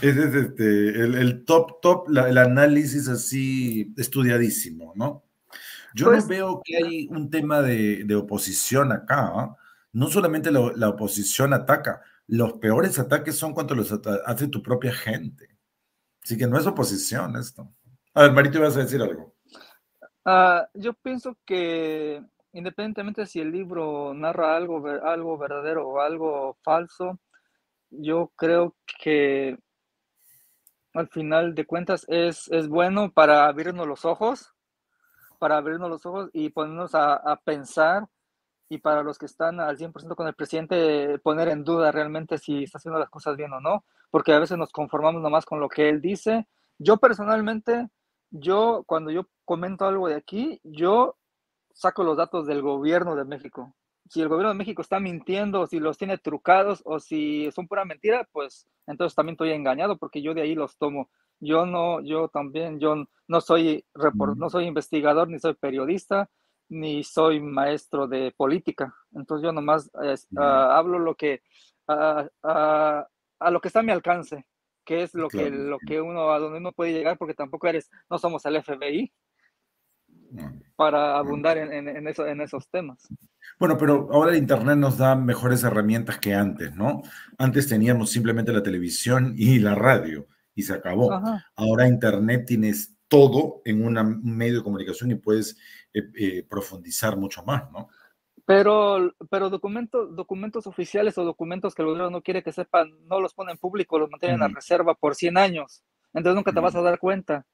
es este, el, el top, top, la, el análisis así estudiadísimo, ¿no? Yo pues, no veo que hay un tema de, de oposición acá, ¿eh? No solamente lo, la oposición ataca, los peores ataques son cuando los hace tu propia gente. Así que no es oposición esto. A ver, Marito, ¿vas a decir algo? Uh, yo pienso que... Independientemente si el libro narra algo, algo verdadero o algo falso, yo creo que al final de cuentas es, es bueno para abrirnos los ojos, para abrirnos los ojos y ponernos a, a pensar y para los que están al cien por ciento con el presidente poner en duda realmente si está haciendo las cosas bien o no, porque a veces nos conformamos nomás con lo que él dice. Yo personalmente, yo cuando yo comento algo de aquí, yo saco los datos del gobierno de México. Si el gobierno de México está mintiendo, si los tiene trucados o si son pura mentira, pues entonces también estoy engañado porque yo de ahí los tomo. Yo no, yo también, yo no soy report, no soy investigador, ni soy periodista, ni soy maestro de política. Entonces yo nomás eh, uh, hablo lo que uh, uh, a lo que está a mi alcance, que es lo claro. que lo que uno a donde uno puede llegar, porque tampoco eres, no somos el F B I para abundar en, en, en, eso, en esos temas. Bueno, pero ahora el internet nos da mejores herramientas que antes, ¿no? Antes teníamos simplemente la televisión y la radio y se acabó. Ajá. Ahora internet tienes todo en una, un medio de comunicación y puedes eh, eh, profundizar mucho más, ¿no? Pero, pero documentos, documentos oficiales o documentos que el gobierno no quiere que sepan, no los ponen público, los mantienen mm. a reserva por cien años. Entonces nunca te mm. vas a dar cuenta.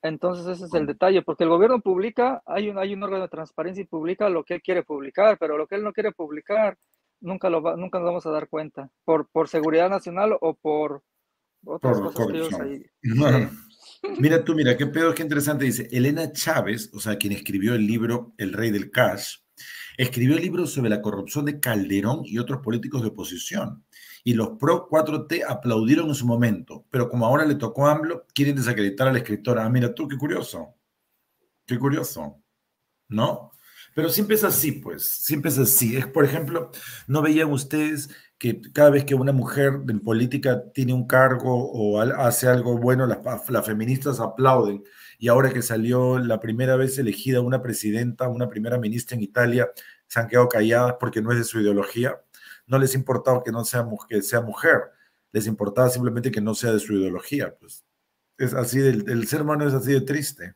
Entonces ese es el detalle, porque el gobierno publica, hay un, hay un órgano de transparencia y publica lo que él quiere publicar, pero lo que él no quiere publicar nunca, lo va, nunca nos vamos a dar cuenta, por, por seguridad nacional o por otras por cosas que ellos ahí. Bueno, mira tú, mira, qué pedo, qué interesante, dice Elena Chávez, o sea, quien escribió el libro El Rey del Cash, escribió el libro sobre la corrupción de Calderón y otros políticos de oposición. Y los pro cuatro T aplaudieron en su momento, pero como ahora le tocó a AMLO, quieren desacreditar a la escritora. Ah, mira tú, qué curioso, qué curioso, ¿no? Pero siempre es así, pues, siempre es así. Es, por ejemplo, ¿no veían ustedes que cada vez que una mujer en política tiene un cargo o hace algo bueno, las, las feministas aplauden? Y ahora que salió la primera vez elegida una presidenta, una primera ministra en Italia, se han quedado calladas porque no es de su ideología. No les importaba que no sea, que sea mujer, les importaba simplemente que no sea de su ideología. Pues es así, de, el ser humano es así de triste,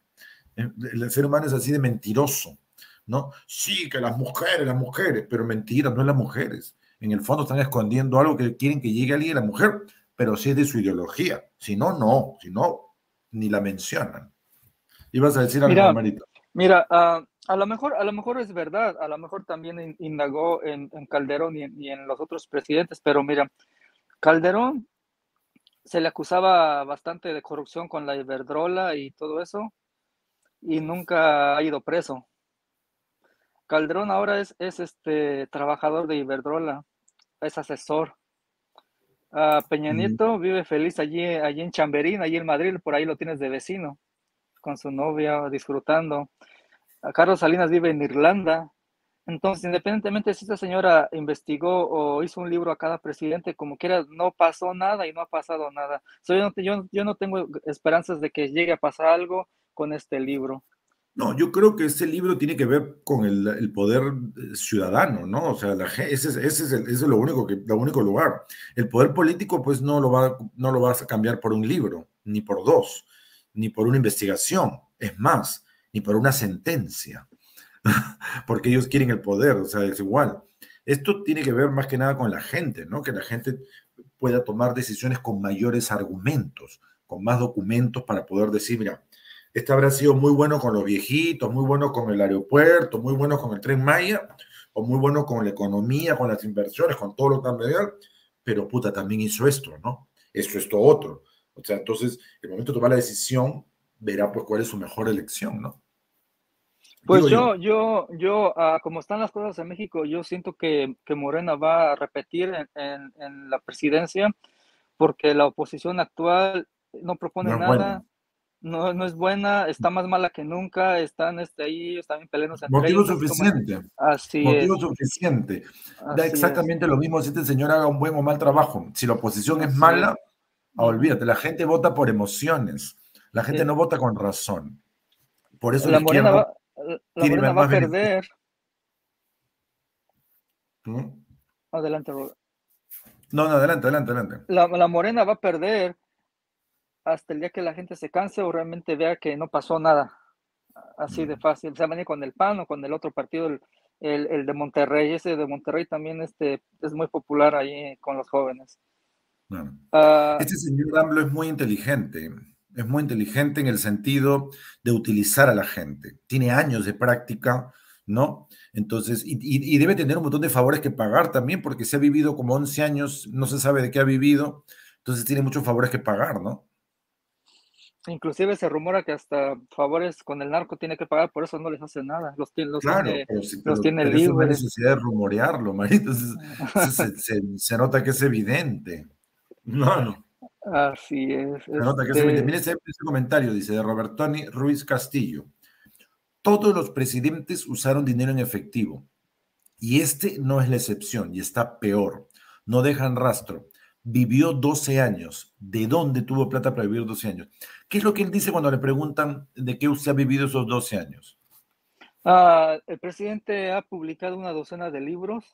el, el ser humano es así de mentiroso, ¿no? Sí, que las mujeres, las mujeres, pero mentiras, no es las mujeres. En el fondo están escondiendo algo que quieren que llegue a alguien, la mujer, pero sí es de su ideología. Si no, no, si no, ni la mencionan. Ibas a decir algo, mira, Marito. Mira, uh... A lo mejor, a lo mejor es verdad, a lo mejor también indagó en, en Calderón y en, y en los otros presidentes, pero mira, Calderón se le acusaba bastante de corrupción con la Iberdrola y todo eso, y nunca ha ido preso. Calderón ahora es, es este trabajador de Iberdrola, es asesor. Uh, Peña Nieto vive feliz allí, allí en Chamberín, allí en Madrid, por ahí lo tienes de vecino, con su novia, disfrutando. Carlos Salinas vive en Irlanda. Entonces, independientemente si esta señora investigó o hizo un libro a cada presidente, como quiera, no pasó nada y no ha pasado nada. So, yo, no, yo, yo no tengo esperanzas de que llegue a pasar algo con este libro. No, yo creo que ese libro tiene que ver con el, el poder ciudadano, ¿no? O sea, la, ese, ese es, el, ese es lo único que, lo único lugar. El poder político, pues, no lo, va, no lo vas a cambiar por un libro, ni por dos, ni por una investigación. Es más, ni por una sentencia, porque ellos quieren el poder, o sea, es igual. Esto tiene que ver más que nada con la gente, ¿no? Que la gente pueda tomar decisiones con mayores argumentos, con más documentos para poder decir, mira, este habrá sido muy bueno con los viejitos, muy bueno con el aeropuerto, muy bueno con el Tren Maya, o muy bueno con la economía, con las inversiones, con todo lo que han medido, pero puta, también hizo esto, ¿no? Esto, esto, otro. O sea, entonces, el momento de tomar la decisión, verá pues cuál es su mejor elección, ¿no? Pues Digo yo, yo, yo, yo uh, como están las cosas en México, yo siento que, que Morena va a repetir en, en, en la presidencia porque la oposición actual no propone no nada, no, no es buena, está más mala que nunca, están este, ahí, están peleándose entre ellos. Motivo suficiente. Así es. Motivo suficiente. Da exactamente lo mismo si este señor haga un buen o mal trabajo. Si la oposición es mala, olvídate, la gente vota por emociones. La gente sí. no vota con razón. Por eso la Morena va, la Morena va a perder. ¿Mm? Adelante, Robert. No, no, adelante, adelante, adelante. La, la Morena va a perder hasta el día que la gente se canse o realmente vea que no pasó nada. Así mm. de fácil. Se maneja con el PAN o con el otro partido, el, el, el de Monterrey. Ese de Monterrey también este, es muy popular ahí con los jóvenes. No. Uh, este señor AMLO es muy inteligente. Es muy inteligente en el sentido de utilizar a la gente. Tiene años de práctica, ¿no? Entonces, y, y, y debe tener un montón de favores que pagar también, porque se ha vivido como once años, no se sabe de qué ha vivido, entonces tiene muchos favores que pagar, ¿no? Inclusive se rumora que hasta favores con el narco tiene que pagar, por eso no les hace nada. Los, los claro, tiene, pero sí, pero los tiene libres. No hay necesidad de rumorearlo, Marito. Se, se, se, se nota que es evidente. No, no. Así es. Se nota este... que es evidente. Mire ese, ese comentario, dice, de Robertoni Ruiz Castillo. Todos los presidentes usaron dinero en efectivo. Y este no es la excepción, y está peor. No dejan rastro. Vivió doce años. ¿De dónde tuvo plata para vivir doce años? ¿Qué es lo que él dice cuando le preguntan de qué usted ha vivido esos doce años? Ah, el presidente ha publicado una docena de libros,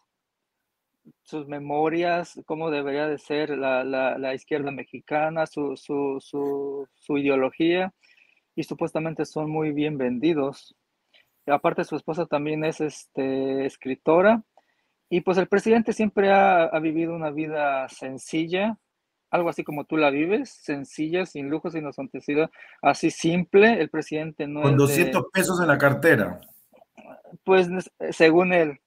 sus memorias, cómo debería de ser la, la, la izquierda mexicana, su, su, su, su ideología, y supuestamente son muy bien vendidos. Aparte, su esposa también es este, escritora. Y pues el presidente siempre ha, ha vivido una vida sencilla, algo así como tú la vives, sencilla, sin lujos, sin ostentosidad, así simple. El presidente no con es doscientos pesos en la cartera. Pues según él,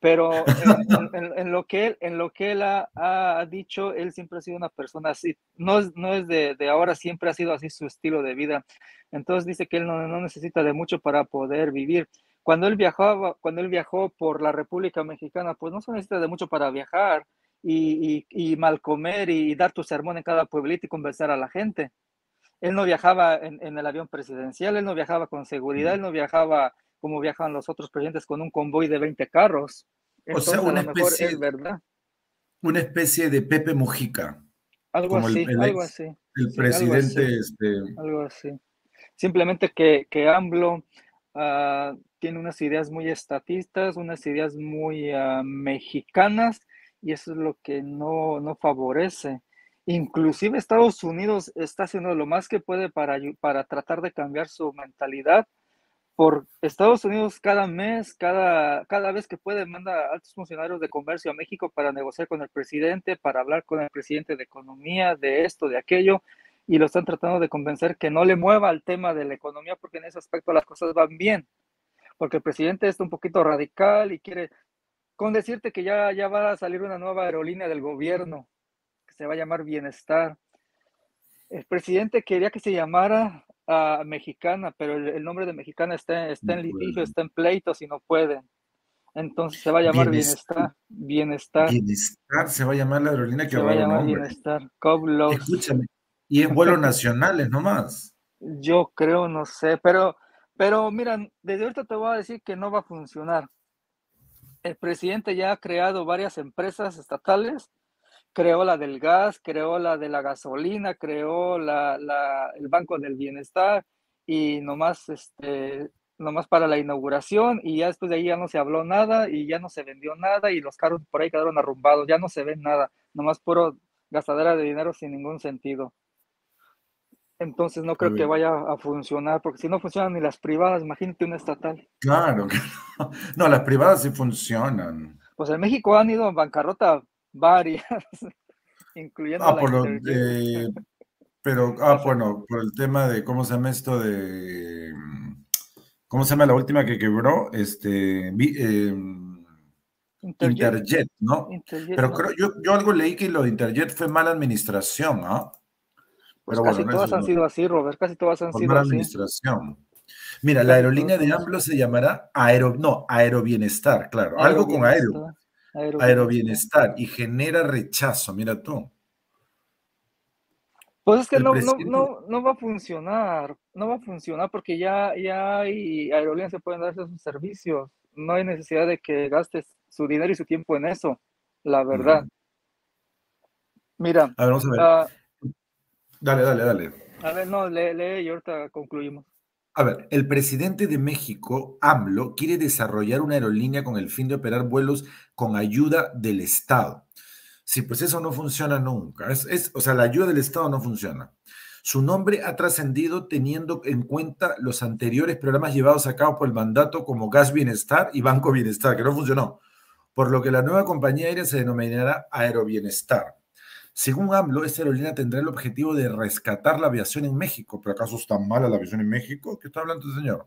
pero en, en, en, en lo que él, en lo que él ha, ha dicho, él siempre ha sido una persona así. No es, no es de, de ahora, siempre ha sido así su estilo de vida. Entonces dice que él no, no necesita de mucho para poder vivir. Cuando él viajaba, cuando él viajó por la República Mexicana, pues no se necesita de mucho para viajar y, y, y mal comer y, y dar tu sermón en cada pueblito y conversar a la gente. Él no viajaba en, en el avión presidencial, él no viajaba con seguridad, él no viajaba como viajan los otros presidentes con un convoy de veinte carros. Entonces, o sea, una a lo mejor especie, es verdad. Una especie de Pepe Mujica. Algo así, el, el algo ex, así. El sí, presidente, algo así, este... algo así. Simplemente que, que AMLO... Uh, tiene unas ideas muy estatistas, unas ideas muy uh, mexicanas, y eso es lo que no, no favorece. Inclusive Estados Unidos está haciendo lo más que puede para, para tratar de cambiar su mentalidad. Por Estados Unidos cada mes, cada, cada vez que puede, manda a altos funcionarios de comercio a México para negociar con el presidente, para hablar con el presidente de economía, de esto, de aquello, y lo están tratando de convencer que no le mueva al tema de la economía, porque en ese aspecto las cosas van bien, porque el presidente está un poquito radical y quiere, con decirte que ya, ya va a salir una nueva aerolínea del gobierno, que se va a llamar Bienestar. El presidente quería que se llamara uh, Mexicana, pero el, el nombre de Mexicana está, está en litigio, está en pleito, si no pueden. Entonces se va a llamar Bienestar. Bienestar. Bienestar, Bienestar se va a llamar la aerolínea que se va a llamar Bienestar. Escúchame. Y en vuelos nacionales nomás. Yo creo, no sé, pero, pero mira, desde ahorita te voy a decir que no va a funcionar. El presidente ya ha creado varias empresas estatales, creó la del gas, creó la de la gasolina, creó la, la, el Banco del Bienestar, y nomás, este, nomás para la inauguración, y ya después de ahí ya no se habló nada, y ya no se vendió nada, y los carros por ahí quedaron arrumbados, ya no se ven nada, nomás puro gastadera de dinero sin ningún sentido. Entonces no creo que vaya a funcionar, porque si no funcionan ni las privadas, imagínate una estatal. Claro, no, no, las privadas sí funcionan. Pues en México han ido en bancarrota varias, incluyendo ah, la por lo, eh, pero, ah, bueno, por el tema de, ¿cómo se llama esto de, cómo se llama la última que quebró? Este, eh, Interjet. Interjet, ¿no? Interjet, pero creo, yo, yo algo leí que lo de Interjet fue mala administración, ¿no? Pues pero casi bueno, todas han no. sido así, Robert, casi todas han Por sido así. Administración. Mira, la aerolínea de AMLO se llamará Aero, no, Aerobienestar, claro, Aerobienestar, algo con aero. Aerobienestar. Aerobienestar, y genera rechazo, mira tú. Pues es que no, presidente... no, no, no va a funcionar, no va a funcionar porque ya, ya hay aerolíneas que pueden darse sus servicios, no hay necesidad de que gastes su dinero y su tiempo en eso, la verdad. No. Mira, a ver, vamos a ver. Uh, Dale, dale, dale. A ver, no, lee, lee y ahorita concluimos. A ver, el presidente de México, AMLO, quiere desarrollar una aerolínea con el fin de operar vuelos con ayuda del Estado. Sí, pues eso no funciona nunca. Es, es, o sea, la ayuda del Estado no funciona. Su nombre ha trascendido teniendo en cuenta los anteriores programas llevados a cabo por el mandato como Gas Bienestar y Banco Bienestar, que no funcionó, por lo que la nueva compañía aérea se denominará Aerobienestar. Según AMLO, esta aerolínea tendrá el objetivo de rescatar la aviación en México. ¿Pero acaso está mala la aviación en México? ¿Qué está hablando el señor?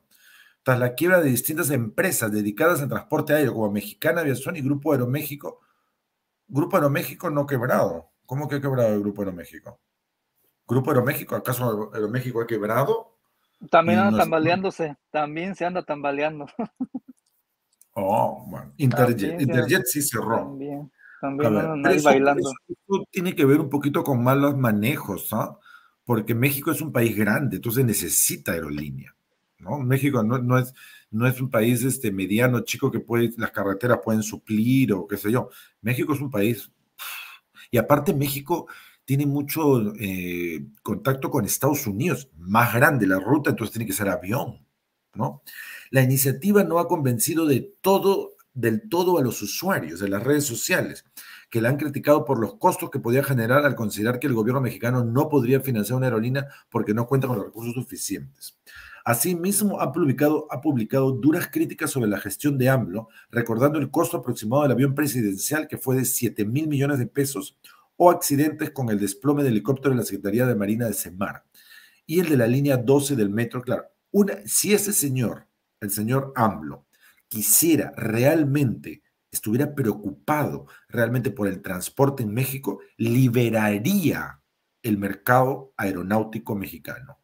Tras la quiebra de distintas empresas dedicadas al transporte aéreo, como Mexicana Aviación y Grupo Aeroméxico, Grupo Aeroméxico no quebrado. ¿Cómo que ha quebrado el Grupo Aeroméxico? Grupo Aeroméxico, ¿acaso Aeroméxico ha quebrado? También anda tambaleándose, también se anda tambaleando. Oh, bueno. Interjet, Interjet sí cerró. También, también andan ahí bailando. Eso tiene que ver un poquito con malos manejos, ¿no? Porque México es un país grande, entonces necesita aerolínea, ¿no? México no, no es, no es un país este, mediano, chico, que puede, las carreteras pueden suplir o qué sé yo. México es un país... Y aparte México... tiene mucho eh, contacto con Estados Unidos, más grande la ruta, entonces tiene que ser avión, ¿no? La iniciativa no ha convencido de todo, del todo a los usuarios de las redes sociales, que la han criticado por los costos que podía generar al considerar que el gobierno mexicano no podría financiar una aerolínea porque no cuenta con los recursos suficientes. Asimismo, ha publicado, ha publicado duras críticas sobre la gestión de AMLO, recordando el costo aproximado del avión presidencial, que fue de siete mil millones de pesos, o accidentes con el desplome del helicóptero de la Secretaría de Marina de Semar y el de la línea doce del metro. Claro, una, si ese señor, el señor AMLO, quisiera realmente, estuviera preocupado realmente por el transporte en México, liberaría el mercado aeronáutico mexicano.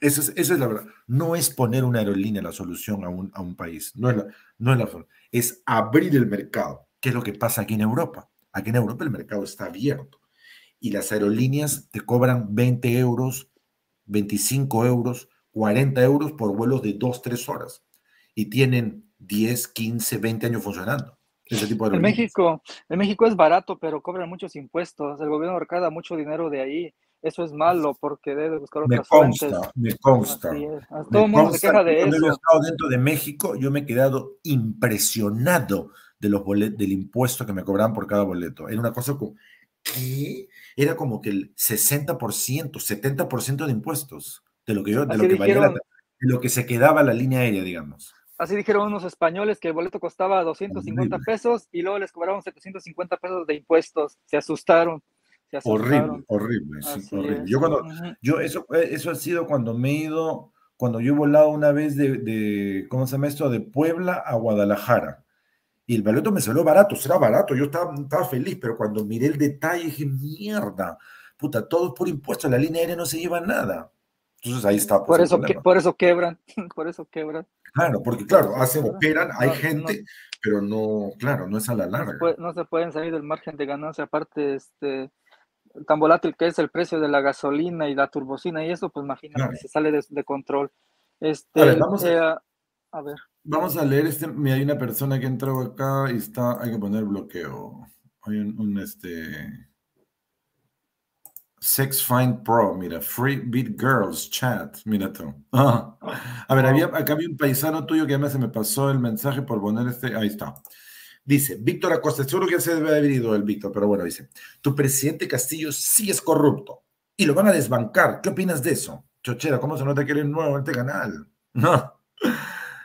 Esa es, esa es la verdad. No es poner una aerolínea la solución a un, a un país, no es la, no es la solución, es abrir el mercado, que es lo que pasa aquí en Europa. Aquí en Europa el mercado está abierto y las aerolíneas te cobran veinte euros, veinticinco euros, cuarenta euros por vuelos de dos, tres horas y tienen diez, quince, veinte años funcionando. Ese tipo de aerolíneas. En México, en México es barato, pero cobran muchos impuestos. El gobierno recauda mucho dinero de ahí. Eso es malo porque debe buscar otras fuentes. Me consta, me consta. Todo el mundo se queja de eso. Yo he estado dentro de México, yo me he quedado impresionado de los boletos, del impuesto que me cobraban por cada boleto. Era una cosa como, ¿qué? Era como que el sesenta por ciento, setenta por ciento de impuestos de lo que yo, de lo que, dijeron, valía la, de lo que se quedaba la línea aérea, digamos. Así dijeron unos españoles que el boleto costaba doscientos cincuenta pesos y luego les cobraron setecientos cincuenta pesos de impuestos. Se asustaron. Se asustaron. Horrible, horrible. Sí, horrible. Yo cuando, uh-huh. yo, eso, eso ha sido cuando me he ido, cuando yo he volado una vez de, de ¿cómo se llama esto? De Puebla a Guadalajara. Y el boleto me salió barato, será barato, yo estaba, estaba feliz, pero cuando miré el detalle dije, mierda, puta, todo es por impuestos, la línea aérea no se lleva nada. Entonces ahí está. Por eso, que, por eso quebran, por eso quebran. Claro, porque claro, hacen, operan, hay no, gente, no, pero no, claro, no es a la larga. No se, puede, no se pueden salir del margen de ganancia, aparte este, tan volátil que es el precio de la gasolina y la turbocina y eso, pues imagínate, claro. Se sale de, de control. Este, a ver, vamos eh, a... a ver. Vamos a leer este. Mira, hay una persona que entró acá y está. Hay que poner bloqueo. Hay un, un este. Sex Find Pro. Mira, Free Beat Girls Chat. Mira tú. Ah. A ver, había, acá había un paisano tuyo que además se me pasó el mensaje por poner este. Ahí está. Dice, Víctor Acosta. Seguro que se debe haber ido el Víctor, pero bueno, dice: tu presidente Castillo sí es corrupto y lo van a desbancar. ¿Qué opinas de eso? Chochera, ¿cómo se nota que eres nuevo en este canal? No.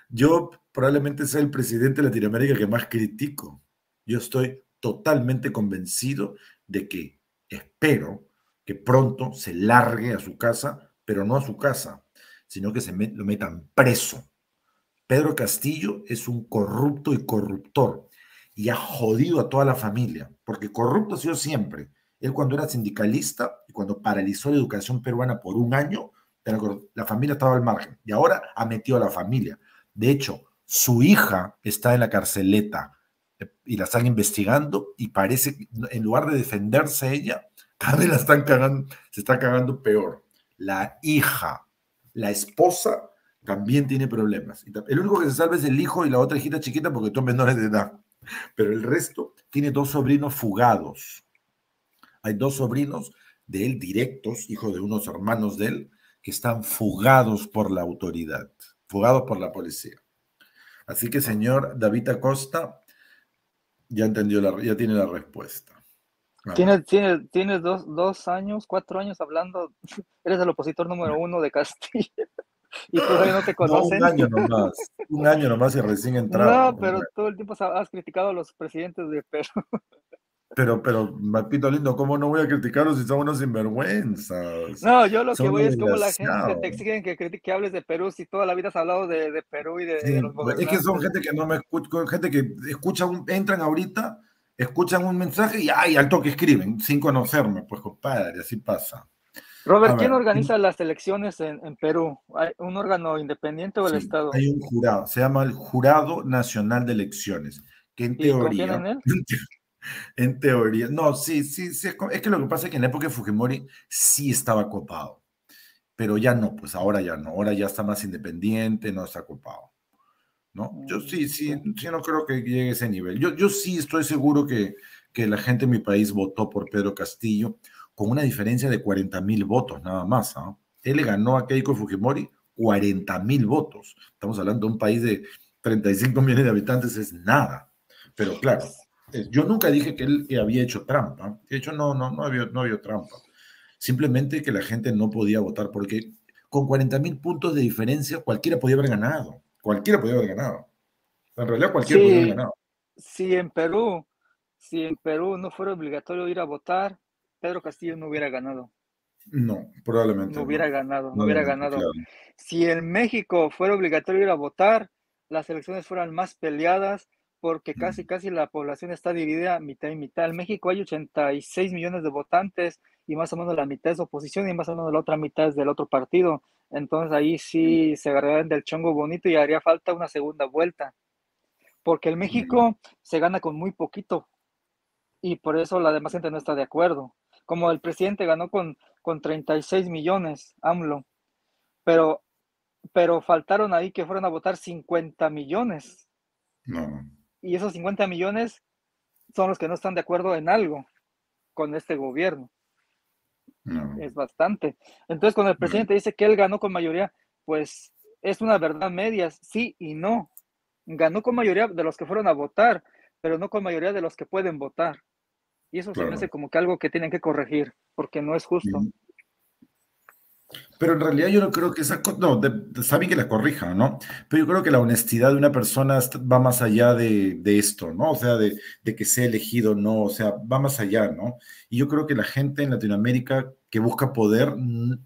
Yo probablemente sea el presidente de Latinoamérica que más critico. Yo estoy totalmente convencido de que espero que pronto se largue a su casa, pero no a su casa, sino que se met, lo metan preso. Pedro Castillo es un corrupto y corruptor y ha jodido a toda la familia, porque corrupto ha sido siempre. Él cuando era sindicalista y cuando paralizó la educación peruana por un año, la familia estaba al margen y ahora ha metido a la familia. De hecho, su hija está en la carceleta y la están investigando y parece que en lugar de defenderse ella, cada vez la están cagando, se está cagando peor. La hija, la esposa, también tiene problemas. El único que se salva es el hijo y la otra hijita chiquita porque son menores de edad. Pero el resto tiene dos sobrinos fugados. Hay dos sobrinos de él directos, hijos de unos hermanos de él, que están fugados por la autoridad. Fugados por la policía. Así que, señor David Acosta, ya entendió, la, ya tiene la respuesta. Tienes tiene, tiene dos, dos años, cuatro años hablando, eres el opositor número uno de Castillo, y todavía no te conocen. No, un año nomás, un año nomás y recién entrado. No, pero todo el tiempo has criticado a los presidentes de Perú. Pero, pero, Mapito lindo, ¿cómo no voy a criticarlos si son unos sinvergüenzas? No, yo lo son que voy es como la gente te exigen que, critique, que hables de Perú si toda la vida has hablado de, de Perú y de, sí, de los gobernantes. Es que son gente que no me escucha, gente que escucha, un, entran ahorita, escuchan un mensaje y ¡ay! Al toque escriben, sin conocerme. Pues, compadre, así pasa. Robert, ¿quién organiza las elecciones en, en Perú? ¿Hay un órgano independiente o el sí, Estado? Hay un jurado, se llama el Jurado Nacional de Elecciones, que en teoría... ¿Confían en él? En teoría, no, sí, sí, sí, es que lo que pasa es que en la época de Fujimori sí estaba copado, pero ya no, pues ahora ya no, ahora ya está más independiente, no está copado, ¿no? Yo sí, sí, sí no creo que llegue a ese nivel. Yo, yo sí estoy seguro que, que la gente en mi país votó por Pedro Castillo con una diferencia de cuarenta mil votos nada más, ¿no? Él le ganó a Keiko Fujimori cuarenta mil votos. Estamos hablando de un país de treinta y cinco millones de habitantes, es nada, pero claro... Yo nunca dije que él había hecho trampa. De hecho, no, no, no había, no había trampa. Simplemente que la gente no podía votar porque con cuarenta mil puntos de diferencia cualquiera podía haber ganado. Cualquiera podía haber ganado. En realidad cualquiera sí, podía haber ganado. Si en Perú, si en Perú no fuera obligatorio ir a votar, Pedro Castillo no hubiera ganado. No, probablemente. No hubiera no. ganado, no, no hubiera ganado. Claro. Si en México fuera obligatorio ir a votar, las elecciones fueran más peleadas, porque casi casi la población está dividida mitad y mitad. En México hay ochenta y seis millones de votantes y más o menos la mitad es oposición y más o menos la otra mitad es del otro partido. Entonces ahí sí se agarrarían del chongo bonito y haría falta una segunda vuelta. Porque en México se gana con muy poquito y por eso la demás gente no está de acuerdo. Como el presidente ganó con, con treinta y seis millones, AMLO, pero, pero faltaron ahí que fueron a votar cincuenta millones. No. Y esos cincuenta millones son los que no están de acuerdo en algo con este gobierno. No. Es bastante. Entonces, cuando el presidente no. dice que él ganó con mayoría, pues es una verdad media, sí y no. Ganó con mayoría de los que fueron a votar, pero no con mayoría de los que pueden votar. Y eso claro. se me hace como que algo que tienen que corregir, porque no es justo. Sí. Pero en realidad yo no creo que esa cosa, no, de, de, saben que la corrijan, ¿no? Pero yo creo que la honestidad de una persona va más allá de, de esto, ¿no? O sea, de, de que sea elegido, ¿no? O sea, va más allá, ¿no? Y yo creo que la gente en Latinoamérica que busca poder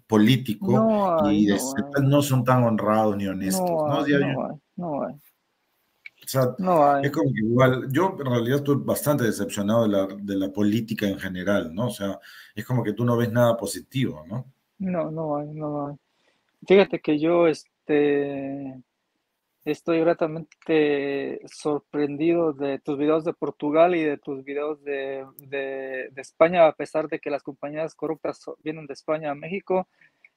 político no, y de, no, no son tan honrados ni honestos, ¿no? No, hay, no, hay, no hay. O sea, no hay. Es como que igual, yo en realidad estoy bastante decepcionado de la, de la política en general, ¿no? O sea, es como que tú no ves nada positivo, ¿no? No, no hay, no hay. Fíjate que yo este, estoy gratamente sorprendido de tus videos de Portugal y de tus videos de, de, de España, a pesar de que las compañías corruptas vienen de España a México.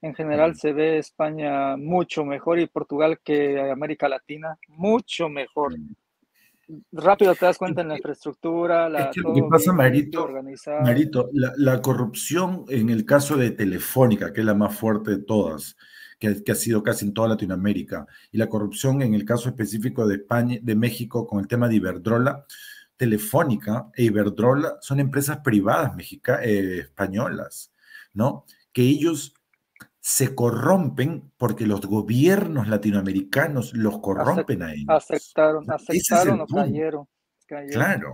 En general se ve España mucho mejor y Portugal que América Latina, mucho mejor. Rápido te das cuenta en la infraestructura, la, es que lo que pasa, Marito, Marito la, la corrupción en el caso de Telefónica, que es la más fuerte de todas, que, que ha sido casi en toda Latinoamérica, y la corrupción en el caso específico de España, de México con el tema de Iberdrola, Telefónica e Iberdrola son empresas privadas mexicanas, eh, españolas, ¿no? Que ellos se corrompen porque los gobiernos latinoamericanos los corrompen a ellos. Aceptaron, aceptaron o cayeron, cayeron. Claro.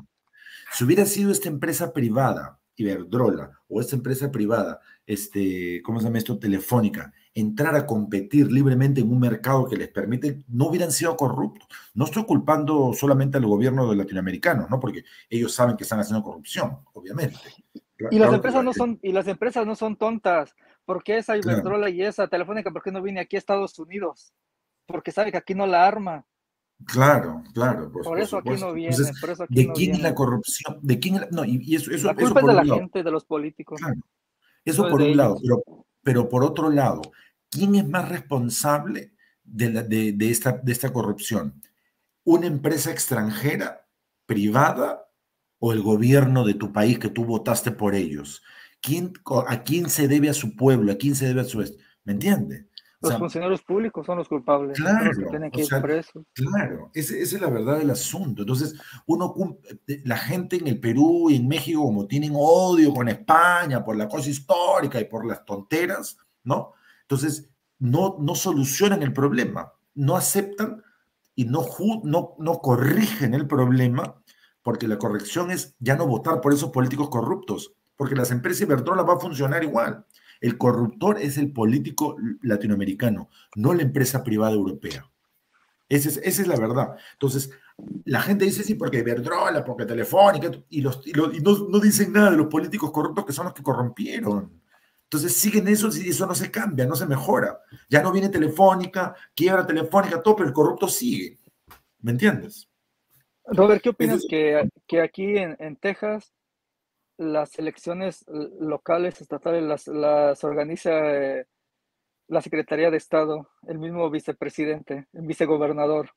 Si hubiera sido esta empresa privada, Iberdrola, o esta empresa privada, este, ¿cómo se llama esto? Telefónica, entrar a competir libremente en un mercado que les permite, no hubieran sido corruptos. No estoy culpando solamente al gobierno de latinoamericanos, ¿no? Porque ellos saben que están haciendo corrupción, obviamente. Claro, y las empresas no son, y las empresas no son tontas. ¿Por qué esa Iberdrola claro. y esa Telefónica? ¿Por qué no viene aquí a Estados Unidos? Porque sabe que aquí no la arma. Claro, claro. Pues, por, por, eso viene, Entonces, por eso aquí ¿de no quién viene. ¿De quién es la corrupción? ¿De quién? No, y, y eso, eso, la culpa eso por es de la lado. gente, de los políticos. Claro. Eso no por es un ellos. lado. Pero, pero por otro lado, ¿quién es más responsable de, la, de, de, esta, de esta corrupción? ¿Una empresa extranjera, privada, o el gobierno de tu país que tú votaste por ellos? ¿Quién, ¿A quién se debe a su pueblo? ¿A quién se debe a su... ¿Me entiende? O los sea, funcionarios públicos son los culpables. Claro. Los que tienen que ir sea, presos. Claro. Esa es la verdad del asunto. Entonces, uno la gente en el Perú y en México, como tienen odio con España por la cosa histórica y por las tonteras, ¿no? Entonces, no, no solucionan el problema. No aceptan y no, no, no corrigen el problema, porque la corrección es ya no votar por esos políticos corruptos. Porque las empresas Iberdrola va a funcionar igual. El corruptor es el político latinoamericano, no la empresa privada europea. Esa es, esa es la verdad. Entonces, la gente dice sí, porque Iberdrola, porque Telefónica, y, los, y, los, y no, no dicen nada de los políticos corruptos que son los que corrompieron. Entonces siguen eso y eso no se cambia, no se mejora. Ya no viene Telefónica, quiebra Telefónica, todo, pero el corrupto sigue. ¿Me entiendes? Robert, ¿qué opinas que, que aquí en, en Texas las elecciones locales, estatales, las, las organiza eh, la Secretaría de Estado, el mismo vicepresidente, el vicegobernador?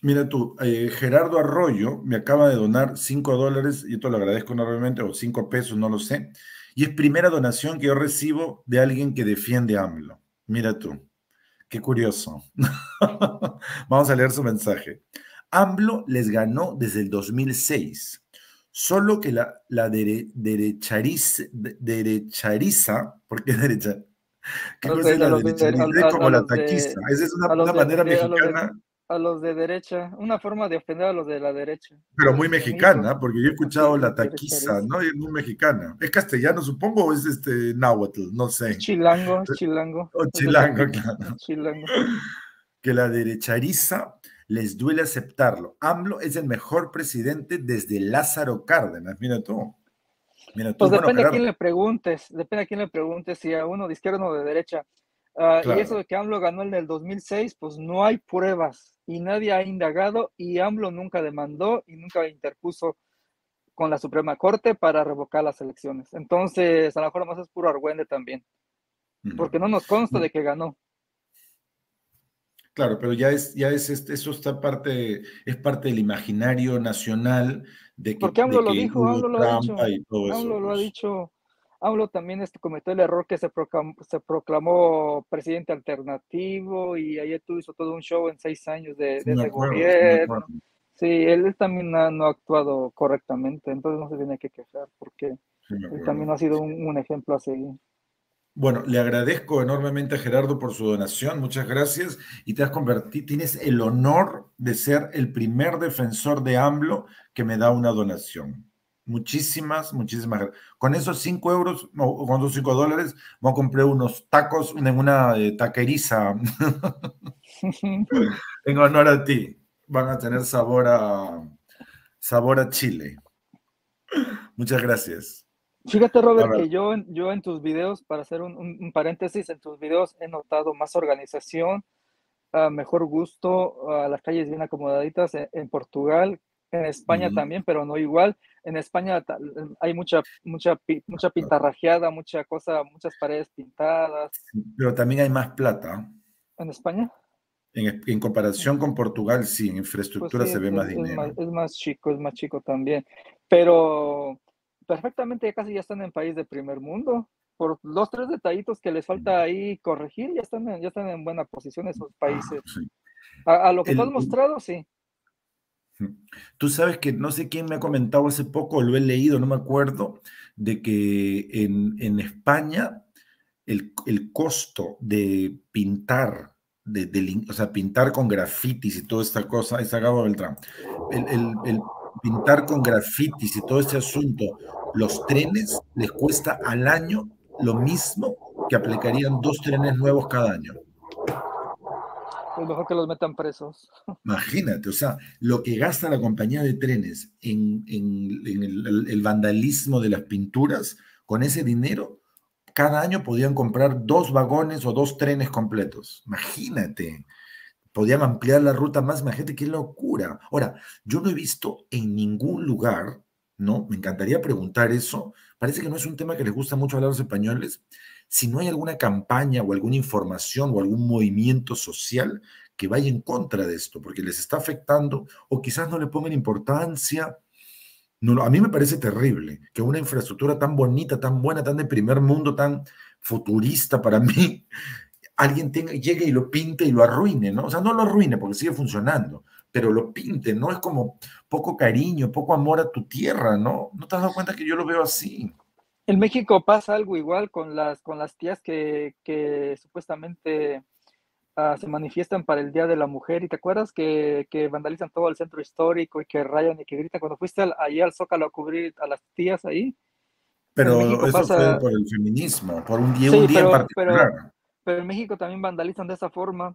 Mira tú, eh, Gerardo Arroyo me acaba de donar cinco dólares, y esto lo agradezco enormemente, o cinco pesos, no lo sé, y es primera donación que yo recibo de alguien que defiende a AMLO. Mira tú, qué curioso. Vamos a leer su mensaje. AMLO les ganó desde el dos mil seis, solo que la, la dere, derechariza, derechariza, porque derecha, ¿qué cosa es la derechariza? Como la taquiza, esa es una, una manera mexicana. A los de derecha, una forma de ofender a los de la derecha. Pero muy mexicana, porque yo he escuchado la taquiza, ¿no? Y es muy mexicana. ¿Es castellano, supongo, o es este náhuatl? No sé. Chilango, chilango. O chilango, claro. Chilango. Que la derechariza les duele aceptarlo. AMLO es el mejor presidente desde Lázaro Cárdenas. Mira tú. Mira tú. Pues depende, bueno, a quién le preguntes, depende a quién le preguntes, si a uno de izquierda o de derecha. Uh, claro. Y eso de que AMLO ganó en el dos mil seis, pues no hay pruebas y nadie ha indagado, y AMLO nunca demandó y nunca interpuso con la Suprema Corte para revocar las elecciones. Entonces, a lo mejor más es puro argüende también, porque no nos consta de que ganó. Claro, pero ya es, ya es, eso está parte, es parte del imaginario nacional de que... Porque AMLO lo dijo, AMLO lo ha dicho, AMLO lo ha dicho... AMLO también este, cometió el error que se proclamó, se proclamó presidente alternativo, y ayer tú hizo todo un show en seis años de, de ese gobierno. Sí, él también ha, no ha actuado correctamente, entonces no se tiene que quejar, porque sí, él también ha sido un, un ejemplo a seguir. Bueno, le agradezco enormemente a Gerardo por su donación, muchas gracias, y te has convertido, tienes el honor de ser el primer defensor de AMLO que me da una donación. Muchísimas, muchísimas gracias. Con esos cinco euros, o con esos cinco dólares, voy a comprar unos tacos en una eh, taqueriza. En honor a ti. Van a tener sabor a, sabor a chile. Muchas gracias. Fíjate, Robert, que yo, yo en tus videos, para hacer un, un, un paréntesis, en tus videos he notado más organización, uh, mejor gusto, uh, las calles bien acomodaditas en, en Portugal. En España uh-huh. también, pero no igual. En España hay mucha, mucha, mucha pintarrajeada, mucha cosa, muchas paredes pintadas. Pero también hay más plata. ¿En España? En, en comparación con Portugal, sí, en infraestructura pues sí, se ve es, más es dinero. Más, es más chico, es más chico también. Pero perfectamente casi ya están en país de primer mundo. Por dos, tres detallitos que les falta ahí corregir, ya están en, ya están en buena posición esos países. Sí. A, a lo que El, tú has mostrado, sí. Tú sabes que no sé quién me ha comentado hace poco, lo he leído, no me acuerdo, de que en, en España el, el costo de pintar, de, de, o sea, pintar con grafitis y toda esta cosa, ahí se acabó Beltrán, el, el, el pintar con grafitis y todo este asunto, los trenes les cuesta al año lo mismo que aplicarían dos trenes nuevos cada año. Es mejor que los metan presos. Imagínate, o sea, lo que gasta la compañía de trenes en, en, en el, el vandalismo de las pinturas, con ese dinero, cada año podían comprar dos vagones o dos trenes completos. Imagínate, podían ampliar la ruta más, imagínate qué locura. Ahora, yo no he visto en ningún lugar, ¿no? Me encantaría preguntar eso, parece que no es un tema que les gusta mucho a los españoles, si no hay alguna campaña o alguna información o algún movimiento social que vaya en contra de esto, porque les está afectando o quizás no le pongan importancia. No, a mí me parece terrible que una infraestructura tan bonita, tan buena, tan de primer mundo, tan futurista para mí, alguien tenga, llegue y lo pinte y lo arruine, ¿no? O sea, no lo arruine porque sigue funcionando, pero lo pinte, ¿no? Es como poco cariño, poco amor a tu tierra, ¿no? ¿No te has dado cuenta que yo lo veo así? En México pasa algo igual con las, con las tías que, que supuestamente uh, se manifiestan para el Día de la Mujer. ¿Y te acuerdas que, que vandalizan todo el centro histórico y que rayan y que gritan? Cuando fuiste al, ahí al Zócalo a cubrir a las tías ahí. Pero eso pasa... fue por el feminismo, por un día, sí, un día pero, en particular. Pero, pero en México también vandalizan de esa forma.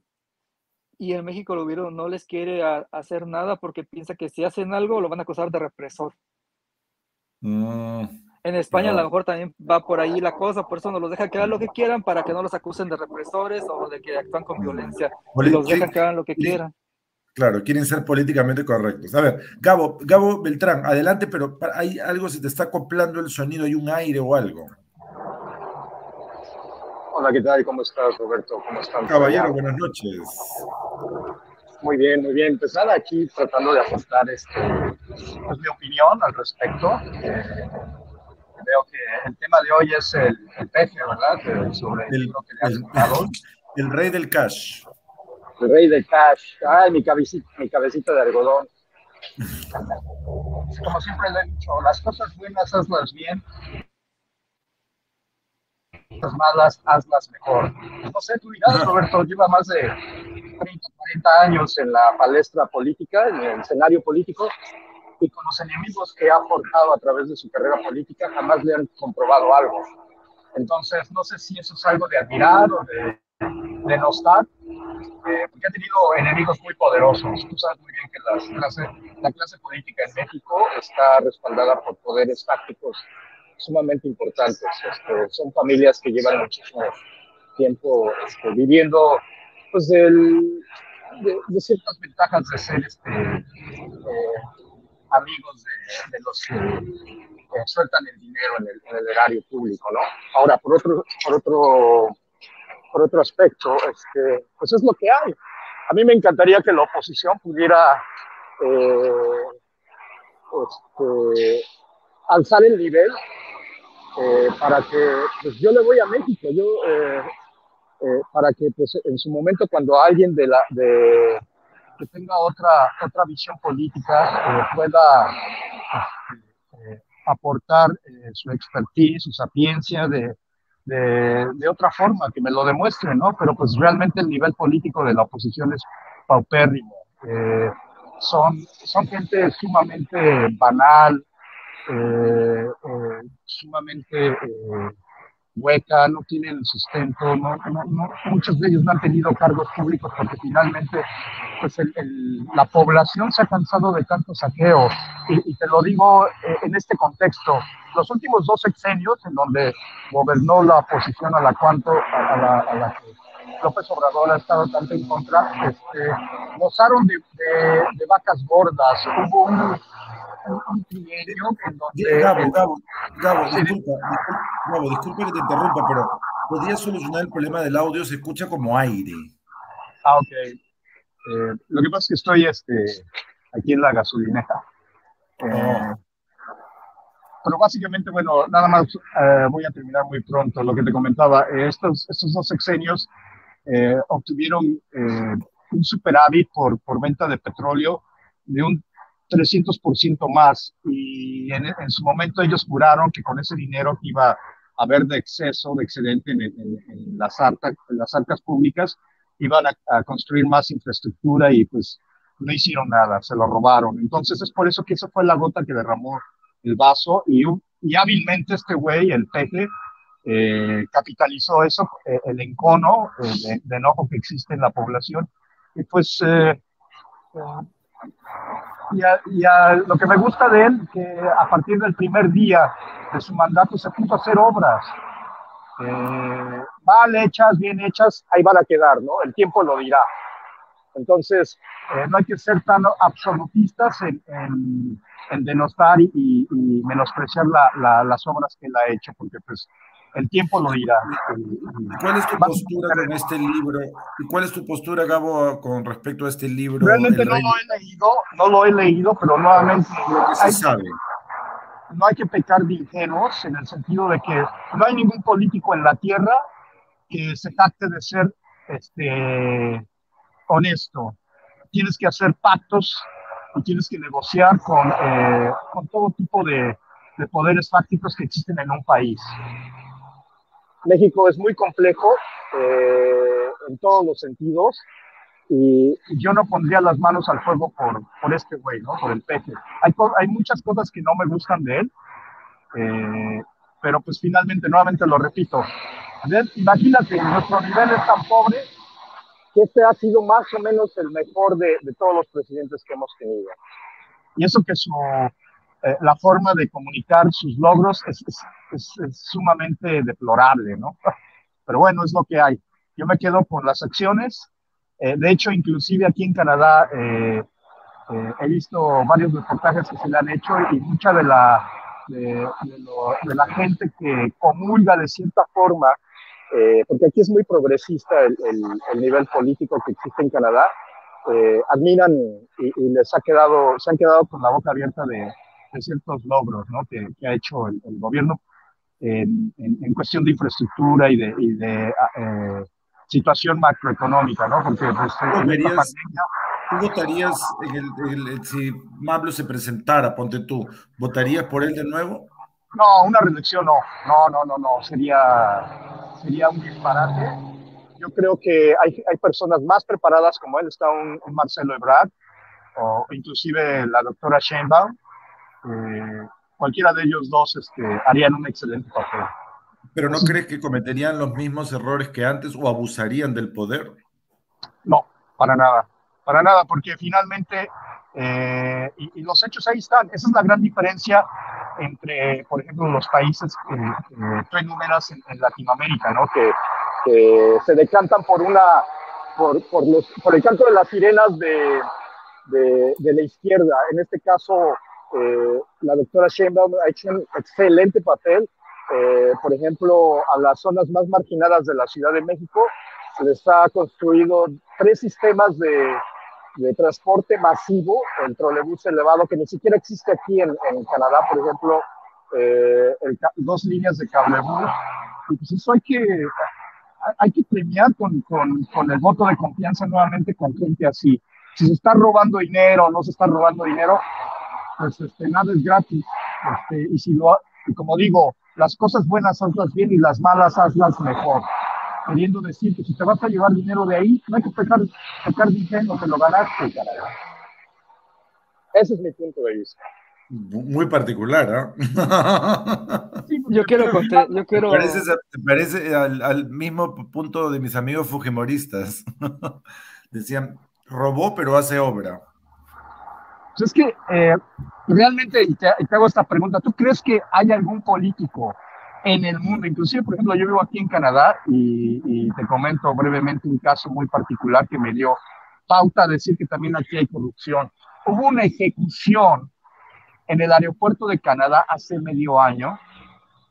Y en México lo vieron, no les quiere a, hacer nada porque piensa que si hacen algo lo van a acusar de represor. Mm. En España no. A lo mejor también va por ahí la cosa, por eso nos los dejan que hagan lo que quieran para que no los acusen de represores o de que actúan con violencia. Y los dejan que hagan lo que quieran. Claro, quieren ser políticamente correctos. A ver, Gabo, Gabo Beltrán, adelante, pero hay algo, se te está acoplando el sonido, hay un aire o algo. Hola, ¿qué tal? ¿Cómo estás, Roberto? ¿Cómo están? Caballero, buenas noches. Muy bien, muy bien. Pues nada, aquí tratando de ajustar este, pues, mi opinión al respecto. Eh, veo que el tema de hoy es el, el peje, ¿verdad? Sobre el, el, lo que le el, el rey del cash. El rey del cash. Ay, mi cabecita, mi cabecita de algodón. Como siempre le he dicho, las cosas buenas hazlas bien, las malas hazlas mejor. No sé, tu vida, Roberto, lleva más de treinta, cuarenta años en la palestra política, en el escenario político, y con los enemigos que ha forjado a través de su carrera política jamás le han comprobado algo. Entonces, no sé si eso es algo de admirar o de denostar, eh, porque ha tenido enemigos muy poderosos. Tú sabes muy bien que las clase, la clase política en México está respaldada por poderes tácticos sumamente importantes. Este, son familias que llevan muchísimo tiempo este, viviendo pues, del, de, de ciertas ventajas de ser este, eh, amigos de, de los que eh, sueltan el dinero en el, en el erario público, ¿no? Ahora, por otro, por otro, por otro aspecto, este, pues es lo que hay. A mí me encantaría que la oposición pudiera eh, este, alzar el nivel. Eh, para que, pues yo le voy a México, yo, eh, eh, para que pues, en su momento cuando alguien de la, de, que tenga otra, otra visión política eh, pueda eh, eh, aportar eh, su expertise, su sapiencia de, de, de otra forma, que me lo demuestre, ¿no? Pero pues realmente el nivel político de la oposición es paupérrimo, eh, son, son gente sumamente banal, Eh, eh, sumamente eh, hueca, no tienen sustento, no, no, no, muchos de ellos no han tenido cargos públicos porque finalmente pues el, el, la población se ha cansado de tanto saqueo, y, y te lo digo eh, en este contexto, los últimos dos sexenios en donde gobernó la oposición a la, cuanto, a, a la, a la que López Obrador ha estado tanto en contra, este, gozaron de, de, de vacas gordas, hubo un Gabo, Gabo, Gabo, sí. disculpa, Gabo, disculpa que te interrumpa, pero ¿podrías solucionar el problema del audio? Se escucha como aire. Ah, ok. Eh, lo que pasa es que estoy este, aquí en la gasolinera. Eh, oh. Pero básicamente, bueno, nada más eh, voy a terminar muy pronto lo que te comentaba. Eh, estos, estos dos sexenios eh, obtuvieron eh, un superávit por, por venta de petróleo de un trescientos por ciento más, y en, en su momento ellos juraron que con ese dinero que iba a haber de exceso, de excedente en, en, en, las, arca, en las arcas públicas, iban a, a construir más infraestructura, y pues no hicieron nada, se lo robaron. Entonces es por eso que esa fue la gota que derramó el vaso, y, y hábilmente este güey, el peje, eh, capitalizó eso, eh, el encono eh, de, de enojo que existe en la población, y pues... Eh, eh, Y a, y a lo que me gusta de él, que a partir del primer día de su mandato se puso a hacer obras eh, mal hechas, bien hechas, ahí van a quedar, ¿no? El tiempo lo dirá. Entonces, eh, no hay que ser tan absolutistas en, en, en denostar y, y, y menospreciar la, la, las obras que él ha hecho, porque pues el tiempo lo dirá. ¿Cuál es tu Vamos postura con este libro? ¿Y cuál es tu postura, Gabo, con respecto a este libro? Realmente no lo he leído, no lo he leído, pero nuevamente lo que se hay, sabe. No hay que pecar de ingenuos, en el sentido de que no hay ningún político en la tierra que se jacte de ser este, honesto. Tienes que hacer pactos y tienes que negociar con, eh, con todo tipo de, de poderes fácticos que existen en un país. México es muy complejo eh, en todos los sentidos, y yo no pondría las manos al fuego por, por este güey, ¿no? Por el peje. Hay, hay muchas cosas que no me gustan de él, eh, pero pues finalmente, nuevamente lo repito, imagínate, nuestro nivel es tan pobre que este ha sido más o menos el mejor de, de todos los presidentes que hemos tenido. Y eso que su... eh, la forma de comunicar sus logros es, es, es, es sumamente deplorable, ¿no? Pero bueno, es lo que hay. Yo me quedo con las acciones. Eh, de hecho, inclusive aquí en Canadá eh, eh, he visto varios reportajes que se le han hecho y mucha de la, de, de lo, de la gente que comulga de cierta forma, eh, porque aquí es muy progresista el, el, el nivel político que existe en Canadá, eh, admiran y, y les ha quedado, se han quedado con la boca abierta de, de ciertos logros, ¿no? que, que ha hecho el, el gobierno en, en, en cuestión de infraestructura y de... Y de eh, situación macroeconómica, ¿no? Porque pues, ¿Tú, verías, ¿Tú votarías, en el, en el, si Mablo se presentara, ponte tú, ¿votarías por él de nuevo? No, una reelección no, no, no, no, no, sería, sería un disparate. Yo creo que hay, hay personas más preparadas como él, está un, un Marcelo Ebrard, o inclusive la doctora Sheinbaum, eh, cualquiera de ellos dos este, harían un excelente papel. ¿Pero no crees que cometerían los mismos errores que antes o abusarían del poder? No, para nada, para nada, porque finalmente, eh, y, y los hechos ahí están, esa es la gran diferencia entre, por ejemplo, los países que, que tú enumeras en, en Latinoamérica, ¿no? Que, que se decantan por una, por, por, los, por el canto de las sirenas de, de, de la izquierda. En este caso, eh, la doctora Sheinbaum ha hecho un excelente papel. Eh, por ejemplo, a las zonas más marginadas de la Ciudad de México se les ha construido tres sistemas de, de transporte masivo, el trolebús elevado que ni siquiera existe aquí en, en Canadá, por ejemplo, eh, el, dos líneas de cablebús, y pues eso hay que, hay que premiar con, con, con el voto de confianza nuevamente con gente así. Si se está robando dinero o no se está robando dinero, pues este, nada es gratis, este, y si lo, y como digo, las cosas buenas hazlas bien y las malas hazlas mejor. Queriendo decir que si te vas a llevar dinero de ahí, no hay que pecar, pecar diciendo que lo ganaste, caray. Ese es mi punto de vista. Muy particular, ¿eh? Sí, yo quiero contar, yo quiero... Te pareces, te parece al, al mismo punto de mis amigos fujimoristas. Decían, robó pero hace obra. Entonces, es que eh, realmente, y te, te hago esta pregunta, ¿tú crees que hay algún político en el mundo? Inclusive, por ejemplo, yo vivo aquí en Canadá y, y te comento brevemente un caso muy particular que me dio pauta a decir que también aquí hay corrupción. Hubo una ejecución en el aeropuerto de Canadá hace medio año,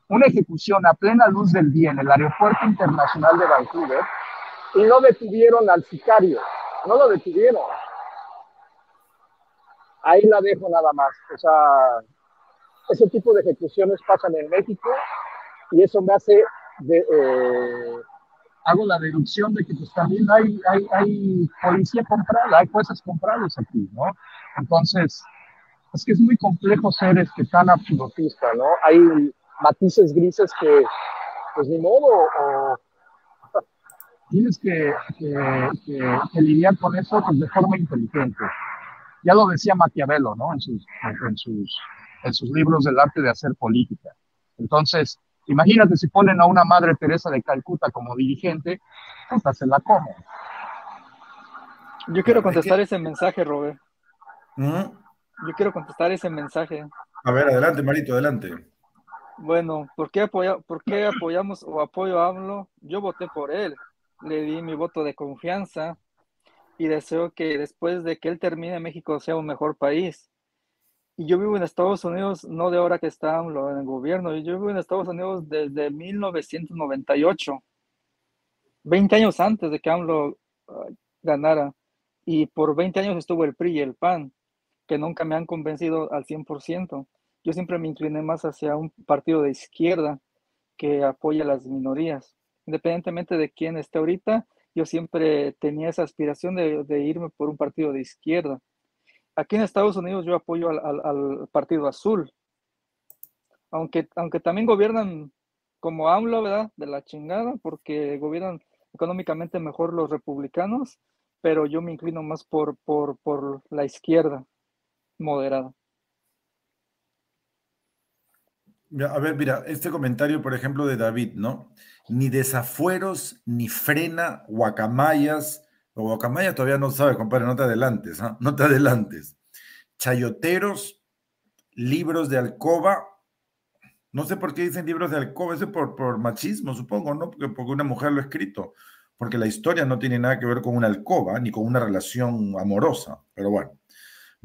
una ejecución a plena luz del día en el aeropuerto internacional de Vancouver, y no detuvieron al sicario, no lo detuvieron. Ahí la dejo nada más. O sea, ese tipo de ejecuciones pasan en México y eso me hace, de, eh, hago la deducción de que pues también hay, hay, hay policía comprada, hay jueces comprados aquí, ¿no? Entonces, es que es muy complejo ser este tan absolutista, ¿no? Hay matices grises que, pues ni modo, o tienes que, que, que, que lidiar con eso pues, de forma inteligente. Ya lo decía Maquiavelo, ¿no? En sus, en, sus, en sus libros del arte de hacer política. Entonces, imagínate si ponen a una Madre Teresa de Calcuta como dirigente, pues se la comen. Yo quiero contestar ese mensaje, Robert. ¿Mm? Yo quiero contestar ese mensaje. A ver, adelante, Marito, adelante. Bueno, ¿por qué, apoya, ¿por qué apoyamos o apoyo a AMLO? Yo voté por él, le di mi voto de confianza. Y deseo que después de que él termine, México sea un mejor país. Y yo vivo en Estados Unidos, no de ahora que está AMLO en el gobierno, yo vivo en Estados Unidos desde mil novecientos noventa y ocho, veinte años antes de que AMLO uh, ganara. Y por veinte años estuvo el P R I y el P A N, que nunca me han convencido al cien por ciento. Yo siempre me incliné más hacia un partido de izquierda que apoya a las minorías. Independientemente de quién esté ahorita, yo siempre tenía esa aspiración de, de irme por un partido de izquierda. Aquí en Estados Unidos yo apoyo al, al, al Partido Azul. Aunque, aunque también gobiernan como AMLO, ¿verdad? De la chingada, porque gobiernan económicamente mejor los republicanos, pero yo me inclino más por, por, por la izquierda moderada. A ver, mira, este comentario, por ejemplo, de David, ¿no? Ni desafueros, ni frena, guacamayas. O guacamaya todavía no sabe, compadre, no te adelantes, ¿eh? No te adelantes. Chayoteros, libros de alcoba. No sé por qué dicen libros de alcoba, eso por, por machismo, supongo, ¿no? Porque, porque una mujer lo ha escrito, porque la historia no tiene nada que ver con una alcoba ni con una relación amorosa, pero bueno,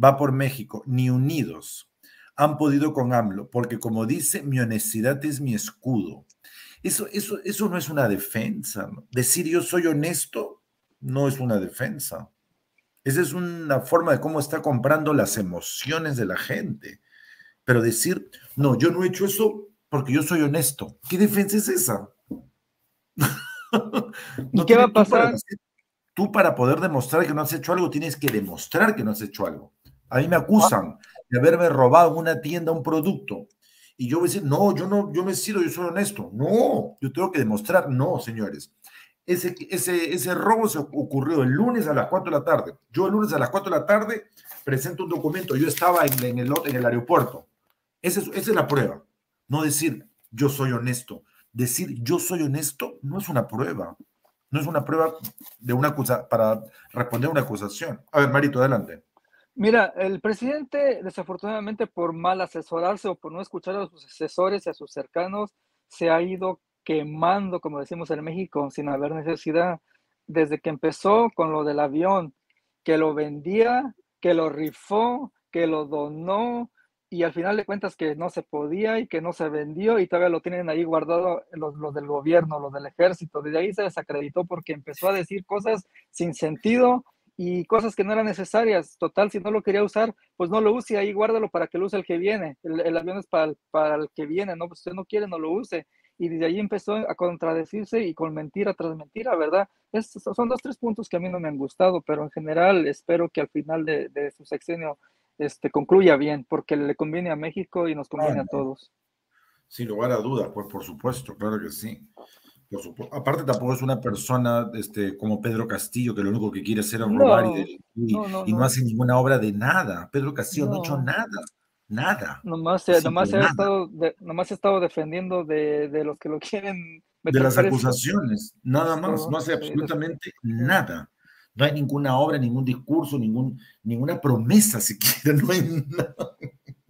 va por México. Ni unidos han podido con AMLO, porque como dice, mi honestidad es mi escudo. Eso, eso, eso no es una defensa, ¿no? Decir yo soy honesto no es una defensa. Esa es una forma de cómo está comprando las emociones de la gente. Pero decir, no, yo no he hecho eso porque yo soy honesto. ¿Qué defensa es esa? ¿Y qué va a pasar? Tú, para poder demostrar que no has hecho algo, tienes que demostrar que no has hecho algo. A mí me acusan de haberme robado en una tienda un producto. Y yo voy a decir, no, yo no, yo me sirvo, yo soy honesto. No, yo tengo que demostrar. No, señores. Ese, ese, ese robo se ocurrió el lunes a las cuatro de la tarde. Yo el lunes a las cuatro de la tarde presento un documento. Yo estaba en, en, el, en el aeropuerto. Esa es, esa es la prueba. No decir, yo soy honesto. Decir, yo soy honesto, no es una prueba. No es una prueba de una acusa, para responder a una acusación. A ver, Marito, adelante. Mira, el presidente, desafortunadamente, por mal asesorarse o por no escuchar a sus asesores y a sus cercanos, se ha ido quemando, como decimos en México, sin haber necesidad. Desde que empezó con lo del avión, que lo vendía, que lo rifó, que lo donó, y al final de cuentas que no se podía y que no se vendió, y todavía lo tienen ahí guardado los, los del gobierno, los del ejército. Desde ahí se desacreditó porque empezó a decir cosas sin sentido y cosas que no eran necesarias. Total, si no lo quería usar, pues no lo use, ahí guárdalo para que lo use el que viene. El, el avión es para, para el que viene, ¿no? Pues usted no quiere, no lo use. Y desde ahí empezó a contradecirse y con mentira tras mentira, ¿verdad? Estos son dos, tres puntos que a mí no me han gustado, pero en general espero que al final de, de su sexenio este, concluya bien, porque le conviene a México y nos conviene, claro, a todos. Sin lugar a dudas, pues por supuesto, claro que sí. Por supuesto. Aparte tampoco es una persona este, como Pedro Castillo, que lo único que quiere hacer es robar no, y, y, no, no, y no, no hace ninguna obra de nada. Pedro Castillo no, no ha hecho nada, nada. Nomás se, nomás se, ha, estado de, nomás se ha estado defendiendo de, de los que lo quieren. De las acusaciones, eso. Nada más, no hace absolutamente nada. No hay ninguna obra, ningún discurso, ningún, ninguna promesa siquiera, no hay nada.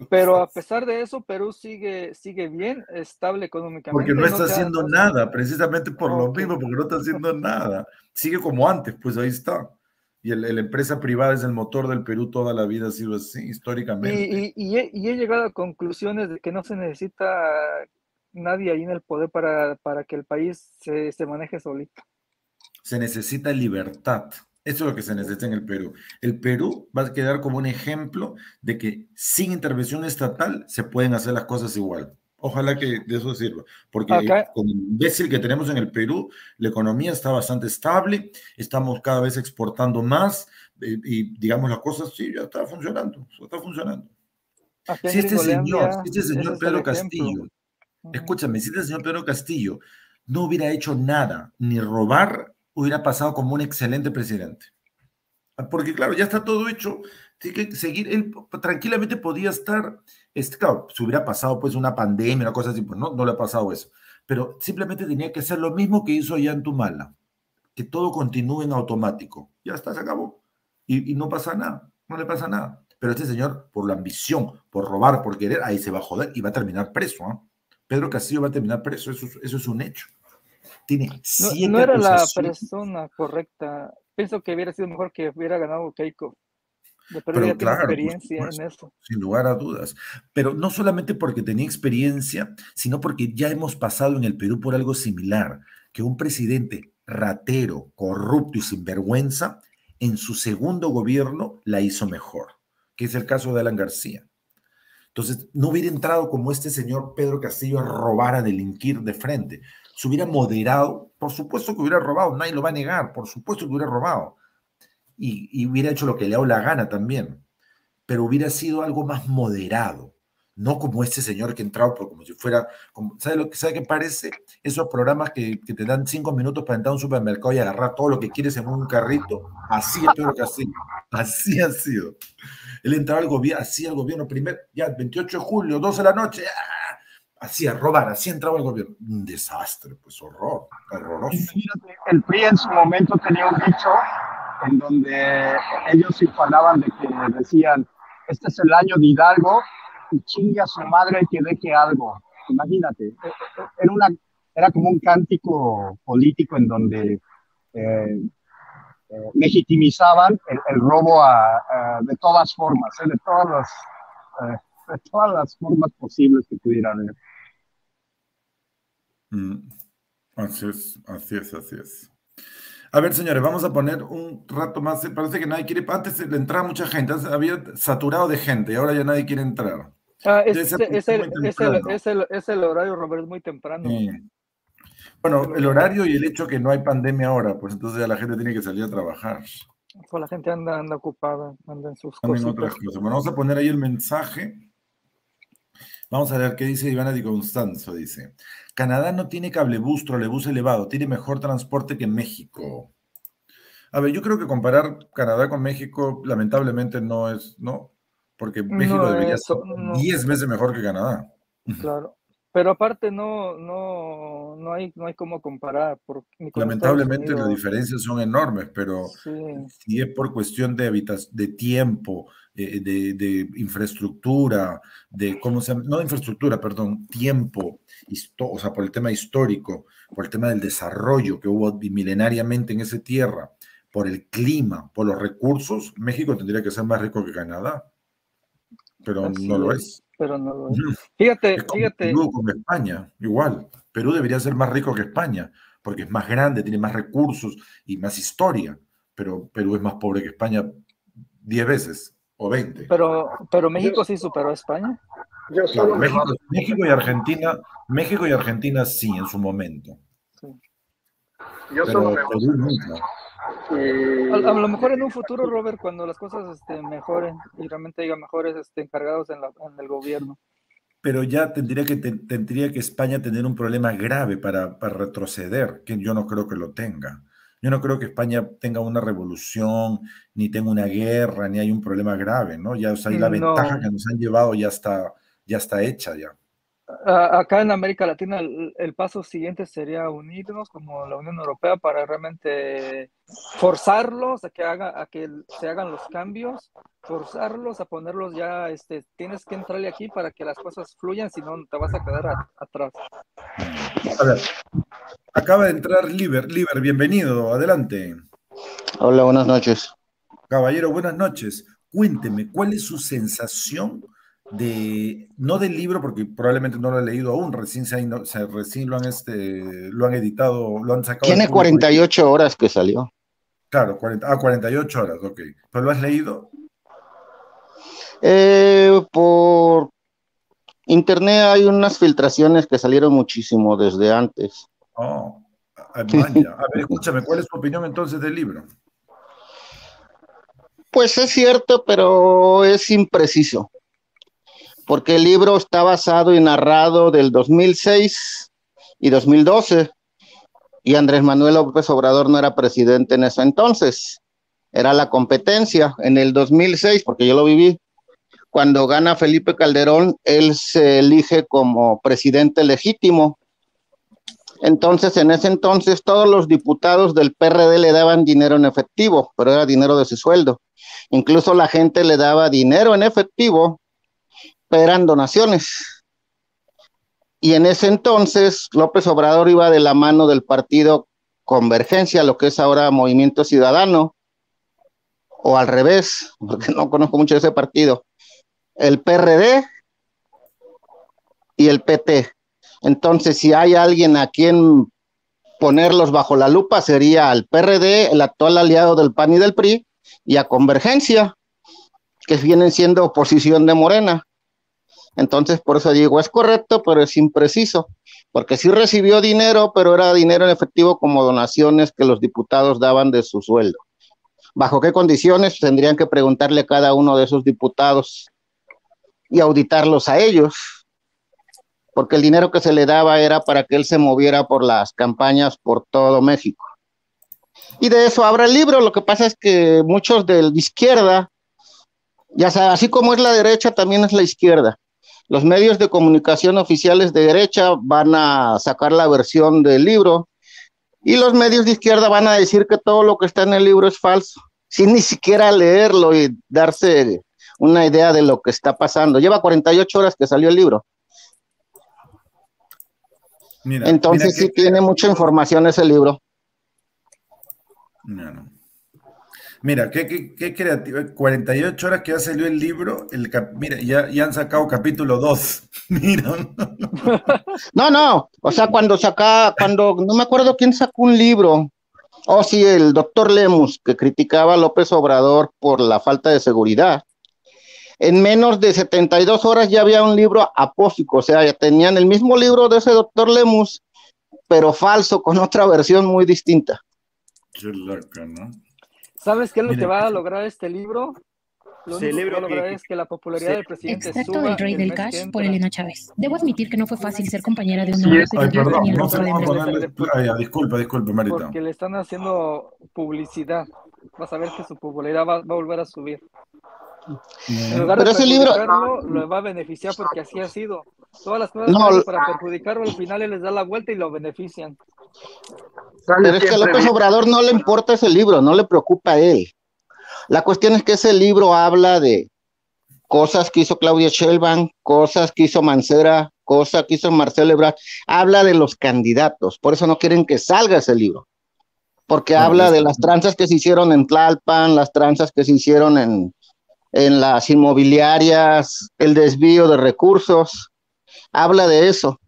Pero a pesar de eso, Perú sigue, sigue bien, estable económicamente. Porque no, no está haciendo han... nada, precisamente por okay. lo mismo, porque no está haciendo nada. Sigue como antes, pues ahí está. Y el, la empresa privada es el motor del Perú, toda la vida ha sido así, históricamente. Y, y, y, he, y he llegado a conclusiones de que no se necesita nadie ahí en el poder para, para que el país se, se maneje solito. Se necesita libertad. Eso es lo que se necesita en el Perú. El Perú va a quedar como un ejemplo de que sin intervención estatal se pueden hacer las cosas igual. Ojalá que de eso sirva, porque acá, con el imbécil que tenemos en el Perú, la economía está bastante estable, estamos cada vez exportando más, eh, y digamos las cosas, sí, ya está funcionando, está funcionando. Si este señor, si este señor Pedro Castillo, escúchame, si este señor Pedro Castillo no hubiera hecho nada, ni robar, hubiera pasado como un excelente presidente. Porque claro, ya está todo hecho, tiene que seguir, él tranquilamente podía estar, este, claro, si hubiera pasado pues una pandemia, una cosa así, pues no, no le ha pasado eso, pero simplemente tenía que hacer lo mismo que hizo Yantumala, que todo continúe en automático, ya está, se acabó, y, y no pasa nada, no le pasa nada, pero este señor, por la ambición, por robar, por querer, ahí se va a joder y va a terminar preso, ¿eh? Pedro Castillo va a terminar preso, eso, eso es un hecho. Tiene siete no, no era la persona correcta. Pienso que hubiera sido mejor que hubiera ganado Keiko. De Pero ya claro, experiencia pues, en eso. Sin lugar a dudas. Pero no solamente porque tenía experiencia, sino porque ya hemos pasado en el Perú por algo similar, que un presidente ratero, corrupto y sinvergüenza, en su segundo gobierno la hizo mejor, que es el caso de Alan García. Entonces, no hubiera entrado como este señor Pedro Castillo a robar, a delinquir de frente. Se hubiera moderado, por supuesto que hubiera robado, nadie lo va a negar, por supuesto que hubiera robado, y, y hubiera hecho lo que le da la gana también, pero hubiera sido algo más moderado, no como este señor que ha entrado por, como si fuera, como, ¿sabe lo que sabe que parece? Esos programas que, que te dan cinco minutos para entrar a un supermercado y agarrar todo lo que quieres en un carrito, así es Pedro Castillo, así ha sido. Él entraba al gobierno, así al gobierno, primero, ya veintiocho de julio, doce de la noche, ¡ah! Así a robar, así entraba el gobierno. Un desastre, pues horror, horroroso. El P R I en su momento tenía un dicho en donde ellos sí hablaban de que decían, este es el año de Hidalgo y chinga a su madre el que deje algo. Imagínate, era, una, era como un cántico político en donde eh, eh, legitimizaban el, el robo a, a, de todas formas, ¿eh? de, todas las, eh, de todas las formas posibles que pudieran haber. Mm. Así es, así es, así es. A ver, señores, vamos a poner un rato más. Parece que nadie quiere. Antes le entraba mucha gente, antes había saturado de gente y ahora ya nadie quiere entrar. Ah, es, es, es, el, es, el, es, el, es el horario, Robert, es muy temprano. Sí. Bueno, el horario y el hecho que no hay pandemia ahora, pues entonces ya la gente tiene que salir a trabajar. Pues la gente anda, anda ocupada, anda en sus cosas. Bueno, vamos a poner ahí el mensaje. Vamos a ver qué dice Ivana Di Constanzo, dice. Canadá no tiene cablebús, trolebús elevado, tiene mejor transporte que México. A ver, yo creo que comparar Canadá con México lamentablemente no es, ¿no? Porque México no, debería eso, ser no. diez veces mejor que Canadá. Claro, pero aparte no, no, no, hay, no hay cómo comparar. Por, lamentablemente las diferencias son enormes, pero sí. si es por cuestión de, de tiempo, de, de, de infraestructura, de cómo se no de infraestructura, perdón, tiempo, histo, o sea, por el tema histórico, por el tema del desarrollo que hubo milenariamente en esa tierra, por el clima, por los recursos, México tendría que ser más rico que Canadá, pero Así no es. lo es. Pero no lo es. Fíjate, es como fíjate. Perú con España, igual. Perú debería ser más rico que España, porque es más grande, tiene más recursos y más historia, pero Perú es más pobre que España diez veces o veinte. Pero, pero México yo, sí superó a España. Yo solo... México, México y Argentina, México y Argentina sí, en su momento. Sí. Yo pero solo Perú mismo. Eh, a, a lo mejor en un futuro, Robert, cuando las cosas este, mejoren y realmente haya mejores este, encargados en, la, en el gobierno. Pero ya tendría que, te, tendría que España tener un problema grave para, para retroceder, que yo no creo que lo tenga. Yo no creo que España tenga una revolución, ni tenga una guerra, ni hay un problema grave, ¿no? Ya, o sea, la no. ventaja que nos han llevado ya está, ya está hecha ya. Acá en América Latina el, el paso siguiente sería unirnos como la Unión Europea para realmente forzarlos a que, haga, a que se hagan los cambios, forzarlos a ponerlos ya, este, tienes que entrarle aquí para que las cosas fluyan, si no te vas a quedar a, atrás. A ver, acaba de entrar Liber, Liber, bienvenido, adelante. Hola, buenas noches. Caballero, buenas noches. Cuénteme, ¿cuál es su sensación? De, no del libro, porque probablemente no lo he leído aún, recién, se ha, se, recién lo, han este, lo han editado, lo han sacado. Tiene cuarenta y ocho horas que salió. Claro, cuarenta, ah, cuarenta y ocho horas, ok. ¿Pero lo has leído? Eh, por internet hay unas filtraciones que salieron muchísimo desde antes. Oh, vaya. A ver, escúchame, ¿cuál es tu opinión entonces del libro? Pues es cierto, pero es impreciso. Porque el libro está basado y narrado del dos mil seis y dos mil doce, y Andrés Manuel López Obrador no era presidente en ese entonces, era la competencia. En el dos mil seis, porque yo lo viví, cuando gana Felipe Calderón, él se elige como presidente legítimo. Entonces, en ese entonces, todos los diputados del P R D le daban dinero en efectivo, pero era dinero de su sueldo. Incluso la gente le daba dinero en efectivo, eran donaciones, y en ese entonces López Obrador iba de la mano del partido Convergencia, lo que es ahora Movimiento Ciudadano, o al revés, porque no conozco mucho de ese partido, el P R D y el P T. Entonces, si hay alguien a quien ponerlos bajo la lupa, sería al P R D, el actual aliado del P A N y del P R I, y a Convergencia, que vienen siendo oposición de Morena. Entonces, por eso digo, es correcto, pero es impreciso, porque sí recibió dinero, pero era dinero en efectivo como donaciones que los diputados daban de su sueldo. ¿Bajo qué condiciones? Tendrían que preguntarle a cada uno de esos diputados y auditarlos a ellos, porque el dinero que se le daba era para que él se moviera por las campañas por todo México. Y de eso habrá el libro. Lo que pasa es que muchos de la izquierda, ya sabes, así como es la derecha, también es la izquierda. Los medios de comunicación oficiales de derecha van a sacar la versión del libro y los medios de izquierda van a decir que todo lo que está en el libro es falso, sin ni siquiera leerlo y darse una idea de lo que está pasando. Lleva cuarenta y ocho horas que salió el libro. Mira, Entonces mira que... sí tiene mucha información ese libro. No, no. Mira, qué, qué, qué creativo. cuarenta y ocho horas que ya salió el libro. El cap... Mira, ya, ya han sacado capítulo dos. Mira. No, no. O sea, cuando saca, cuando, no me acuerdo quién sacó un libro. Oh, sí, el doctor Lemus, que criticaba a López Obrador por la falta de seguridad. En menos de setenta y dos horas ya había un libro apócrifo, o sea, ya tenían el mismo libro de ese doctor Lemus, pero falso, con otra versión muy distinta. Qué loca, ¿no? ¿Sabes qué es lo Mira, que va a lograr este libro? Lo único que va a lograr es que la popularidad sí. del presidente Excepto suba... Excepto El Rey del Cash por Elena Chávez. Debo admitir que no fue fácil ser compañera de un hombre... Sí, ay, perdón, no se vamos a ponerle... Ay, disculpa, disculpa, Marita. Porque le están haciendo publicidad. Vas a ver que su popularidad va, va a volver a subir. En lugar Pero de ese libro... lo va a beneficiar porque así ha sido. Todas las cosas no, para perjudicarlo, al final les da la vuelta y lo benefician. Pero es que a López Obrador no le importa ese libro, no le preocupa a él. La cuestión es que ese libro habla de cosas que hizo Claudia Sheinbaum, cosas que hizo Mancera, cosas que hizo Marcelo Ebrard. Habla de los candidatos, por eso no quieren que salga ese libro. Porque no, habla de las tranzas que se hicieron en Tlalpan, las tranzas que se hicieron en, en las inmobiliarias, el desvío de recursos. Habla de eso.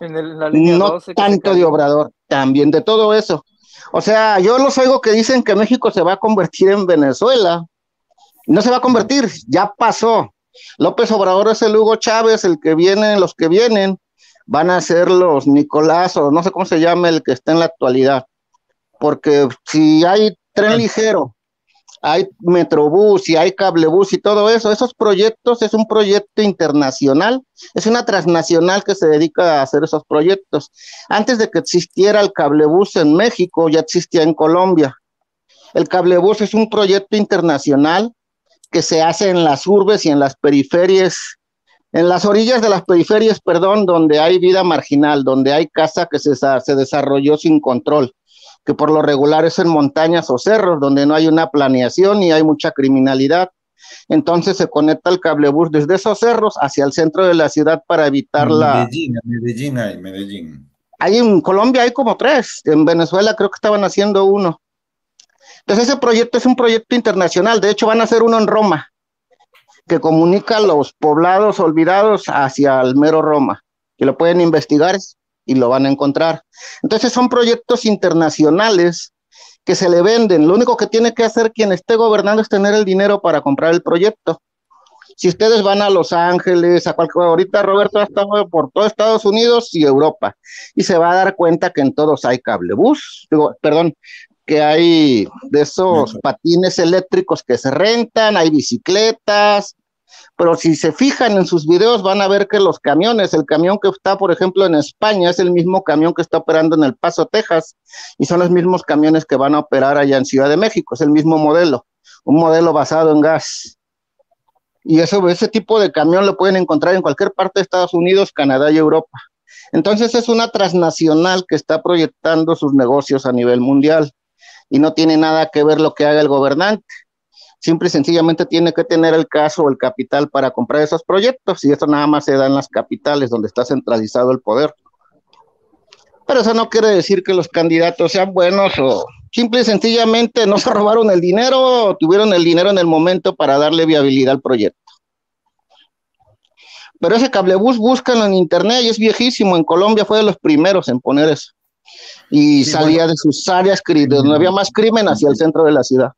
En el, la línea doce, no tanto de Obrador, también de todo eso. O sea, yo los oigo que dicen que México se va a convertir en Venezuela. No se va a convertir, ya pasó. López Obrador es el Hugo Chávez, el que viene, los que vienen van a ser los Nicolás, o no sé cómo se llama el que está en la actualidad. Porque si hay tren ligero, hay metrobús y hay cablebús y todo eso, esos proyectos es un proyecto internacional, es una transnacional que se dedica a hacer esos proyectos. Antes de que existiera el cablebús en México, ya existía en Colombia. El cablebús es un proyecto internacional que se hace en las urbes y en las periferias, en las orillas de las periferias, perdón, donde hay vida marginal, donde hay casa que se, se desarrolló sin control, que por lo regular es en montañas o cerros, donde no hay una planeación y hay mucha criminalidad. Entonces se conecta el cablebús desde esos cerros hacia el centro de la ciudad para evitar Medellín, la... Medellín, Medellín hay, Medellín. Ahí en Colombia hay como tres, en Venezuela creo que estaban haciendo uno. Entonces ese proyecto es un proyecto internacional, de hecho van a hacer uno en Roma, que comunica los poblados olvidados hacia el mero Roma, que lo pueden investigar y lo van a encontrar. Entonces son proyectos internacionales que se le venden. Lo único que tiene que hacer quien esté gobernando es tener el dinero para comprar el proyecto. Si ustedes van a Los Ángeles, a cualquier... Ahorita Roberto ha estado por todo Estados Unidos y Europa, y se va a dar cuenta que en todos hay cablebús, digo, perdón, que hay de esos patines eléctricos que se rentan, hay bicicletas. Pero si se fijan en sus videos van a ver que los camiones, el camión que está por ejemplo en España es el mismo camión que está operando en El Paso, Texas, y son los mismos camiones que van a operar allá en Ciudad de México, es el mismo modelo, un modelo basado en gas. Y eso, ese tipo de camión lo pueden encontrar en cualquier parte de Estados Unidos, Canadá y Europa. Entonces es una transnacional que está proyectando sus negocios a nivel mundial y no tiene nada que ver lo que haga el gobernante. Simple y sencillamente tiene que tener el caso o el capital para comprar esos proyectos, y esto nada más se da en las capitales donde está centralizado el poder. Pero eso no quiere decir que los candidatos sean buenos o simple y sencillamente no se robaron el dinero o tuvieron el dinero en el momento para darle viabilidad al proyecto. Pero ese cablebús búscalo en internet y es viejísimo, en Colombia fue de los primeros en poner eso y sí, salía bueno. de sus áreas donde había más crimen hacia el centro de la ciudad.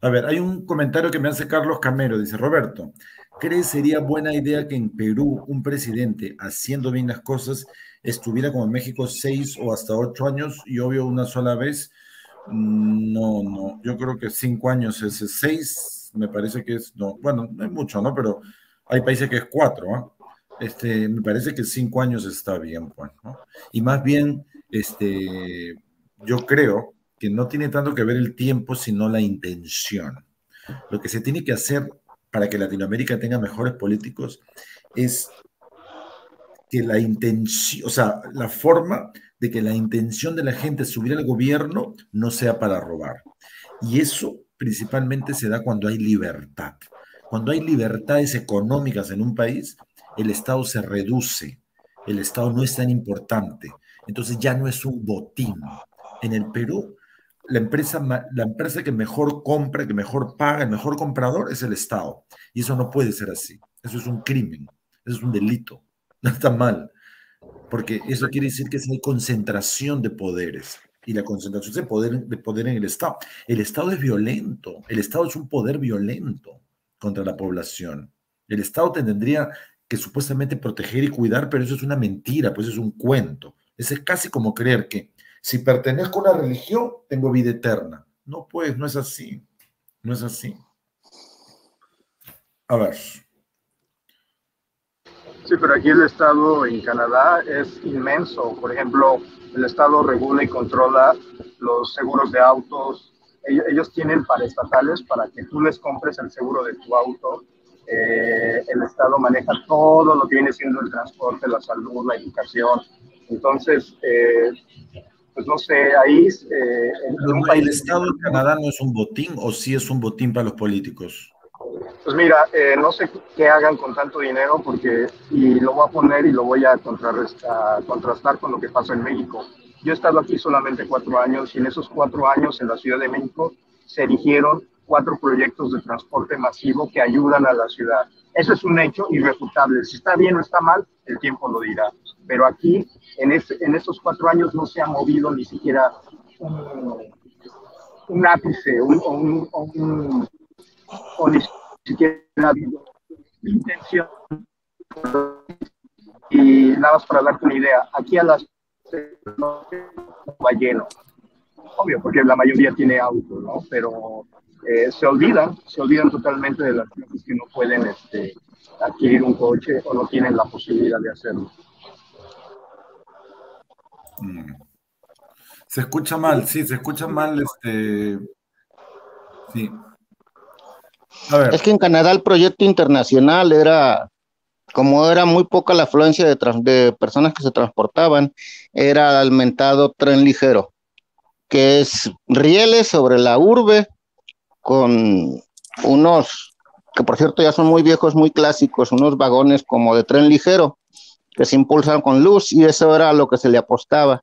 A ver, hay un comentario que me hace Carlos Camero, dice Roberto, ¿crees sería buena idea que en Perú un presidente haciendo bien las cosas estuviera como en México seis o hasta ocho años y obvio una sola vez? No, no, yo creo que cinco años es seis, me parece que es, no, bueno, no es mucho, ¿no? Pero hay países que es cuatro, ¿ah? ¿eh? Este, me parece que cinco años está bien, pues, ¿no? Y más bien, este, yo creo que no tiene tanto que ver el tiempo, sino la intención. Lo que se tiene que hacer para que Latinoamérica tenga mejores políticos es que la intención, o sea, la forma de que la intención de la gente subir al gobierno no sea para robar. Y eso principalmente se da cuando hay libertad. Cuando hay libertades económicas en un país, el Estado se reduce, el Estado no es tan importante, entonces ya no es un botín. En el Perú, la empresa, la empresa que mejor compra, que mejor paga, el mejor comprador es el Estado, y eso no puede ser así, eso es un crimen, eso es un delito, no está mal, porque eso quiere decir que hay concentración de poderes, y la concentración de poder, de poder en el Estado. El Estado es violento, el Estado es un poder violento contra la población. El Estado tendría que supuestamente proteger y cuidar, pero eso es una mentira, pues es un cuento. Eso es casi como creer que si pertenezco a una religión, tengo vida eterna. No, pues, no es así. No es así. A ver. Sí, pero aquí el Estado en Canadá es inmenso. Por ejemplo, el Estado regula y controla los seguros de autos. Ellos tienen paraestatales para que tú les compres el seguro de tu auto. Eh, el Estado maneja todo lo que viene siendo el transporte, la salud, la educación. Entonces, eh, pues no sé, ahí... Eh, en Pero, un país, ¿el Estado de Canadá no es un botín o sí es un botín para los políticos? Pues mira, eh, no sé qué hagan con tanto dinero, porque, y lo voy a poner y lo voy a, a contrastar con lo que pasa en México. Yo he estado aquí solamente cuatro años, y en esos cuatro años en la Ciudad de México se erigieron cuatro proyectos de transporte masivo que ayudan a la ciudad. Eso es un hecho irrefutable. Si está bien o está mal, el tiempo lo dirá. Pero aquí, en, es, en esos cuatro años, no se ha movido ni siquiera un, un ápice, un, un, un, o ni siquiera ha habido intención. Y nada más para darte una idea, aquí a las no va lleno, obvio, porque la mayoría tiene auto, ¿no? Pero eh, se olvidan, se olvidan totalmente de las personas que no pueden este, adquirir un coche o no tienen la posibilidad de hacerlo. Mm. Se escucha mal, sí, se escucha mal, este, sí. A ver. Es que en Canadá el proyecto internacional era... Como era muy poca la afluencia de, de personas que se transportaban, era alimentado tren ligero, que es rieles sobre la urbe, con unos, que por cierto ya son muy viejos, muy clásicos, unos vagones como de tren ligero, que se impulsan con luz, y eso era lo que se le apostaba.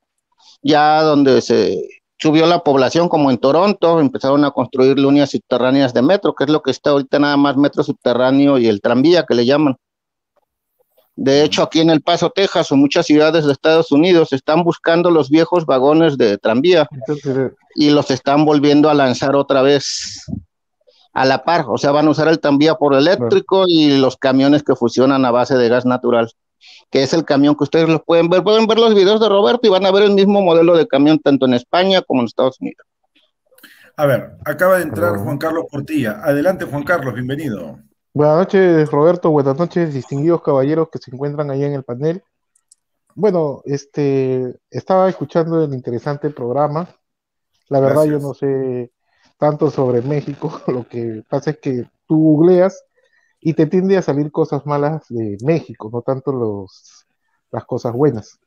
Ya donde se subió la población, como en Toronto, empezaron a construir líneas subterráneas de metro, que es lo que está ahorita nada más metro subterráneo y el tranvía, que le llaman. De hecho, aquí en El Paso, Texas, o muchas ciudades de Estados Unidos, están buscando los viejos vagones de tranvía y los están volviendo a lanzar otra vez a la par. O sea, van a usar el tranvía por eléctrico y los camiones que funcionan a base de gas natural, que es el camión que ustedes los pueden ver. Pueden ver los videos de Roberto y van a ver el mismo modelo de camión tanto en España como en Estados Unidos. A ver, acaba de entrar Juan Carlos Portilla. Adelante, Juan Carlos, bienvenido. Buenas noches, Roberto, buenas noches, distinguidos caballeros que se encuentran ahí en el panel. Bueno, este, estaba escuchando el interesante programa. La verdad, gracias. Yo no sé tanto sobre México, lo que pasa es que tú googleas y te tiende a salir cosas malas de México, no tanto los, las cosas buenas.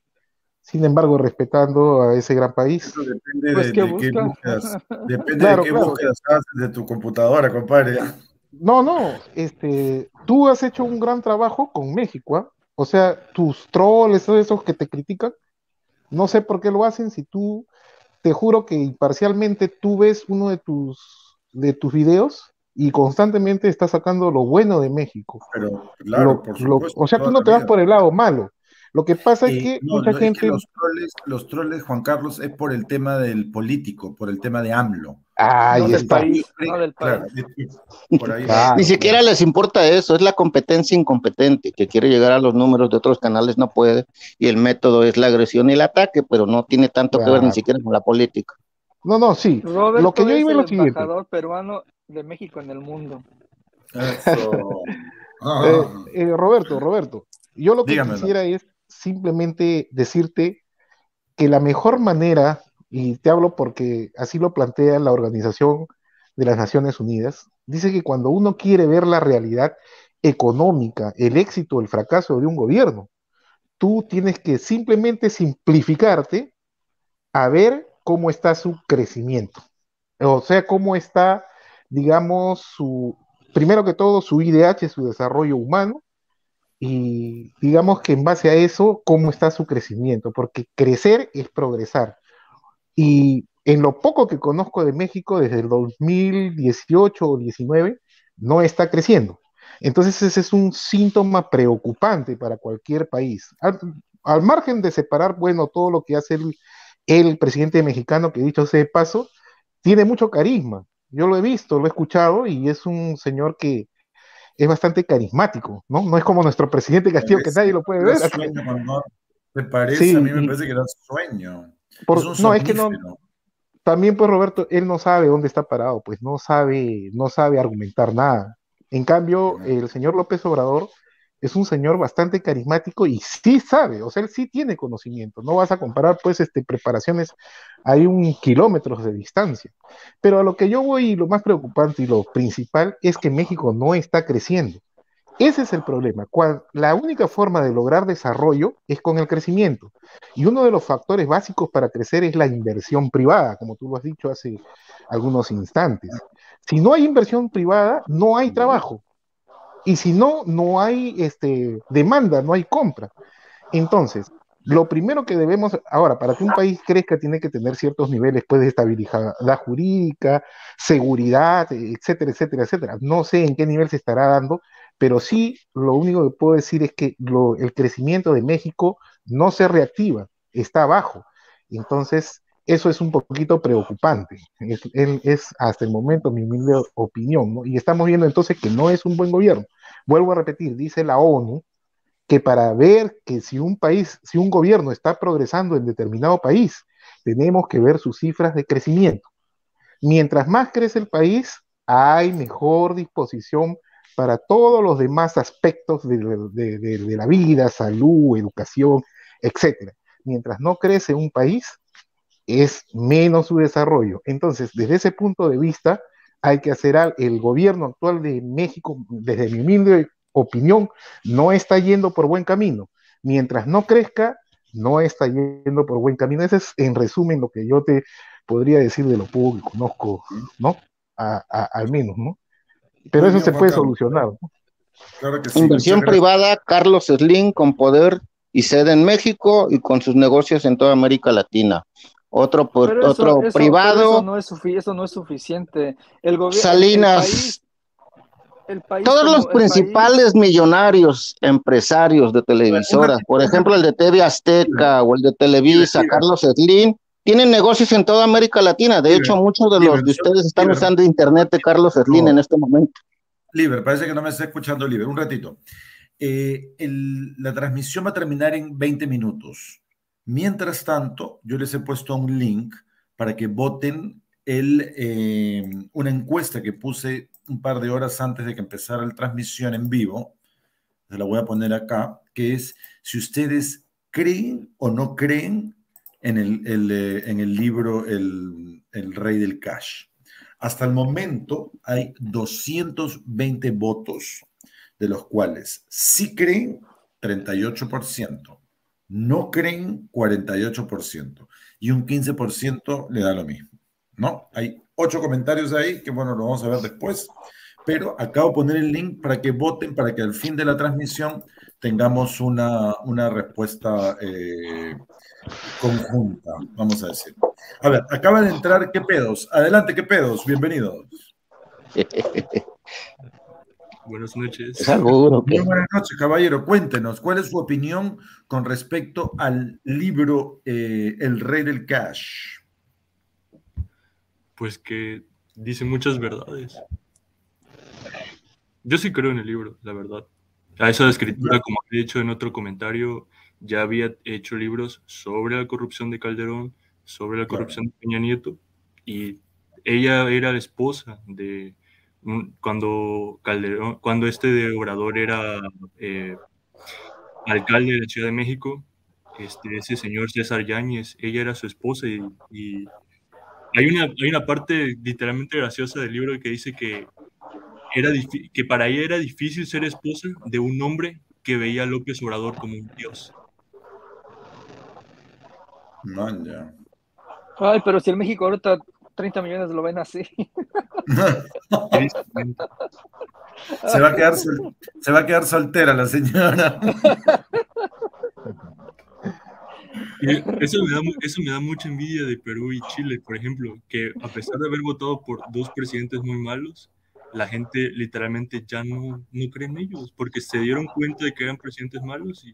Sin embargo, respetando a ese gran país. Eso depende pues de, que de qué buscas, depende claro, de qué claro. búsquedas haces de tu computadora, compadre. No, no, este, tú has hecho un gran trabajo con México, ¿eh? O sea, tus troles, esos que te critican, no sé por qué lo hacen, si tú, te juro que imparcialmente tú ves uno de tus, de tus videos y constantemente estás sacando lo bueno de México. Pero, claro, lo, por supuesto. Lo, o sea, tú no te vas por el lado malo. Lo que pasa eh, es que no, mucha no, gente... Es que los, troles, los troles, Juan Carlos, es por el tema del político, por el tema de AMLO. Ahí no está. Del país, no del país. Claro, por ahí. Claro. Ni siquiera les importa eso, es la competencia incompetente, que quiere llegar a los números de otros canales, no puede, y el método es la agresión y el ataque, pero no tiene tanto claro. que ver ni siquiera con la política. No, no, sí. Roberto, lo que yo iba es lo siguiente. El embajador peruano de México en el mundo. Eso. eh, eh, Roberto, Roberto, yo lo que Dígamelo. quisiera es simplemente decirte que la mejor manera, y te hablo porque así lo plantea la Organización de las Naciones Unidas, dice que cuando uno quiere ver la realidad económica, el éxito o el fracaso de un gobierno, tú tienes que simplemente simplificarte a ver cómo está su crecimiento, o sea, cómo está, digamos, su primero que todo, su I D H, su desarrollo humano, y digamos que en base a eso, cómo está su crecimiento, porque crecer es progresar. Y en lo poco que conozco de México, desde el dos mil dieciocho o diecinueve, no está creciendo. Entonces ese es un síntoma preocupante para cualquier país. Al, al margen de separar, bueno, todo lo que hace el, el presidente mexicano, que dicho sea de paso, tiene mucho carisma. Yo lo he visto, lo he escuchado, y es un señor que es bastante carismático, ¿no? No es como nuestro presidente Castillo, que nadie lo puede ver. Sueño, ¿no? ¿Te parece? Sí, a mí me parece que era sueño. Por, es no, es que no... También, pues, Roberto, él no sabe dónde está parado, pues no sabe, no sabe argumentar nada. En cambio, el señor López Obrador es un señor bastante carismático y sí sabe, o sea, él sí tiene conocimiento. No vas a comparar, pues, este, preparaciones a un kilómetro de distancia. Pero a lo que yo voy, lo más preocupante y lo principal es que México no está creciendo. Ese es el problema. Cuando, la única forma de lograr desarrollo es con el crecimiento. Y uno de los factores básicos para crecer es la inversión privada, como tú lo has dicho hace algunos instantes. Si no hay inversión privada, no hay trabajo. Y si no, no hay este, demanda, no hay compra. Entonces, lo primero que debemos... Ahora, para que un país crezca, tiene que tener ciertos niveles, pues, de estabilidad jurídica, seguridad, etcétera, etcétera, etcétera. No sé en qué nivel se estará dando, pero sí, lo único que puedo decir es que lo, el crecimiento de México no se reactiva, está abajo. Entonces, eso es un poquito preocupante. Es, él es hasta el momento mi humilde opinión, ¿no? Y estamos viendo entonces que no es un buen gobierno. Vuelvo a repetir, dice la ONU que para ver que si un país, si un gobierno está progresando en determinado país, tenemos que ver sus cifras de crecimiento. Mientras más crece el país, hay mejor disposición para todos los demás aspectos de, de, de, de la vida, salud, educación, etcétera. Mientras no crece un país, es menos su desarrollo. Entonces, desde ese punto de vista, hay que hacer algo. El gobierno actual de México, desde mi humilde opinión, no está yendo por buen camino. Mientras no crezca, no está yendo por buen camino. Ese es, en resumen, lo que yo te podría decir de lo poco que conozco, ¿no? A, a, al menos, ¿no? Pero eso se puede solucionar. Claro que sí. Inversión privada, Carlos Slim con poder y sede en México y con sus negocios en toda América Latina. Otro por, eso, otro eso, privado. Eso no, es eso no es suficiente. El gobierno, Salinas. El país, el país todos como, los principales país... millonarios, empresarios de televisoras, por ejemplo el de T V Azteca o el de Televisa, Carlos Slim, tienen negocios en toda América Latina. De Liber, hecho, muchos de Liber, los de ustedes están Liber, usando internet de Carlos Slim no, en este momento. Liber, parece que no me está escuchando, Liber. Un ratito. Eh, el, la transmisión va a terminar en veinte minutos. Mientras tanto, yo les he puesto un link para que voten el, eh, una encuesta que puse un par de horas antes de que empezara la transmisión en vivo. Se la voy a poner acá, que es si ustedes creen o no creen en el, el, eh, en el libro el, el Rey del Cash. Hasta el momento hay doscientos veinte votos, de los cuales sí creen treinta y ocho por ciento, no creen cuarenta y ocho por ciento, y un quince por ciento le da lo mismo, ¿no? Hay ocho comentarios ahí, que bueno, lo vamos a ver después, pero acabo de poner el link para que voten, para que al fin de la transmisión tengamos una, una respuesta eh, conjunta, vamos a decir. A ver, acaba de entrar Qué Pedos. Adelante, Qué Pedos, bienvenidos. Buenas noches. Muy buenas noches, caballero. Cuéntenos, ¿cuál es su opinión con respecto al libro eh, El Rey del Cash? Pues que dice muchas verdades. Yo sí creo en el libro, la verdad. A esa escritura, como he dicho en otro comentario, ya había hecho libros sobre la corrupción de Calderón, sobre la corrupción de Peña Nieto, y ella era la esposa de cuando Calderón, cuando este de Obrador era eh, alcalde de la Ciudad de México, este, ese señor César Yáñez, ella era su esposa, y, y hay una, hay una parte literalmente graciosa del libro que dice que Era que para ella era difícil ser esposa de un hombre que veía a López Obrador como un dios. Man, ya. Ay, pero si el México ahorita treinta millones lo ven así. Se va a quedar sol, se va a quedar soltera la señora. Eso me, da, eso me da mucha envidia de Perú y Chile, por ejemplo, que a pesar de haber votado por dos presidentes muy malos, la gente literalmente ya no, no cree en ellos, porque se dieron cuenta de que eran presidentes malos y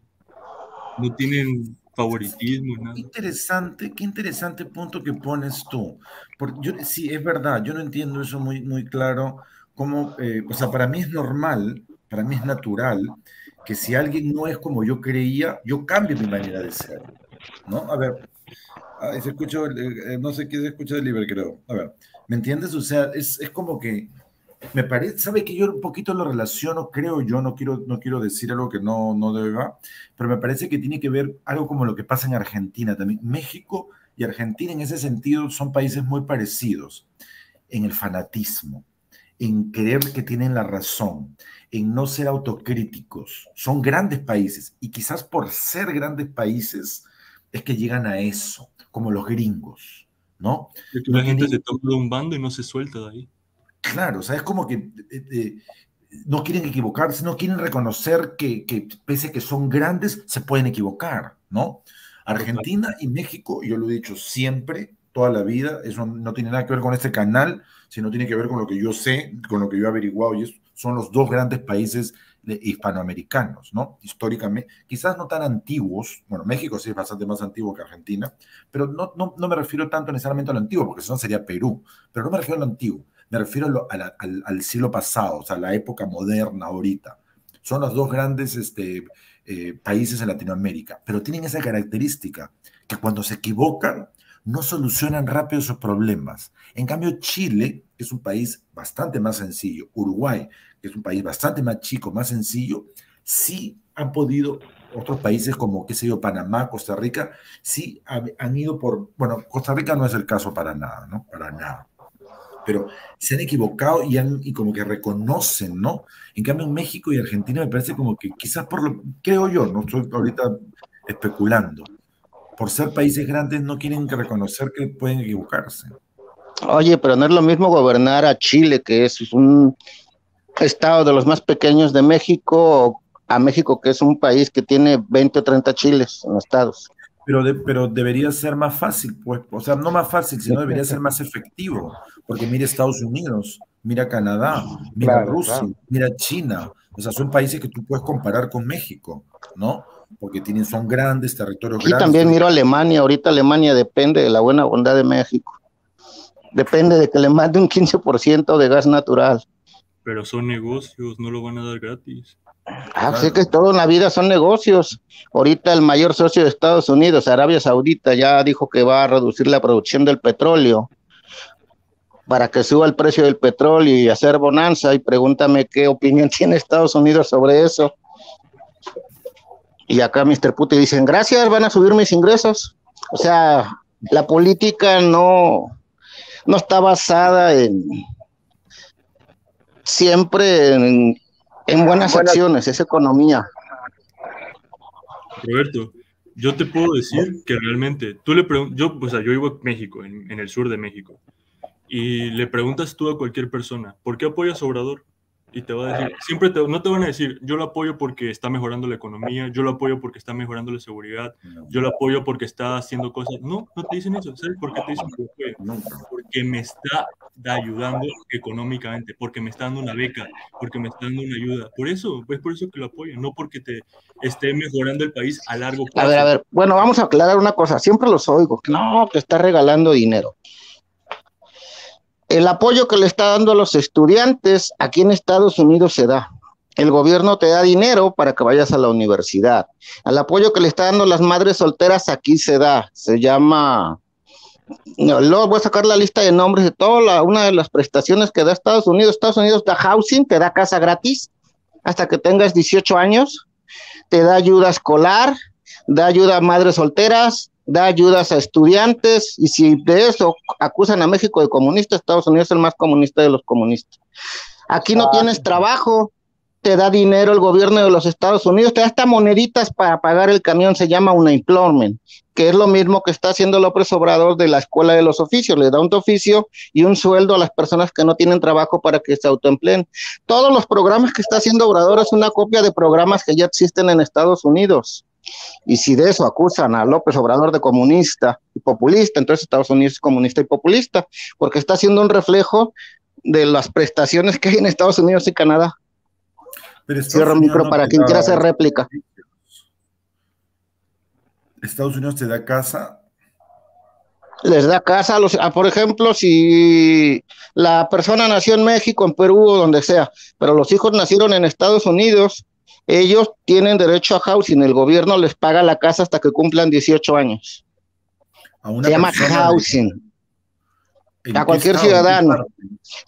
no tienen favoritismo. Nada. Qué interesante, qué interesante punto que pones tú. Porque yo, sí, es verdad, yo no entiendo eso muy, muy claro. Como, eh, o sea, para mí es normal, para mí es natural, que si alguien no es como yo creía, yo cambie mi manera de ser, ¿no? A ver, se escuchó, eh, no sé qué se escucha de Libre, creo. A ver, ¿me entiendes? O sea, es, es como que me parece, sabe que yo un poquito lo relaciono, creo yo, no quiero, no quiero decir algo que no, no deba, pero me parece que tiene que ver algo como lo que pasa en Argentina también. México y Argentina en ese sentido son países muy parecidos en el fanatismo, en creer que tienen la razón, en no ser autocríticos. Son grandes países y quizás por ser grandes países es que llegan a eso, como los gringos, ¿no? Es que la no gente tienen... se toma de un bando y no se suelta de ahí. Claro, o sea, es como que eh, eh, no quieren equivocarse, no quieren reconocer que, que pese a que son grandes, se pueden equivocar, ¿no? Argentina y México, yo lo he dicho siempre, toda la vida, eso no tiene nada que ver con este canal, sino tiene que ver con lo que yo sé, con lo que yo he averiguado, y eso, son los dos grandes países hispanoamericanos, ¿no? Históricamente, quizás no tan antiguos, bueno, México sí es bastante más antiguo que Argentina, pero no, no, no me refiero tanto necesariamente a lo antiguo, porque eso no sería Perú, pero no me refiero a lo antiguo, me refiero a lo, a la, al, al siglo pasado, o sea, a la época moderna ahorita. Son los dos grandes este, eh, países en Latinoamérica, pero tienen esa característica, que cuando se equivocan, no solucionan rápido sus problemas. En cambio, Chile es un país bastante más sencillo, Uruguay, que es un país bastante más chico, más sencillo, sí han podido, otros países como, qué sé yo, Panamá, Costa Rica, sí han ido por, bueno, Costa Rica no es el caso para nada, ¿no? Para nada. Pero se han equivocado y, han, y como que reconocen, ¿no? En cambio, en México y Argentina me parece como que quizás por lo, creo yo, no estoy ahorita especulando, por ser países grandes no quieren reconocer que pueden equivocarse. Oye, pero no es lo mismo gobernar a Chile, que es un estado de los más pequeños de México, a México, que es un país que tiene veinte o treinta chiles en los estados. Pero, de, pero debería ser más fácil, pues, o sea, no más fácil, sino debería ser más efectivo, porque mira Estados Unidos, mira Canadá, mira claro, Rusia, claro. mira China, o sea, son países que tú puedes comparar con México, ¿no? Porque tienen, son grandes territorios y grandes. Y también miro Alemania, ahorita Alemania depende de la buena bondad de México, depende de que le mande un quince por ciento de gas natural. Pero son negocios, no lo van a dar gratis. Ah, claro. Sí, que toda la vida son negocios. Ahorita el mayor socio de Estados Unidos, Arabia Saudita, ya dijo que va a reducir la producción del petróleo para que suba el precio del petróleo y hacer bonanza, y pregúntame qué opinión tiene Estados Unidos sobre eso. Y acá mister Putin dicen, gracias, van a subir mis ingresos. O sea, la política no, no está basada en siempre en... En buenas acciones, es economía. Roberto, yo te puedo decir que realmente, tú le preguntas, yo, o sea, yo vivo en México, en, en el sur de México, y le preguntas tú a cualquier persona, ¿por qué apoyas a Obrador? Y te va a decir, siempre te, no te van a decir, yo lo apoyo porque está mejorando la economía, yo lo apoyo porque está mejorando la seguridad, yo lo apoyo porque está haciendo cosas. No, no te dicen eso, ¿sabes por qué te dicen eso? Porque me está ayudando económicamente, porque me está dando una beca, porque me está dando una ayuda. Por eso, pues por eso que lo apoyo, no porque te esté mejorando el país a largo plazo. A ver, a ver, bueno, vamos a aclarar una cosa, siempre los oigo, no, que está regalando dinero. El apoyo que le está dando a los estudiantes aquí en Estados Unidos se da. El gobierno te da dinero para que vayas a la universidad. El apoyo que le está dando a las madres solteras aquí se da. Se llama... No, luego voy a sacar la lista de nombres de toda la, una de las prestaciones que da Estados Unidos. Estados Unidos da housing, te da casa gratis hasta que tengas dieciocho años. Te da ayuda escolar, da ayuda a madres solteras, da ayudas a estudiantes, y si de eso acusan a México de comunista, Estados Unidos es el más comunista de los comunistas. Aquí no tienes trabajo, te da dinero el gobierno de los Estados Unidos, te da hasta moneditas para pagar el camión, se llama un employment, que es lo mismo que está haciendo López Obrador de la escuela de los oficios, le da un oficio y un sueldo a las personas que no tienen trabajo para que se autoempleen. Todos los programas que está haciendo Obrador es una copia de programas que ya existen en Estados Unidos. Y si de eso acusan a López Obrador de comunista y populista, entonces Estados Unidos es comunista y populista, porque está haciendo un reflejo de las prestaciones que hay en Estados Unidos y Canadá. Cierro el micro para quien quiera hacer réplica. ¿Estados Unidos te da casa? Les da casa a los, a, por ejemplo, si la persona nació en México, en Perú o donde sea, pero los hijos nacieron en Estados Unidos, ellos tienen derecho a housing, el gobierno les paga la casa hasta que cumplan dieciocho años. A una se llama housing. A cualquier ciudadano.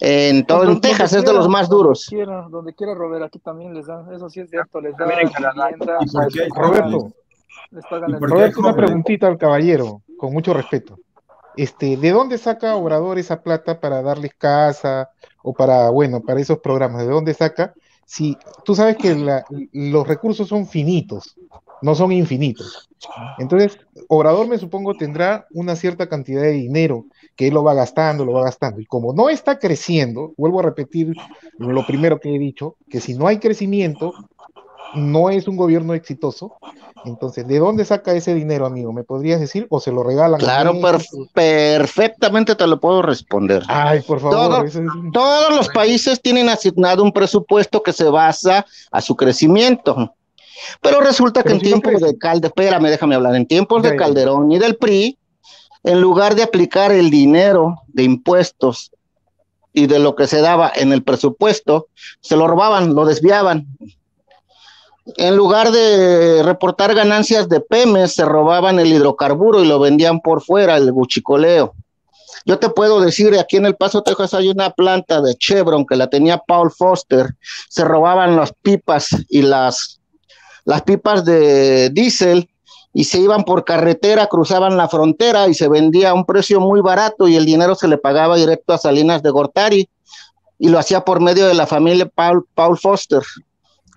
En, todo, en Texas es de los más duros. Quiera, donde quiera, Robert, aquí también les dan, eso sí es cierto, les dan en Canadá. Roberto, Roberto, una preguntita al caballero, con mucho respeto. Este, ¿de dónde saca Obrador esa plata para darles casa o para, bueno, para esos programas? ¿De dónde saca? Si tú sabes que la, los recursos son finitos, no son infinitos. Entonces, Obrador, me supongo, tendrá una cierta cantidad de dinero que él lo va gastando, lo va gastando. Y como no está creciendo, vuelvo a repetir lo primero que he dicho, que si no hay crecimiento, no es un gobierno exitoso. Entonces, ¿de dónde saca ese dinero, amigo? ¿Me podrías decir? ¿O se lo regalan? Claro, perf perfectamente te lo puedo responder. Ay, por favor. Todo, es un... Todos los países tienen asignado un presupuesto que se basa a su crecimiento. Pero resulta Pero que si en tiempos no de Calderón, espérame, déjame hablar, en tiempos de Calderón y del P R I, en lugar de aplicar el dinero de impuestos y de lo que se daba en el presupuesto, se lo robaban, lo desviaban. En lugar de reportar ganancias de P E M E S, se robaban el hidrocarburo y lo vendían por fuera, el buchicoleo. Yo te puedo decir, aquí en El Paso, Texas, hay una planta de Chevron que la tenía Paul Foster, se robaban las pipas y las, las pipas de diésel y se iban por carretera, cruzaban la frontera y se vendía a un precio muy barato y el dinero se le pagaba directo a Salinas de Gortari y lo hacía por medio de la familia Paul, Paul Foster.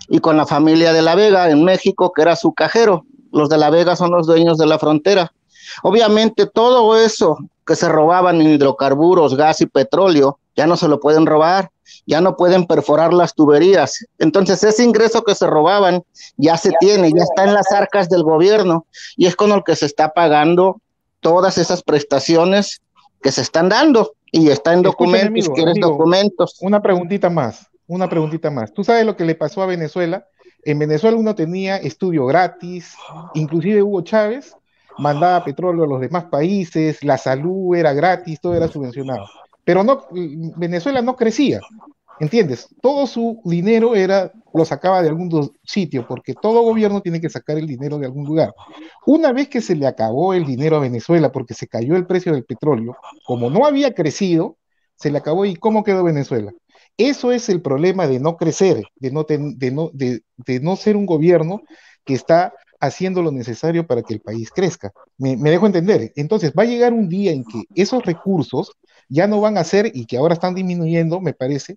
Y con la familia de La Vega en México, que era su cajero. Los de La Vega son los dueños de la frontera. Obviamente todo eso que se robaban en hidrocarburos, gas y petróleo, ya no se lo pueden robar, ya no pueden perforar las tuberías. Entonces ese ingreso que se robaban ya se tiene, ya está en las arcas del gobierno y es con el que se está pagando todas esas prestaciones que se están dando y está en documentos, amigo, quieres amigo, documentos. Una preguntita más. Una preguntita más. ¿Tú sabes lo que le pasó a Venezuela? En Venezuela uno tenía estudio gratis, inclusive Hugo Chávez mandaba petróleo a los demás países, la salud era gratis, todo era subvencionado. Pero no, Venezuela no crecía, ¿entiendes? Todo su dinero era, lo sacaba de algún sitio, porque todo gobierno tiene que sacar el dinero de algún lugar. Una vez que se le acabó el dinero a Venezuela porque se cayó el precio del petróleo, como no había crecido, se le acabó. ¿Y cómo quedó Venezuela? Eso es el problema de no crecer, de no, ten, de, no, de, de no ser un gobierno que está haciendo lo necesario para que el país crezca. Me, me dejo entender. Entonces va a llegar un día en que esos recursos ya no van a ser, y que ahora están disminuyendo, me parece,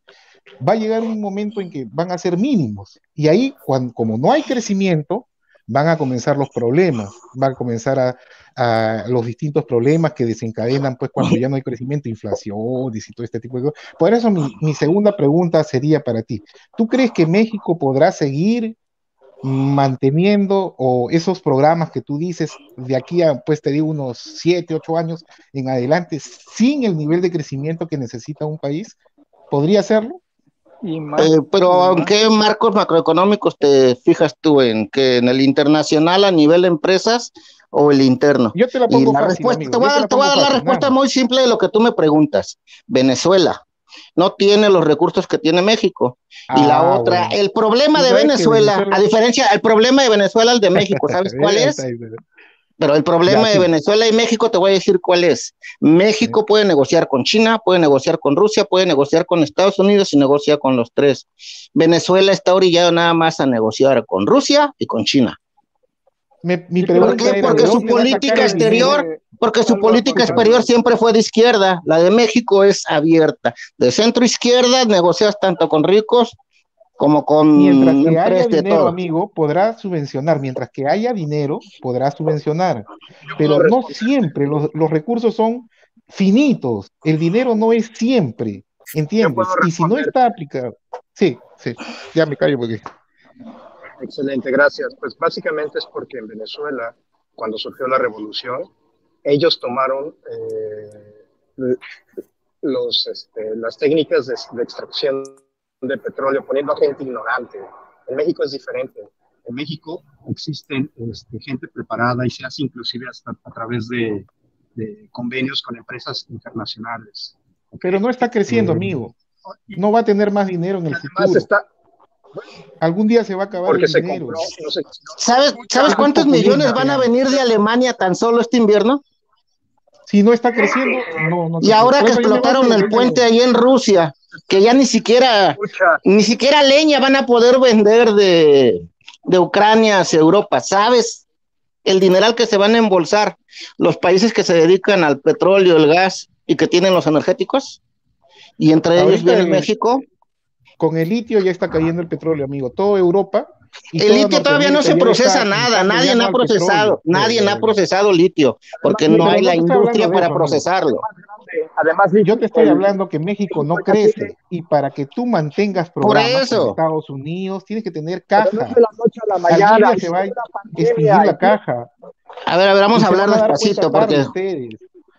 va a llegar un momento en que van a ser mínimos. Y ahí, cuando, como no hay crecimiento, van a comenzar los problemas, van a comenzar a, a los distintos problemas que desencadenan, pues, cuando ya no hay crecimiento, inflación y todo este tipo de cosas. Por eso mi, mi segunda pregunta sería para ti. ¿Tú crees que México podrá seguir manteniendo o esos programas que tú dices de aquí a, pues te digo, unos siete, ocho años en adelante, sin el nivel de crecimiento que necesita un país? ¿Podría hacerlo? Eh, pero ¿en qué marcos macroeconómicos te fijas tú? ¿En que en el internacional a nivel de empresas o el interno? Yo te la pongo la fácil, amigo. Te voy a dar la respuesta muy simple de lo que tú me preguntas. Venezuela no tiene los recursos que tiene México. Ah, y la otra, bueno. El problema de Venezuela, Venezuela, a diferencia, el problema de Venezuela es el de México, ¿sabes cuál es? Pero el problema de Venezuela y México, te voy a decir cuál es. México puede negociar con China, puede negociar con Rusia, puede negociar con Estados Unidos y negocia con los tres. Venezuela está orillado nada más a negociar con Rusia y con China. Me, mi ¿Por qué? Porque su política exterior, porque su política exterior siempre fue de izquierda. La de México es abierta. De centro izquierda negocias tanto con ricos como con mientras que haya dinero, todo. Amigo, podrá subvencionar, mientras que haya dinero, podrá subvencionar, pero no siempre, los, los recursos son finitos, el dinero no es siempre, ¿entiendes? Y si no está aplicado, sí, sí, ya me callo porque... Excelente, gracias. Pues básicamente es porque en Venezuela, cuando surgió la revolución, ellos tomaron eh, los, este, las técnicas de, de extracción de petróleo, poniendo a gente ignorante. En México es diferente. En México existen este, gente preparada y se hace inclusive hasta a través de, de convenios con empresas internacionales. Pero no está creciendo, eh, amigo. No va a tener más dinero en el futuro. Está, bueno, algún día se va a acabar porque el se dinero. Compró, no se, no, ¿Sabes, ¿sabes cuántos millones van a venir de Alemania tan solo este invierno? Si no está creciendo, no, no. Y ahora que explotaron el puente ahí en Rusia, que ya ni siquiera, ni siquiera leña van a poder vender de, de Ucrania hacia Europa, ¿sabes? El dineral que se van a embolsar los países que se dedican al petróleo, el gas y que tienen los energéticos, y entre ellos viene el, México. Con el litio ya está cayendo el petróleo, amigo, toda Europa. Y el litio todavía no se procesa nada, nadie no ha procesado, nadie no ha procesado litio, porque no hay la industria para procesarlo. Además, yo te estoy hablando que México no crece, y para que tú mantengas programas en Estados Unidos tienes que tener caja. No es de la noche a la mañana, se va a extinguir la caja. A ver, a ver, vamos a hablar despacito porque...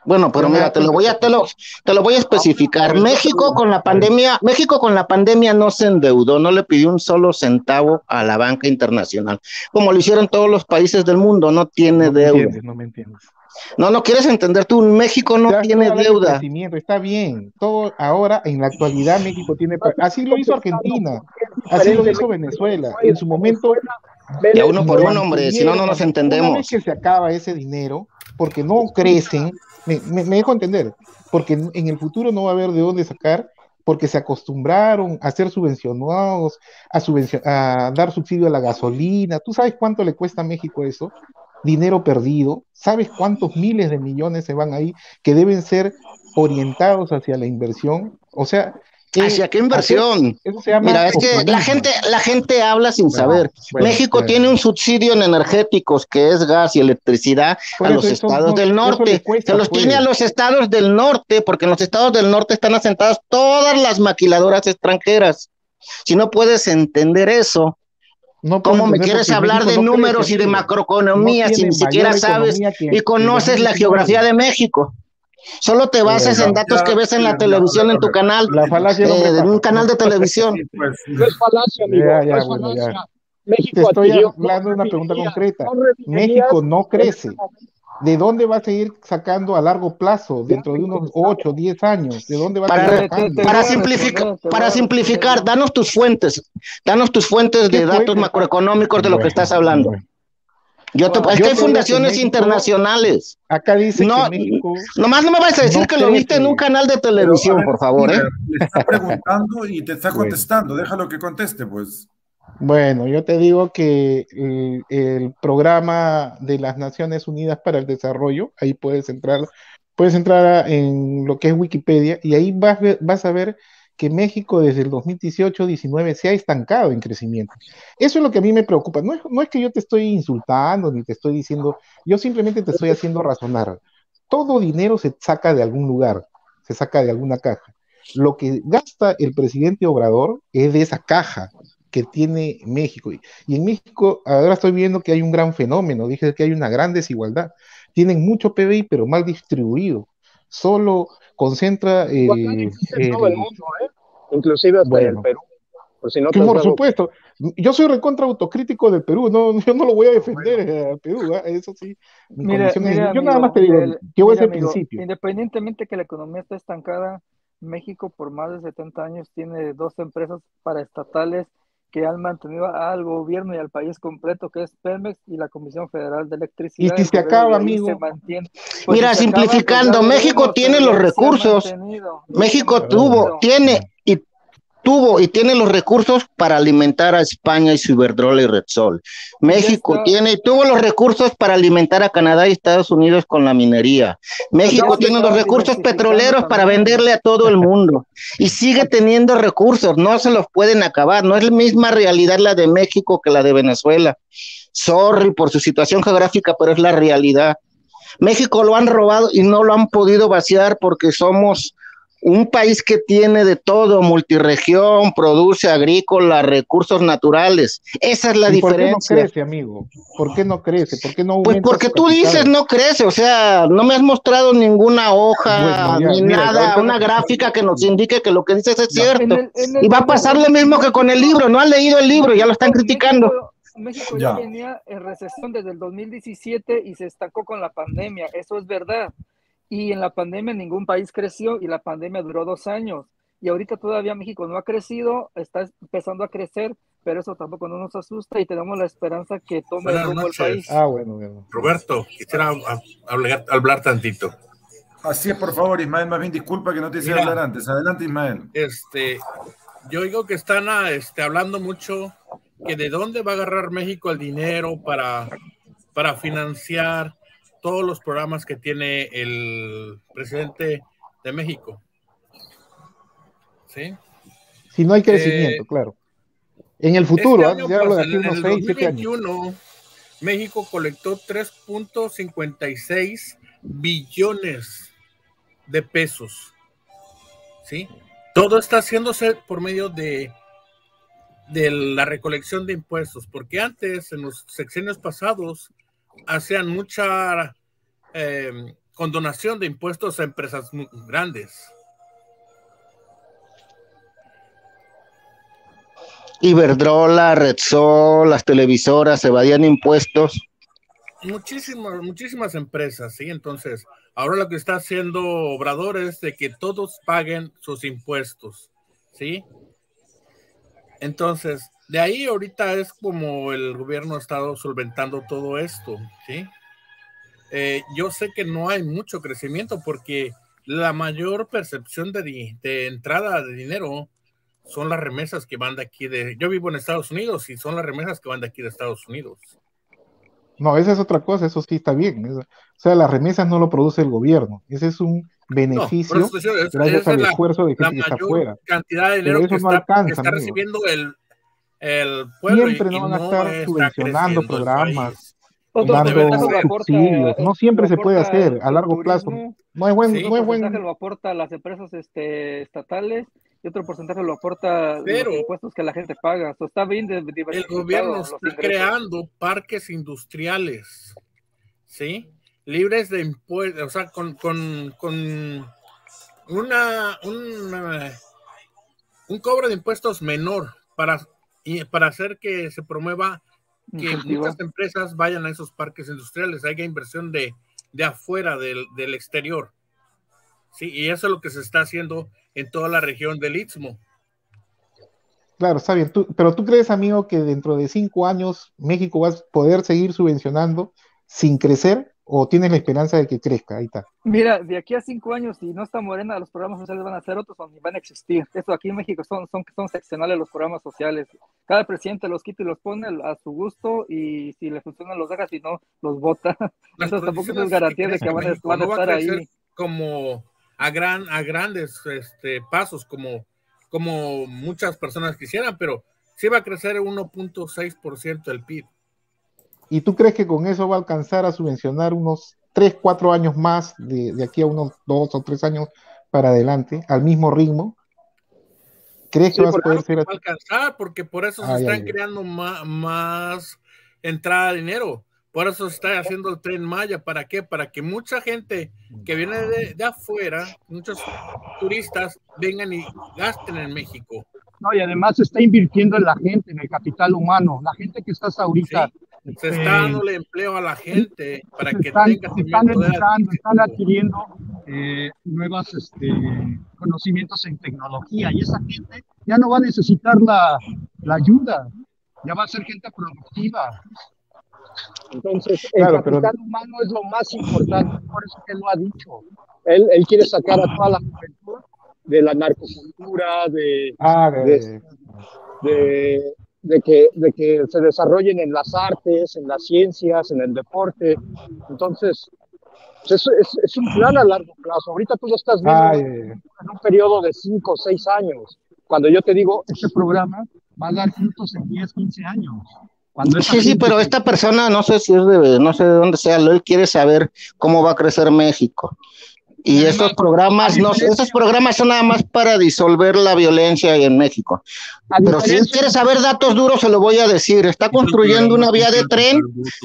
Bueno, pero mira, te lo voy a te lo, te lo voy a especificar. México con la pandemia, México con la pandemia no se endeudó, no le pidió un solo centavo a la banca internacional, como lo hicieron todos los países del mundo, no tiene deuda. No me entiendes. No, no quieres entender tú, México no tiene deuda. Está bien, todo ahora en la actualidad México tiene, así lo hizo Argentina, así lo hizo Venezuela, en su momento. Ya uno por uno, hombre, si no, no nos entendemos. Una vez que se acaba ese dinero, porque no crecen, me, me, me dejo entender, porque en, en el futuro no va a haber de dónde sacar, porque se acostumbraron a ser subvencionados, a, subvencion a dar subsidio a la gasolina. ¿Tú sabes cuánto le cuesta a México eso? Dinero perdido. ¿Sabes cuántos miles de millones se van ahí que deben ser orientados hacia la inversión? O sea... ¿Hacia qué inversión? Eso se llama. Mira, es que la gente, la gente habla sin bueno, saber. Bueno, México bueno. tiene un subsidio en energéticos, que es gas y electricidad, por a los estados no, del norte. Cuesta, se los pues. tiene a los estados del norte, porque en los estados del norte están asentadas todas las maquiladoras extranjeras. Si no puedes entender eso, no ¿cómo me quieres hablar de no números y de macroeconomía no si ni siquiera sabes y conoces la geografía de México? Solo te basas eh, en datos ya, que ves en la ya, televisión, ya, en tu canal, la falacia eh, no en un canal de televisión. Pues, no es falacia, amigo. Ya, ya, no es bueno, falacia. México te estoy hablando de una pregunta concreta. No México no crece. ¿De dónde va a seguir sacando a largo plazo, dentro de unos ocho, diez años? ¿De dónde va a seguir sacando? Para simplificar, para simplificar, danos tus fuentes. Danos tus fuentes de datos fuentes? macroeconómicos de lo bueno, que estás hablando. Bueno. Yo te, es que hay fundaciones que México, internacionales. Acá dice no, que México... Nomás no me vas a decir no que lo viste que... en un canal de televisión, ver, por favor, ¿eh? Le está preguntando y te está contestando. Bueno. Déjalo que conteste, pues. Bueno, yo te digo que el, el programa de las Naciones Unidas para el Desarrollo, ahí puedes entrar, puedes entrar en lo que es Wikipedia, y ahí vas, vas a ver que México desde el dos mil dieciocho diecinueve se ha estancado en crecimiento. Eso es lo que a mí me preocupa. No es, no es que yo te estoy insultando, ni te estoy diciendo, yo simplemente te estoy haciendo razonar. Todo dinero se saca de algún lugar, se saca de alguna caja. Lo que gasta el presidente Obrador es de esa caja que tiene México. Y en México ahora estoy viendo que hay un gran fenómeno, dije que hay una gran desigualdad. Tienen mucho P B I, pero mal distribuido. Solo... concentra eh, eh, todo el mundo, ¿eh? Inclusive hasta bueno, el Perú. Por, si no te por supuesto, yo soy recontra autocrítico del Perú, no, yo no lo voy a defender bueno. a Perú, ¿eh? Eso sí. Mira, mira, es, yo amigo, nada más te digo, el, yo voy mira, a amigo, principio. Independientemente que la economía está estancada, México por más de setenta años tiene dos empresas paraestatales que han mantenido al gobierno y al país completo, que es Pemex y la Comisión Federal de Electricidad. Y si se acaba, amigo. Se Mira, se simplificando, acaba, México tiene los recursos. México tuvo, tiene y tuvo y tiene los recursos para alimentar a España y su Iberdrola y Repsol. México tiene y tuvo los recursos para alimentar a Canadá y Estados Unidos con la minería. México tiene los recursos petroleros para venderle a todo el mundo y sigue teniendo recursos, no se los pueden acabar. No es la misma realidad la de México que la de Venezuela. Sorry por su situación geográfica, pero es la realidad. México lo han robado y no lo han podido vaciar porque somos un país que tiene de todo, multirregión, produce agrícola, recursos naturales. Esa es la diferencia. ¿Por qué no crece, amigo? ¿Por qué no crece? ¿Por qué no aumenta? Pues porque tú dices no crece, o sea, no me has mostrado ninguna hoja, bueno, ya, ni mira, nada, ahorita... una gráfica que nos indique que lo que dices es no, cierto. En el, en el... Y va a pasar lo mismo que con el libro, no han leído el libro, ya lo están criticando. México ya, ya venía en recesión desde el dos mil diecisiete y se estancó con la pandemia, eso es verdad. Y en la pandemia ningún país creció y la pandemia duró dos años. Y ahorita todavía México no ha crecido, está empezando a crecer, pero eso tampoco no nos asusta y tenemos la esperanza que tome el rumbo el país. Ah, bueno, bueno. Roberto, quisiera hablar, hablar tantito. Así es, por favor, Ismael, más bien disculpa que no te hice Mira, hablar antes. Adelante, Ismael. Este, yo digo que están a, este, hablando mucho que de dónde va a agarrar México el dinero para, para financiar todos los programas que tiene el presidente de México. ¿Sí? Si no hay crecimiento, eh, claro. En el futuro, este año, ya pues, en, en el dos mil veintiuno, México colectó tres punto cincuenta y seis billones de pesos. ¿Sí? Todo está haciéndose por medio de de la recolección de impuestos, porque antes, en los sexenios pasados, hacían mucha eh, condonación de impuestos a empresas muy grandes. Iberdrola, Repsol, las televisoras evadían impuestos. Muchísimas, muchísimas empresas, sí. Entonces, ahora lo que está haciendo Obrador es de que todos paguen sus impuestos, sí. Entonces, de ahí ahorita es como el gobierno ha estado solventando todo esto, ¿sí? Eh, yo sé que no hay mucho crecimiento porque la mayor percepción de, de entrada de dinero son las remesas que van de aquí de... Yo vivo en Estados Unidos y son las remesas que van de aquí de Estados Unidos. No, esa es otra cosa, eso sí está bien. O sea, las remesas no lo produce el gobierno. Ese es un beneficio no, eso, es, gracias al es esfuerzo de gente que está afuera. Cantidad de dinero que está, no alcanza, que está recibiendo el... El pueblo siempre no van a estar subvencionando programas, dando subsidios, no siempre se puede hacer a largo plazo. No es buen, no es buen porcentaje lo aporta las empresas este, estatales y otro porcentaje lo aporta los impuestos que la gente paga. Eso está bien diversificado. El gobierno está creando parques industriales, ¿sí? Libres de impuestos, o sea, con, con, con una, una un cobro de impuestos menor para y para hacer que se promueva que Incentivo. muchas empresas vayan a esos parques industriales, haya inversión de, de afuera, del, del exterior. Sí, y eso es lo que se está haciendo en toda la región del Istmo. Claro, está bien. Tú, pero ¿tú crees, amigo, que dentro de cinco años México va a poder seguir subvencionando sin crecer? ¿O tienes la esperanza de que crezca? Ahí está. Mira, de aquí a cinco años, si no está Morena, los programas sociales van a ser otros o ni van a existir. Esto aquí en México son, son, son seccionales los programas sociales. Cada presidente los quita y los pone a su gusto y si les funciona los deja, si no, los vota. Entonces tampoco es garantía de que van a, van a estar ahí. Como a, gran, a grandes este, pasos, como, como muchas personas quisieran, pero sí va a crecer uno punto seis por ciento el P I B. ¿Y tú crees que con eso va a alcanzar a subvencionar unos tres, cuatro años más, de, de aquí a unos dos o tres años para adelante, al mismo ritmo? ¿Crees que sí, va a poder ser? Va a alcanzar, porque por eso ah, se ya, están ya. creando más, más entrada de dinero. Por eso se está haciendo el Tren Maya. ¿Para qué? Para que mucha gente que viene de, de afuera, muchos turistas, vengan y gasten en México. No, y además se está invirtiendo en la gente, en el capital humano. La gente que estás ahorita... Sí. Se está dándole empleo a la gente para que están, tenga... Se están empezando, están adquiriendo eh, nuevos este, conocimientos en tecnología y esa gente ya no va a necesitar la, la ayuda, ya va a ser gente productiva. Entonces, el claro, capital pero... humano es lo más importante, por eso que lo ha dicho. Él, él quiere sacar a toda la juventud de la narcocultura, de, ah, de, de, de, que, de que se desarrollen en las artes, en las ciencias, en el deporte. Entonces, pues es, es, es un plan a largo plazo. Ahorita tú lo estás viendo ah, en un periodo de cinco o seis años. Cuando yo te digo, este programa va a dar frutos en diez, quince años. Cuando sí, sí, pero esta persona, no sé si es de, no sé de dónde sea, él quiere saber cómo va a crecer México. Y estos programas, no, estos programas son nada más para disolver la violencia en México. Pero si él quiere saber datos duros, se lo voy a decir. Está construyendo una vía de tren,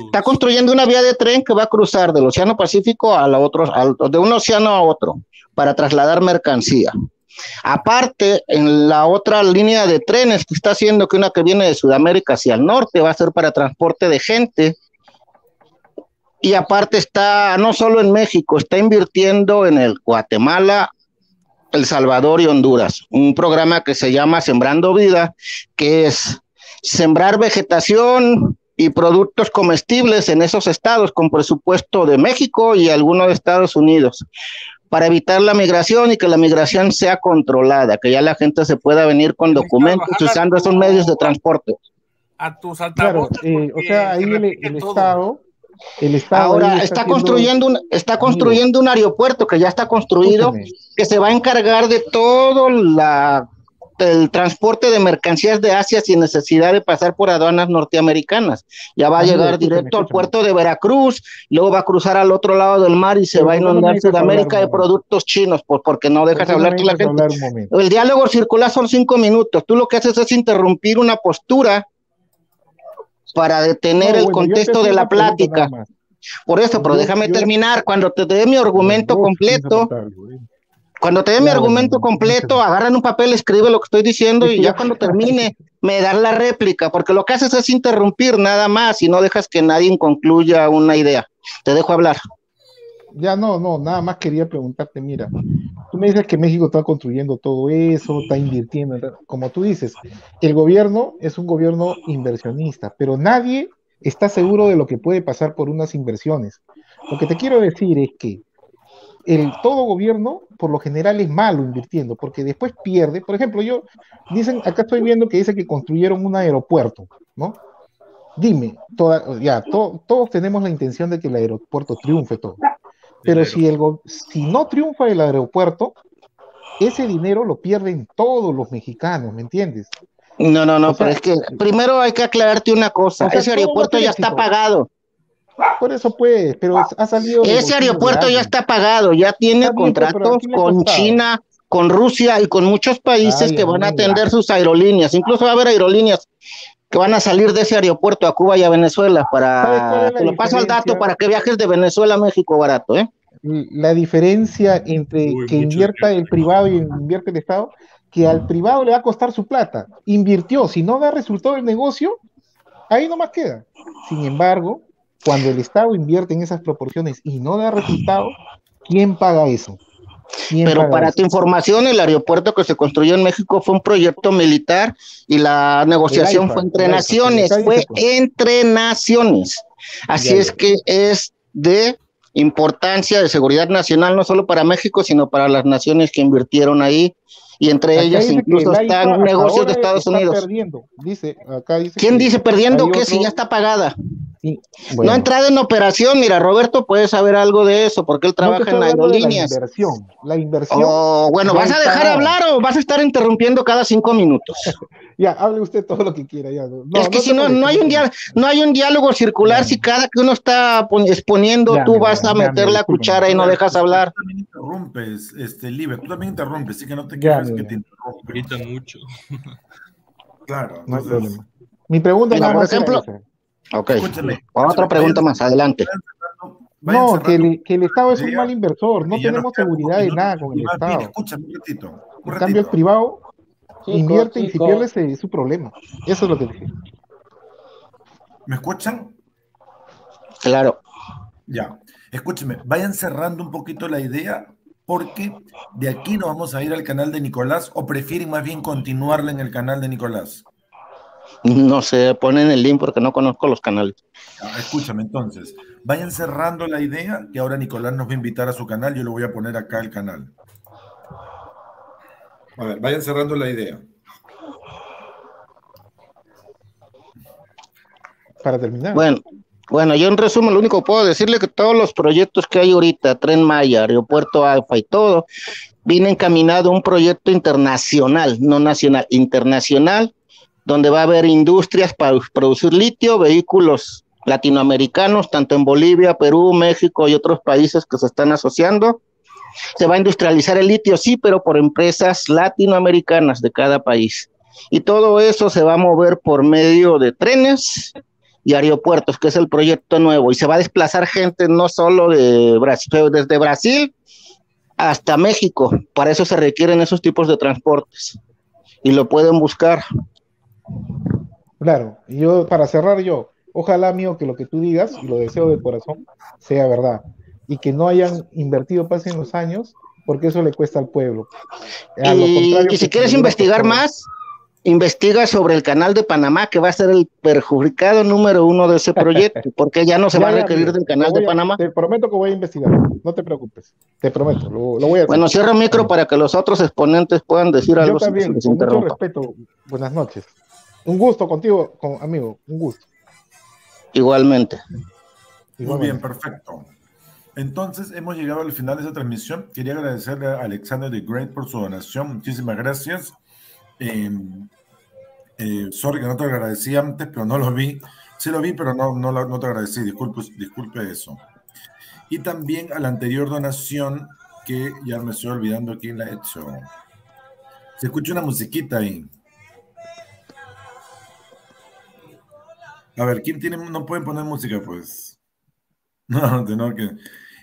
está construyendo una vía de tren que va a cruzar del Océano Pacífico a la otro, al, de un océano a otro, para trasladar mercancía. Aparte, en la otra línea de trenes que está haciendo, que una que viene de Sudamérica hacia el norte, va a ser para transporte de gente, y aparte está, no solo en México, está invirtiendo en el Guatemala, El Salvador y Honduras, un programa que se llama Sembrando Vida, que es sembrar vegetación y productos comestibles en esos estados con presupuesto de México y algunos de Estados Unidos, para evitar la migración y que la migración sea controlada, que ya la gente se pueda venir con documentos usando esos medios de transporte. A tus altavoces. Claro, eh, o sea, ahí se el, el Estado... El Estado ahora está, está construyendo un, está construyendo un aeropuerto que ya está construido, Escúchame. que se va a encargar de todo la, el transporte de mercancías de Asia sin necesidad de pasar por aduanas norteamericanas. Ya va a Escúchame, llegar directo Escúchame, Escúchame. al puerto de Veracruz, luego va a cruzar al otro lado del mar y se Pero va a inundar no Sudamérica hablar, de productos chinos, pues porque no dejas no hablar tú la gente. El diálogo circular son cinco minutos. Tú lo que haces es interrumpir una postura para detener no, el bueno, contexto de la plática. Por eso, no, pero déjame yo, terminar. Cuando te dé mi argumento no, completo, cuando te dé mi no, argumento no, completo, no, agarra en un papel, escribe lo que estoy diciendo y ya cuando termine me das la réplica, porque lo que haces es interrumpir nada más y no dejas que nadie concluya una idea. Te dejo hablar. Ya no, no, nada más quería preguntarte, mira, tú me dices que México está construyendo todo eso, está invirtiendo, como tú dices, el gobierno es un gobierno inversionista, pero nadie está seguro de lo que puede pasar por unas inversiones. Lo que te quiero decir es que el todo gobierno, por lo general, es malo invirtiendo, porque después pierde. Por ejemplo, yo, dicen, acá estoy viendo que dice que construyeron un aeropuerto, ¿no? Dime, toda, ya, to, todos tenemos la intención de que el aeropuerto triunfe todo. Pero si, el, si no triunfa el aeropuerto, ese dinero lo pierden todos los mexicanos, ¿me entiendes? No, no, no, o pero sea, es que primero hay que aclararte una cosa, o sea, ese aeropuerto ya está pagado. Por eso pues, pero ha salido... Ese aeropuerto ya está pagado, ya tiene bien, contratos con China, con Rusia y con muchos países Ay, que van a atender sus aerolíneas, incluso va a haber aerolíneas que van a salir de ese aeropuerto a Cuba y a Venezuela, para te lo paso al dato para que viajes de Venezuela a México barato, ¿eh? La diferencia entre Uy, que invierta tiempo. el privado y invierte el Estado, que al privado le va a costar su plata, invirtió, si no da resultado el negocio, ahí nomás queda. Sin embargo, cuando el Estado invierte en esas proporciones y no da resultado, ¿quién paga eso? Pero para tu información, el aeropuerto que se construyó en México fue un proyecto militar y la negociación fue entre naciones, fue entre naciones. Así es que es de importancia de seguridad nacional, no solo para México, sino para las naciones que invirtieron ahí, y entre ellas incluso están negocios de Estados Unidos. ¿Quién dice perdiendo qué si ya está pagada? Sí, bueno. No ha entrado en operación, mira, Roberto puede saber algo de eso, porque él trabaja no en aerolíneas. La inversión, la inversión. Oh, bueno, ¿vas a dejar a... hablar o vas a estar interrumpiendo cada cinco minutos? Ya, hable usted todo lo que quiera. Ya. No, es que no si no, no hay, un diálogo, no hay un diálogo circular, ya. Si cada que uno está exponiendo, ya, tú mira, vas a ya, meter ya, la cuchara y no dejas hablar. Tú también interrumpes, este, Libre, tú también interrumpes, así que no te quieres que te interrumpa. Grita mucho. Claro, no hay problema. Mi pregunta es, por ejemplo... Ok, escúchame, otra pregunta más, adelante. No, que el, que el Estado es un mal inversor, no tenemos seguridad de nada con el Estado. Escúchame un ratito. En cambio, el privado invierte y si pierde es su problema. Eso es lo que dije. ¿Me escuchan? Claro. Ya, escúcheme, vayan cerrando un poquito la idea, porque de aquí nos vamos a ir al canal de Nicolás, o prefieren más bien continuarla en el canal de Nicolás. No se ponen el link porque no conozco los canales. Ah, escúchame, entonces, vayan cerrando la idea que ahora Nicolás nos va a invitar a su canal, yo lo voy a poner acá el canal. A ver, vayan cerrando la idea. Para terminar. Bueno, bueno, yo en resumen, lo único que puedo decirle es que todos los proyectos que hay ahorita, Tren Maya, Aeropuerto Alfa y todo, viene encaminado a un proyecto internacional, no nacional, internacional, donde va a haber industrias para producir litio, vehículos latinoamericanos, tanto en Bolivia, Perú, México y otros países que se están asociando. Se va a industrializar el litio, sí, pero por empresas latinoamericanas de cada país. Y todo eso se va a mover por medio de trenes y aeropuertos, que es el proyecto nuevo. Y se va a desplazar gente no solo de Brasil, desde Brasil hasta México. Para eso se requieren esos tipos de transportes. Y lo pueden buscar. Claro. Y yo, para cerrar yo, ojalá, mío, que lo que tú digas, y lo deseo de corazón, sea verdad. Y que no hayan invertido, pasen los años, porque eso le cuesta al pueblo. A y, lo y si quieres investigar más, investiga sobre el canal de Panamá, que va a ser el perjudicado número uno de ese proyecto, porque ya no se ya, va a requerir amigo, del canal de a, Panamá. Te prometo que voy a investigar, no te preocupes, te prometo, lo, lo voy a hacer. Bueno, cierra el micro para que los otros exponentes puedan decir algo. Yo también, sin, sin con mucho respeto, buenas noches. Un gusto contigo, con, amigo, un gusto. Igualmente. Igualmente. Muy bien, perfecto. Entonces hemos llegado al final de esta transmisión. Quería agradecerle a Alexander de Great por su donación. Muchísimas gracias. Eh, eh, sorry que no te agradecí antes, pero no lo vi. Sí lo vi, pero no, no, no te agradecí. Disculpe, disculpe eso. Y también a la anterior donación que ya me estoy olvidando quién la ha hecho. Se escucha una musiquita ahí. A ver, ¿quién tiene? No pueden poner música, pues. No, no, que...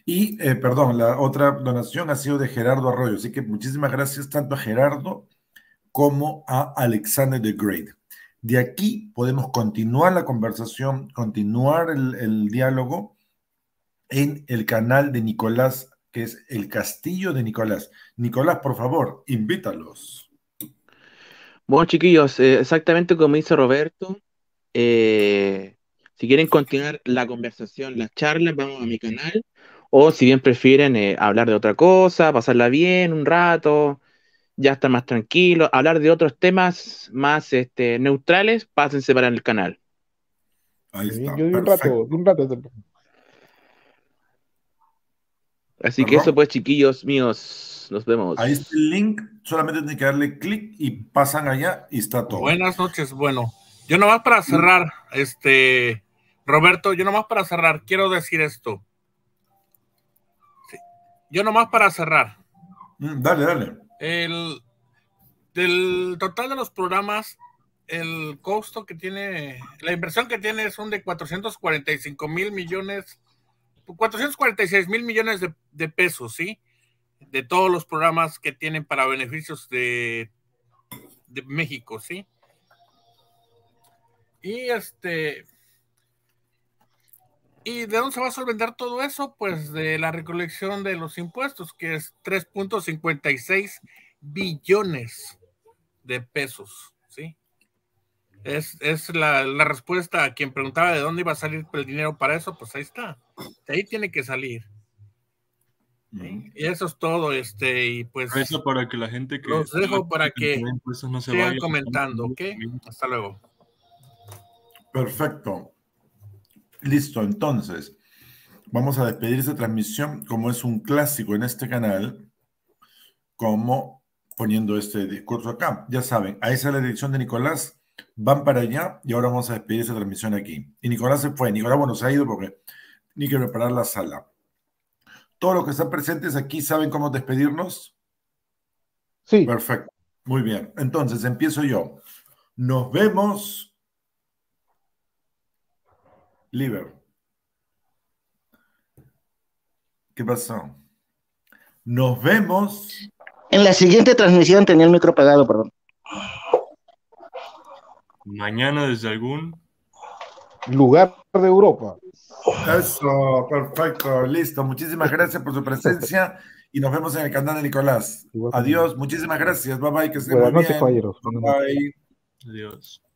Y, eh, perdón, la otra donación ha sido de Gerardo Arroyo, así que muchísimas gracias tanto a Gerardo como a Alexander the Great. De aquí podemos continuar la conversación, continuar el, el diálogo en el canal de Nicolás, que es el Castillo de Nicolás. Nicolás, por favor, invítalos. Bueno, chiquillos, eh, exactamente como dice Roberto, eh... si quieren continuar la conversación, las charlas, vamos a mi canal. O si bien prefieren eh, hablar de otra cosa, pasarla bien un rato, ya estar más tranquilo, hablar de otros temas más este, neutrales, pásense para el canal. Ahí está, yo, yo, un rato, un rato. Así ¿Perdón? que eso pues, chiquillos míos, nos vemos. Ahí está el link, solamente tienen que darle clic y pasan allá y está todo. Buenas noches, bueno. Yo nomás para cerrar, este... Roberto, yo nomás para cerrar, quiero decir esto. Sí. Yo nomás para cerrar. Mm, dale, dale. El, del total de los programas, el costo que tiene, la inversión que tiene son de cuatrocientos cuarenta y cinco mil millones, cuatrocientos cuarenta y seis mil millones de, de pesos, ¿sí? De todos los programas que tienen para beneficios de, de México, ¿sí? Y este... ¿Y de dónde se va a solventar todo eso? Pues de la recolección de los impuestos, que es tres punto cincuenta y seis billones de pesos, ¿sí? Es, es la, la respuesta a quien preguntaba de dónde iba a salir el dinero para eso, pues ahí está. De ahí tiene que salir. ¿Sí? Y eso es todo, este, y pues... Eso para que la gente que... Los dejo para que no se sigan vaya comentando, ¿ok? Hasta luego. Perfecto. Listo, entonces vamos a despedir esta transmisión como es un clásico en este canal, como poniendo este discurso acá. Ya saben, a esa es la dirección de Nicolás, van para allá y ahora vamos a despedir esta transmisión aquí. Y Nicolás se fue, Nicolás bueno se ha ido porque ni que preparar la sala. Todos los que están presentes aquí saben cómo despedirnos. Sí. Perfecto, muy bien. Entonces empiezo yo. Nos vemos. Liber. ¿Qué pasó? Nos vemos. En la siguiente transmisión tenía el micro apagado, perdón. Mañana desde algún lugar de Europa. Eso, perfecto, listo. Muchísimas gracias por su presencia y nos vemos en el canal de Nicolás. Adiós, muchísimas gracias. Bye bye, que se vaya bien. Bye. Adiós.